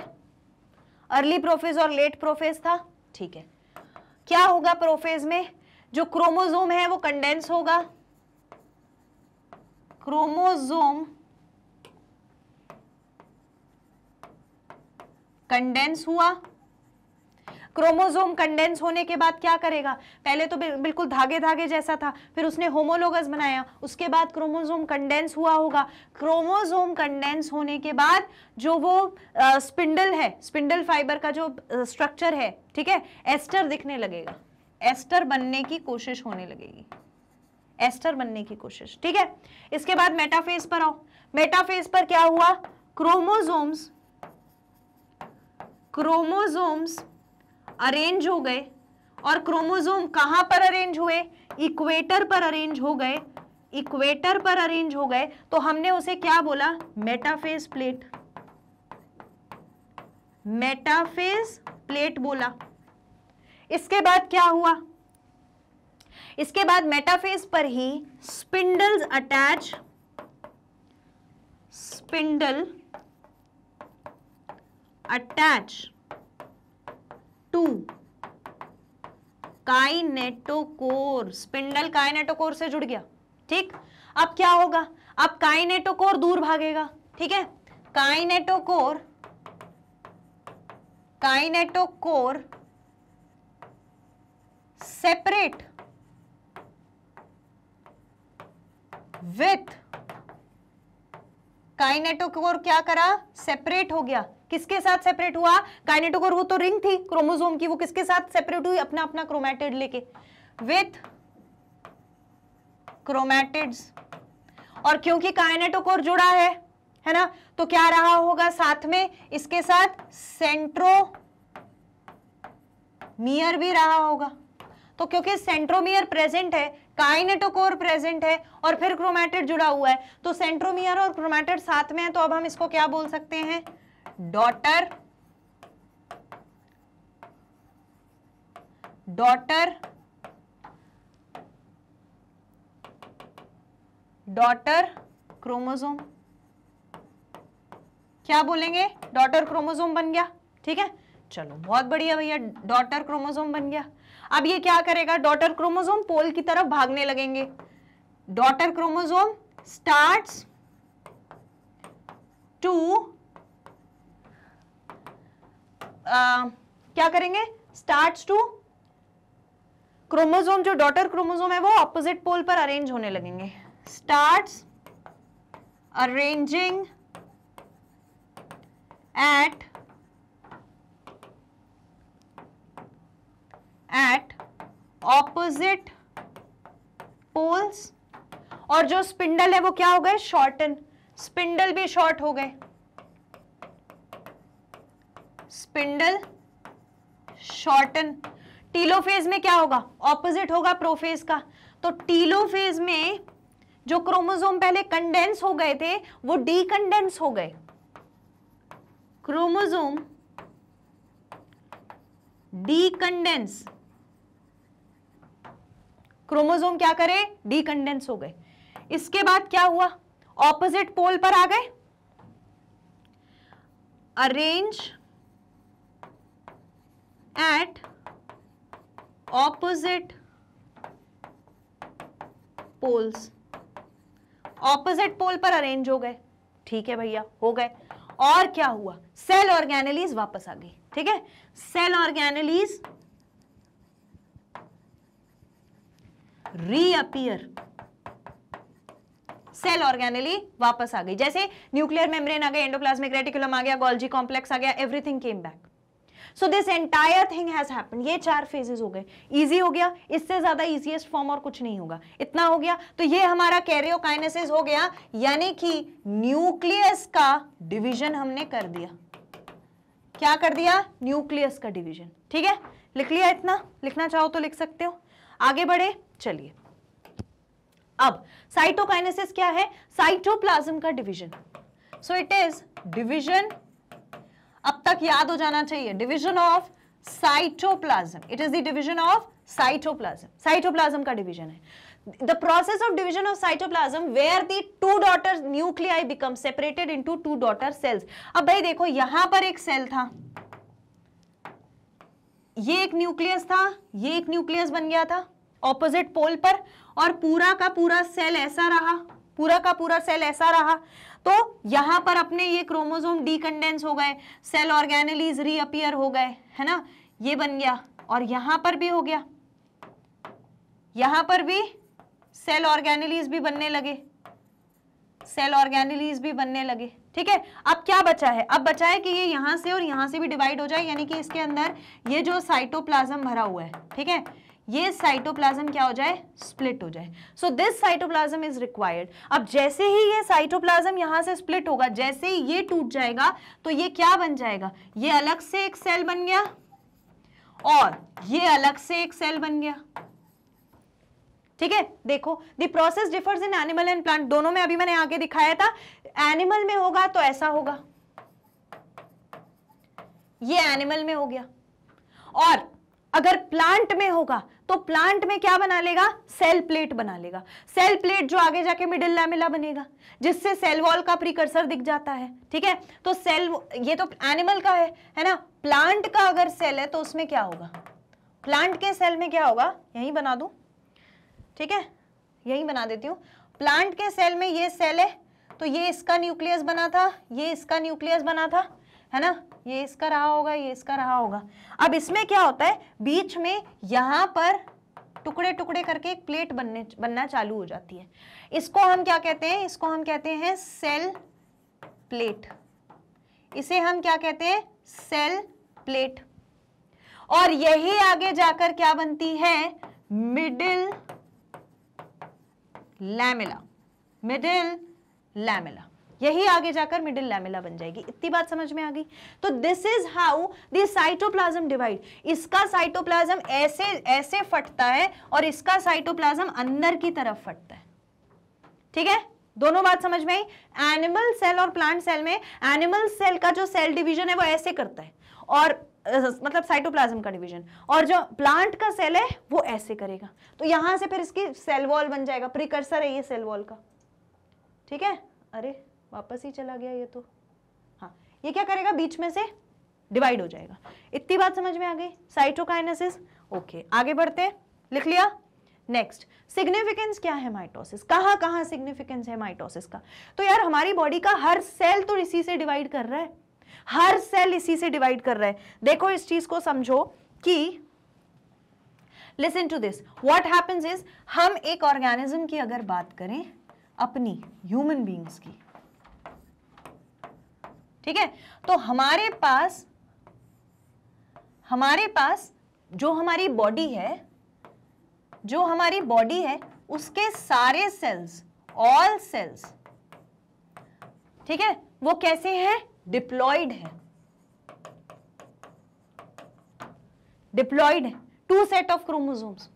अर्ली प्रोफेज और लेट प्रोफेज था। ठीक है, क्या होगा प्रोफेज में, जो क्रोमोसोम है वो कंडेंस होगा, क्रोमोसोम कंडेंस हुआ। क्रोमोसोम कंडेंस होने के बाद क्या करेगा, पहले तो बिल्कुल धागे धागे जैसा था, फिर उसने होमोलोगस बनाया, उसके बाद क्रोमोसोम कंडेंस हुआ होगा। क्रोमोसोम कंडेंस होने के बाद जो वो स्पिंडल है, स्पिंडल फाइबर का जो स्ट्रक्चर है, ठीक है, एस्टर दिखने लगेगा, एस्टर बनने की कोशिश होने लगेगी, एस्टर बनने की कोशिश। ठीक है, इसके बाद मेटाफेज पर आओ। मेटाफेज पर क्या हुआ, क्रोमोसोम्स अरेंज हो गए, और क्रोमोसोम कहाँ पर अरेंज हुए, इक्वेटर पर अरेंज हो गए, इक्वेटर पर अरेंज हो गए, तो हमने उसे क्या बोला, मेटाफेज प्लेट, मेटाफेज प्लेट बोला। इसके बाद क्या हुआ, इसके बाद मेटाफेज पर ही spindle attach to kinetochore, spindle kinetochore से जुड़ गया। ठीक, अब क्या होगा, अब काइनेटोकोर दूर भागेगा, ठीक है, काइनेटोकोर सेपरेट विथ, काइनेटोकोर क्या करा, सेपरेट हो गया। किसके साथ सेपरेट हुआ? काइनेटोकोर वो तो रिंग थी क्रोमोसोम की, वो किसके साथ सेपरेट हुई? अपना अपना क्रोमैटिड लेके, विथ क्रोमैटिड्स। और क्योंकि काइनेटोकोर जुड़ा है ना, तो क्या रहा होगा साथ में इसके साथ? सेंट्रोमियर भी रहा होगा। तो क्योंकि सेंट्रोमियर प्रेजेंट है, काइनेटोकोर प्रेजेंट है और फिर क्रोमैटिड जुड़ा हुआ है, तो सेंट्रोमियर और क्रोमैटिड साथ में है, तो अब हम इसको क्या बोल सकते हैं? Daughter chromosome. क्या बोलेंगे? डॉटर क्रोमोसोम बन गया, ठीक है, चलो बहुत बढ़िया भैया, डॉटर क्रोमोसोम बन गया। अब ये क्या करेगा? डॉटर क्रोमोसोम पोल की तरफ भागने लगेंगे। डॉटर क्रोमोसोम स्टार्ट्स टू क्या करेंगे? स्टार्ट्स टू क्रोमोसोम, जो डॉटर क्रोमोसोम है वो ऑपोजिट पोल पर अरेंज होने लगेंगे। Starts arranging at opposite poles। और जो स्पिंडल है वो क्या हो गए? शॉर्टन, स्पिंडल भी शॉर्ट हो गए, स्पिंडल शॉर्टन। टीलोफेज में क्या होगा? ऑपोजिट होगा प्रोफेज का। तो टीलोफेज में जो क्रोमोसोम पहले कंडेंस हो गए थे वो डीकंडेंस हो गए, क्रोमोसोम डीकंडेंस, क्रोमोसोम क्या करे? डीकंडेंस हो गए। इसके बाद क्या हुआ? ऑपोजिट पोल पर आ गए, arrange at opposite poles, opposite pole पर अरेंज हो गए, ठीक है भैया, हो गए। और क्या हुआ? सेल ऑर्गेनेलीज वापस आ गई, ठीक है, cell organelles reappear, cell organelle वापस आ गई। जैसे न्यूक्लियर मेम्ब्रेन आ गई, एंडोप्लाज्मिक रेटिकुलम आ गया, गोल्जी कॉम्प्लेक्स आ गया, everything came back. So this entire thing has happened. ये चार फेजेस हो गए, इजी हो गया, इससे ज्यादा इजीएस्ट फॉर्म और कुछ नहीं होगा, इतना हो गया। तो ये हमारा कैरियोकाइनेसिस हो गया, यानी कि न्यूक्लियस का डिवीजन हमने कर दिया। क्या कर दिया? न्यूक्लियस का डिवीजन, ठीक है, लिख लिया इतना, लिखना चाहो तो लिख सकते हो। आगे बढ़े, चलिए। अब साइटोकाइनेसिस क्या है? साइटोप्लाज्म का division. So it is division, अब तक याद हो जाना चाहिए, division of cytoplasm, it is the division of cytoplasm, cytoplasm का डिवीजन है। The process of division of cytoplasm where the two daughter nuclei become separated into two daughter cells. अब भाई देखो, यहां पर एक सेल था, ये एक न्यूक्लियस था, ये एक न्यूक्लियस बन गया था ऑपोजिट पोल पर, और पूरा का पूरा सेल ऐसा रहा, पूरा का पूरा सेल ऐसा रहा। तो यहां पर अपने ये क्रोमोसोम डीकंडेंस हो गए, सेल ऑर्गेनेलीज रीअपीयर हो गए, है ना, ये बन गया, और यहां पर भी हो गया, यहां पर भी सेल ऑर्गेनेलीज भी बनने लगे, सेल ऑर्गेनेलीज भी बनने लगे, ठीक है। अब क्या बचा है? अब बचा है कि ये यहां से और यहां से भी डिवाइड हो जाए, यानी कि इसके अंदर ये जो साइटोप्लाज्म भरा हुआ है, ठीक है, ये साइटोप्लाज्म क्या हो जाए? स्प्लिट हो जाए। So this cytoplasm is required. अब जैसे ही ये साइटोप्लाज्म यहाँ से स्प्लिट होगा, जैसे ही ये टूट जाएगा, तो ये क्या बन जाएगा? ये अलग से एक सेल बन गया और ये अलग से एक सेल बन गया, ठीक है। देखो, the process differs in animal and plant, दोनों में अभी मैंने आगे दिखाया था। एनिमल में होगा तो ऐसा होगा, ये एनिमल में हो गया, और अगर प्लांट में होगा तो प्लांट में क्या बना लेगा? सेल प्लेट बना लेगा, सेल प्लेट जो आगे जाके मिडिल लैमेला बनेगा, जिससे सेल वॉल का प्रीकर्सर दिख जाता है, ठीक है। तो सेल, ये तो एनिमल का है ना, प्लांट का अगर सेल है तो उसमें क्या होगा? प्लांट के सेल में क्या होगा? यहीं बना दूं, ठीक है, यहीं बना देती हूँ। प्लांट के सेल में ये सेल है तो ये इसका न्यूक्लियस बना था, ये इसका न्यूक्लियस बना था, है ना, ये इसका रहा होगा, ये इसका रहा होगा। अब इसमें क्या होता है, बीच में यहाँ पर टुकड़े टुकड़े करके एक प्लेट बनना चालू हो जाती है। इसको हम क्या कहते हैं, इसको हम कहते हैं सेल प्लेट, इसे हम क्या कहते हैं, सेल प्लेट। और यही आगे जाकर क्या बनती है, मिडिल लैमेला, मिडिल लैमेला, यही आगे जाकर मिडिल लैमेला बन जाएगी। इतनी बात समझ में आ गई। तो this is how the cytoplasm divide. इसका साइटोप्लाज्म ऐसे ऐसे फटता है और इसका साइटोप्लाज्म अंदर की तरफ फटता है। ठीक है, दोनों बात समझ में आई। एनिमल सेल और प्लांट सेल में एनिमल सेल का जो सेल डिवीजन है वो ऐसे करता है और मतलब साइटोप्लाज्म का डिवीजन, और जो प्लांट का सेल है वो ऐसे करेगा। तो यहां से फिर इसकी सेल वॉल बन जाएगा, प्रीकर्सर है ये सेल वॉल का। ठीक है, अरे वापस ही चला गया ये तो। हाँ, ये क्या करेगा, बीच में से डिवाइड हो जाएगा। इतनी बात समझ में आ गई, साइटोकाइनेसिस। ओके, आगे बढ़ते, लिख लिया। नेक्स्ट, सिग्निफिकेंस क्या है माइटोसिस, कहाँ कहाँ सिग्निफिकेंस है माइटोसिस का। तो यार हमारी बॉडी का हर सेल तो इसी से डिवाइड कर रहा है, हर सेल इसी से डिवाइड कर रहा है। देखो इस चीज को समझो कि listen to this, what happens is, हम एक ऑर्गेनिज्म की अगर बात करें अपनी, ह्यूमन बीइंग्स की, ठीक है, तो हमारे पास जो हमारी बॉडी है, जो हमारी बॉडी है उसके सारे सेल्स, ऑल सेल्स, ठीक है, वो कैसे हैं, डिप्लॉयड है, डिप्लॉयड है, टू सेट ऑफ क्रोमोसोम्स।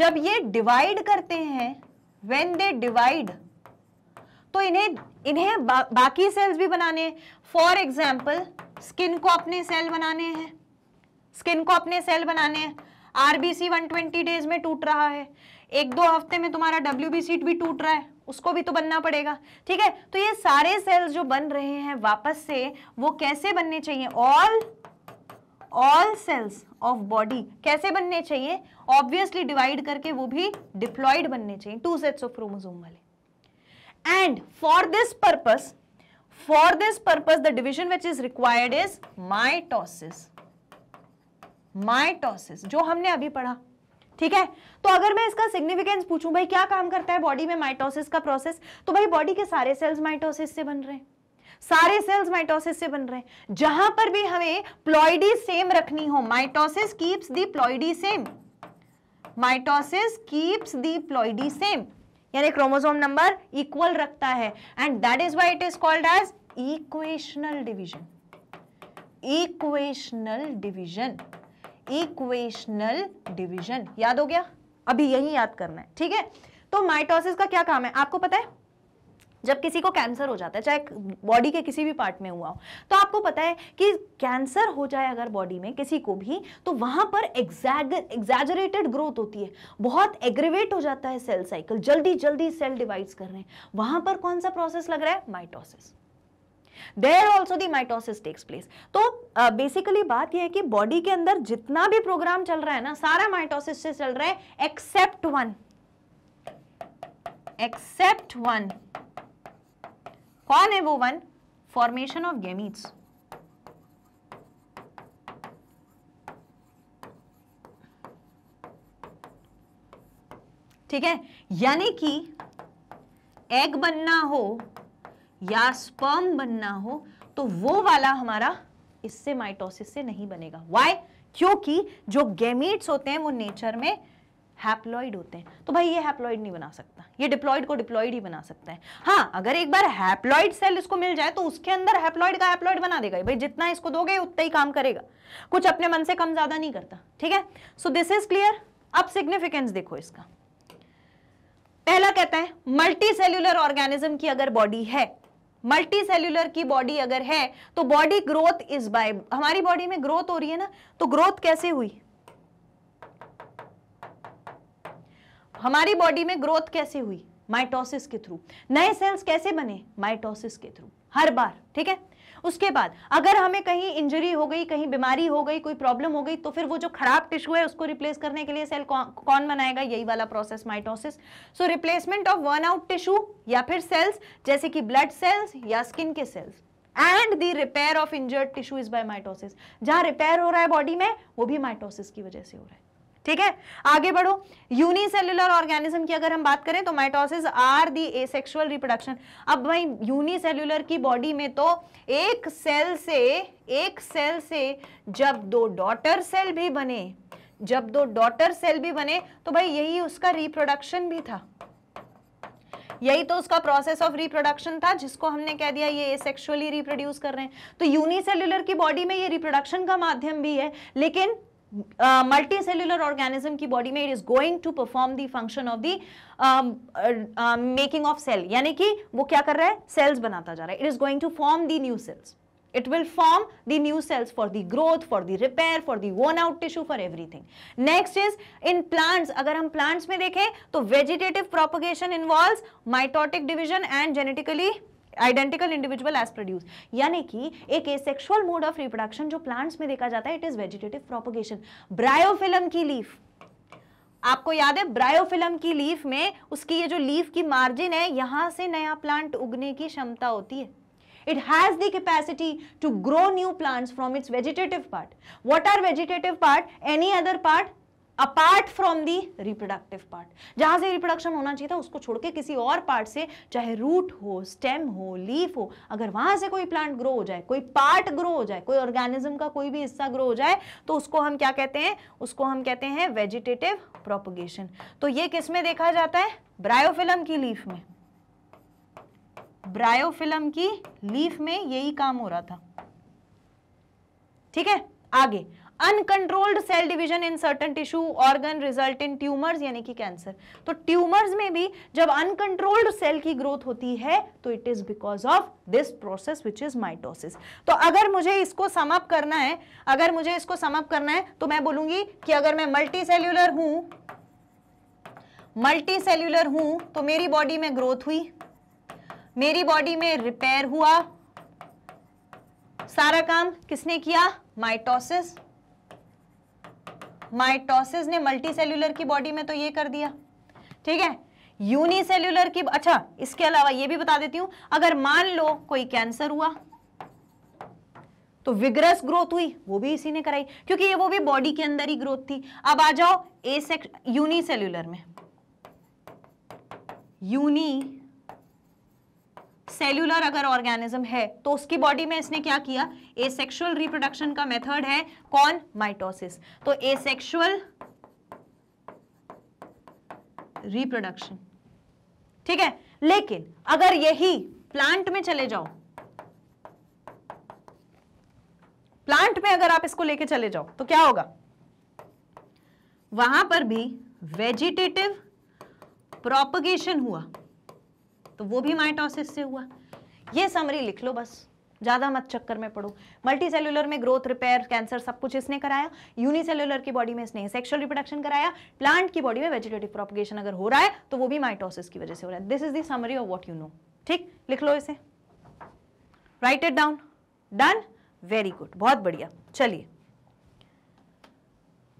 जब ये डिवाइड करते हैं, व्हेन दे डिवाइड, तो इन्हें बाकी सेल्स भी बनाने हैं। फॉर एग्जाम्पल, स्किन को अपने सेल बनाने हैं, स्किन को अपने सेल बनाने हैं। आरबीसी 120 डेज में टूट रहा है, एक दो हफ्ते में तुम्हारा डब्ल्यूबीसी भी टूट रहा है, उसको भी तो बनना पड़ेगा। ठीक है, तो ये सारे सेल्स जो बन रहे हैं वापस से, वो कैसे बनने चाहिए, ऑल सेल्स ऑफ बॉडी कैसे बनने चाहिए, ऑब्वियसली डिवाइड करके, वो भी डिप्लॉयड बनने चाहिए, टू सेट्स ऑफ क्रोमोसोम वाले। And for this purpose the division which is required is mitosis, mitosis जो हमने अभी पढ़ा। ठीक है, तो अगर मैं इसका सिग्निफिकेंस पूछूं, भाई क्या काम करता है बॉडी में माइटोसिस का प्रोसेस, तो भाई बॉडी के सारे सेल्स माइटोसिस से बन रहे हैं, सारे सेल्स माइटोसिस से बन रहे हैं। जहां पर भी हमें प्लॉइडी सेम रखनी हो, mitosis keeps the ploidy same, mitosis keeps the ploidy same, यानी क्रोमोसोम नंबर इक्वल रखता है। And that is why it is called as equational division, equational division, equational division. याद हो गया, अभी यही याद करना है। ठीक है, तो माइटोसिस का क्या काम है, आपको पता है जब किसी को कैंसर हो जाता है, चाहे बॉडी के किसी भी पार्ट में हुआ हो, तो आपको पता है कि कैंसर हो जाए अगर बॉडी में किसी को भी, तो वहां पर एग्जैजरेटेड ग्रोथ होती है, बहुत एग्रीवेट हो जाता है सेल साइकिल, जल्दी जल्दी सेल डिवाइड्स कर रहे हैं। वहां पर कौन सा प्रोसेस लग रहा है, mitosis. There also the mitosis takes place. तो बेसिकली बात यह है कि बॉडी के अंदर जितना भी प्रोग्राम चल रहा है ना, सारा माइटोसिस से चल रहा है, एक्सेप्ट वन, कौन है वो वन, फॉर्मेशन ऑफ गैमीट्स। ठीक है, यानी कि एग बनना हो या स्पर्म बनना हो, तो वो वाला हमारा इससे माइटोसिस से नहीं बनेगा। व्हाई, क्योंकि जो गैमीट्स होते हैं वो नेचर में हैप्लॉइड होते हैं, तो भाई ये हैप्लॉइड नहीं बना सकता, ये डिप्लॉइड को डिप्लॉइड ही बना सकता है। हाँ, अगर एक बार हैप्लॉइड सेल इसको मिल जाए तो उसके अंदर हैप्लॉइड का हैप्लॉइड बना देगा, भाई जितना इसको दोगे उतना ही काम करेगा, कुछ अपने मन से कम ज्यादा नहीं करता। ठीक है, सो दिस इज क्लियर। अब सिग्निफिकेंस देखो इसका, पहला कहता है मल्टी सेल्यूलर ऑर्गेनिज्म की अगर बॉडी है, मल्टी सेल्यूलर की बॉडी अगर है, तो बॉडी ग्रोथ इज बाय, हमारी बॉडी में ग्रोथ हो रही है ना, तो ग्रोथ कैसे हुई, हमारी बॉडी में ग्रोथ कैसे हुई, माइटोसिस के थ्रू। नए सेल्स कैसे बने, माइटोसिस के थ्रू, हर बार। ठीक है, उसके बाद अगर हमें कहीं इंजरी हो गई, कहीं बीमारी हो गई, कोई प्रॉब्लम हो गई, तो फिर वो जो खराब टिश्यू है उसको रिप्लेस करने के लिए सेल कौन बनाएगा? यही वाला process mitosis. So replacement of worn out tissue या फिर सेल्स जैसे कि ब्लड सेल्स या स्किन के cells. And the repair of injured tissue is by mitosis. जहां रिपेयर हो रहा है बॉडी में वो भी माइटोसिस की वजह से हो रहा है। ठीक है, आगे बढ़ो। यूनिसेल्युलर ऑर्गेनिज्म की अगर हम बात करें तो mitosis are the asexual reproduction. अब भाई यूनिसेल्युलर की बॉडी में तो एक सेल से जब दो डॉटर सेल भी बने तो भाई यही उसका रिप्रोडक्शन भी था, यही तो उसका प्रोसेस ऑफ रिप्रोडक्शन था, जिसको हमने कह दिया ये एसेक्सुअली रिप्रोड्यूस कर रहे हैं। तो यूनिसेल्युलर की बॉडी में ये रिप्रोडक्शन का माध्यम भी है, लेकिन मल्टी सेल्युलर ऑर्गेनिज्म की बॉडी में it is going to perform the function of the making of cell, यानी कि वो क्या कर रहा है? सेल्स बनाता जा रहा है। It is going to form the new cells, it will form the new cells for the growth, for the repair, for the worn out tissue, for everything. Next is in plants, अगर हम plants में देखें तो vegetative propagation involves mitotic division and genetically identical individual as produced, यानी कि एक asexual mode of reproduction जो plants में देखा जाता है, it is vegetative propagation. Bryophyllum की leaf, आपको याद है ब्रायोफिलम की लीफ में उसकी ये जो लीफ की मार्जिन है यहाँ से नया प्लांट उगने की क्षमता होती है। It has the capacity to grow new plants from its vegetative part. What are vegetative part? Any other part apart from the reproductive part. जहाँ से reproduction होना चाहिए था उसको छोड़ के किसी और part से, चाहे root हो, stem हो, leaf हो, अगर वहाँ से कोई plant grow हो जाए, कोई part grow हो जाए, कोई organism का कोई भी हिस्सा grow हो जाए, तो उसको हम क्या कहते हैं? उसको हम कहते हैं vegetative propagation. तो ये किस में देखा जाता है? Bryophyllum की leaf में। ब्रायोफिलम की लीफ में यही काम हो रहा था। ठीक है, आगे uncontrolled cell division in certain tissue organ result in tumours, यानी कि कैंसर। तो ट्यूमर्स में भी जब अनकंट्रोल्ड सेल की ग्रोथ होती है तो it is because of this process which is mitosis. तो अगर मुझे इसको सम अप करना है, तो मैं बोलूंगी कि अगर मैं मल्टी सेल्यूलर हूं तो मेरी बॉडी में ग्रोथ हुई, मेरी बॉडी में रिपेयर हुआ, सारा काम किसने किया? माइटोसिस ने मल्टी सेल्यूलर की बॉडी में तो ये कर दिया। ठीक है, यूनिसेल्यूलर की, अच्छा इसके अलावा ये भी बता देती हूं, अगर मान लो कोई कैंसर हुआ तो विग्रस ग्रोथ हुई, वो भी इसी ने कराई, क्योंकि ये वो भी बॉडी के अंदर ही ग्रोथ थी। अब आ जाओ यूनिसेल्यूलर में। यूनिसेल्यूलर अगर ऑर्गेनिज्म है तो उसकी बॉडी में इसने क्या किया? एसेक्सुअल रिप्रोडक्शन का मेथड है कौन? माइटोसिस। तो एसेक्सुअल रिप्रोडक्शन, ठीक है। लेकिन अगर यही प्लांट में चले जाओ, प्लांट में अगर आप इसको लेके चले जाओ तो क्या होगा? वहां पर भी वेजिटेटिव प्रोपगेशन हुआ, तो वो भी माइटोसिस से हुआ। ये समरी लिख लो, बस ज़्यादा मत चक्कर में पड़ो। मल्टी सेल्यूलर में ग्रोथ, रिपेयर, कैंसर सब कुछ इसने कराया। यूनिसेल्यूलर की बॉडी में इसने सेक्सुअल रिप्रोडक्शन कराया। प्लांट की बॉडी में वेजिटेटिव प्रोपगेशन अगर हो रहा है तो वो भी माइटोसिस की वजह से हो रहा है। This is the summary of what you know. ठीक, लिख लो इसे, write it down. Done, very good, बहुत बढ़िया। चलिए,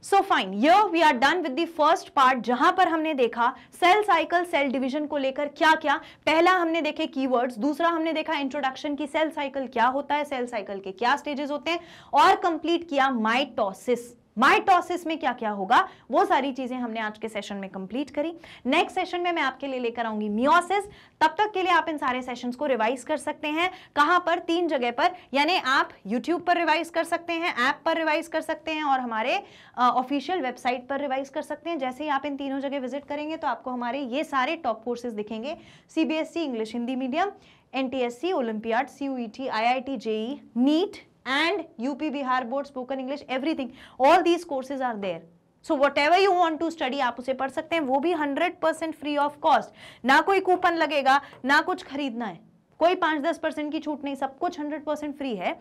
so fine, here we are done with the first part, जहां पर हमने देखा सेल साइकिल, सेल डिवीजन को लेकर क्या क्या। पहला हमने देखे कीवर्ड्स, दूसरा हमने देखा इंट्रोडक्शन की सेल साइकिल क्या होता है, सेल साइकिल के क्या स्टेजेस होते हैं, और कंप्लीट किया माइटोसिस। माइटोसिस में क्या क्या होगा वो सारी चीजें हमने आज के सेशन में कंप्लीट करी। नेक्स्ट सेशन में मैं आपके लिए लेकर आऊंगी मियोसिस। तब तक के लिए आप इन सारे सेशंस को रिवाइज कर सकते हैं। कहाँ पर? 3 जगह पर, यानी आप यूट्यूब पर रिवाइज कर सकते हैं, ऐप पर रिवाइज कर सकते हैं, और हमारे ऑफिशियल वेबसाइट पर रिवाइज कर सकते हैं। जैसे ही आप इन तीनों जगह विजिट करेंगे तो आपको हमारे ये सारे टॉप कोर्सेज दिखेंगे, CBSE English Hindi medium, NTSC olympiad, CUET, IIT, JEE, NEET and UP Bihar Board Spoken English, everything. All these courses are there. So whatever you want to study, आप उसे पढ़ सकते हैं, वो भी 100% free of cost. ना कोई कूपन लगेगा, ना कुछ खरीदना है, कोई 5-10% की छूट नहीं, सब कुछ 100% फ्री है।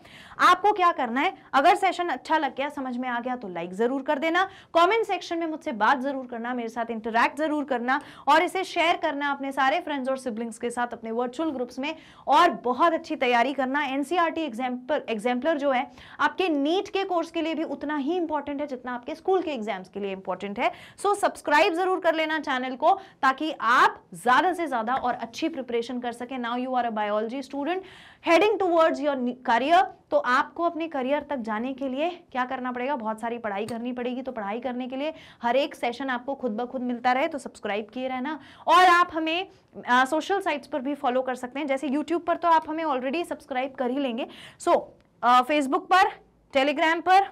आपको क्या करना है, अगर सेशन अच्छा लग गया, समझ में आ गया तो लाइक जरूर कर देना, कमेंट सेक्शन में मुझसे बात जरूर करना, मेरे साथ इंटरेक्ट जरूर करना और इसे शेयर करना अपने सारे फ्रेंड्स और सिबलिंग्स के साथ अपने वर्चुअल ग्रुप्स में, और बहुत अच्छी तैयारी करना। एनसीईआरटी एग्जाम्पलर जो है आपके नीट के कोर्स के लिए भी उतना ही इंपॉर्टेंट है जितना आपके स्कूल के एग्जाम्स के लिए इंपॉर्टेंट है। सो सब्सक्राइब जरूर कर लेना चैनल को ताकि आप ज्यादा से ज्यादा और अच्छी प्रिपरेशन कर सके। Now you are a biology student heading towards your career, तो आपको अपने करियर तक जाने के लिए क्या करना पड़ेगा, बहुत सारी पढ़ाई करनी पड़ेगी। तो पढ़ाई करने के लिए हर एक सेशन आपको खुद ब खुद मिलता रहे, तो सब्सक्राइब किए रहना। और आप हमें सोशल साइट्स पर भी फॉलो कर सकते हैं, जैसे यूट्यूब पर तो आप हमें ऑलरेडी सब्सक्राइब कर ही लेंगे। सो फेसबुक पर, टेलीग्राम पर,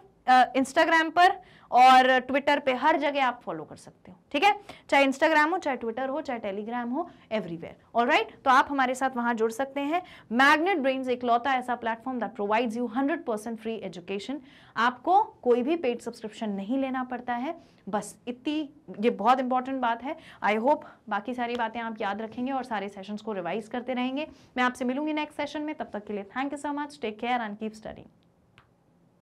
इंस्टाग्राम पर और ट्विटर पे, हर जगह आप फॉलो कर सकते हो, ठीक है, चाहे इंस्टाग्राम हो, चाहे ट्विटर हो, चाहे टेलीग्राम हो, एवरीवेयर। ऑलराइट, तो आप हमारे साथ वहां जुड़ सकते हैं। मैग्नेट ब्रेन्स एक लौता ऐसा platform that provides you 100% free education. आपको कोई भी पेड सब्सक्रिप्शन नहीं लेना पड़ता है, बस इतनी, ये बहुत इंपॉर्टेंट बात है। आई होप बाकी सारी बातें आप याद रखेंगे और सारे सेशंस को रिवाइज करते रहेंगे। मैं आपसे मिलूंगी नेक्स्ट सेशन में, तब तक के लिए thank you so much, take care and keep studying.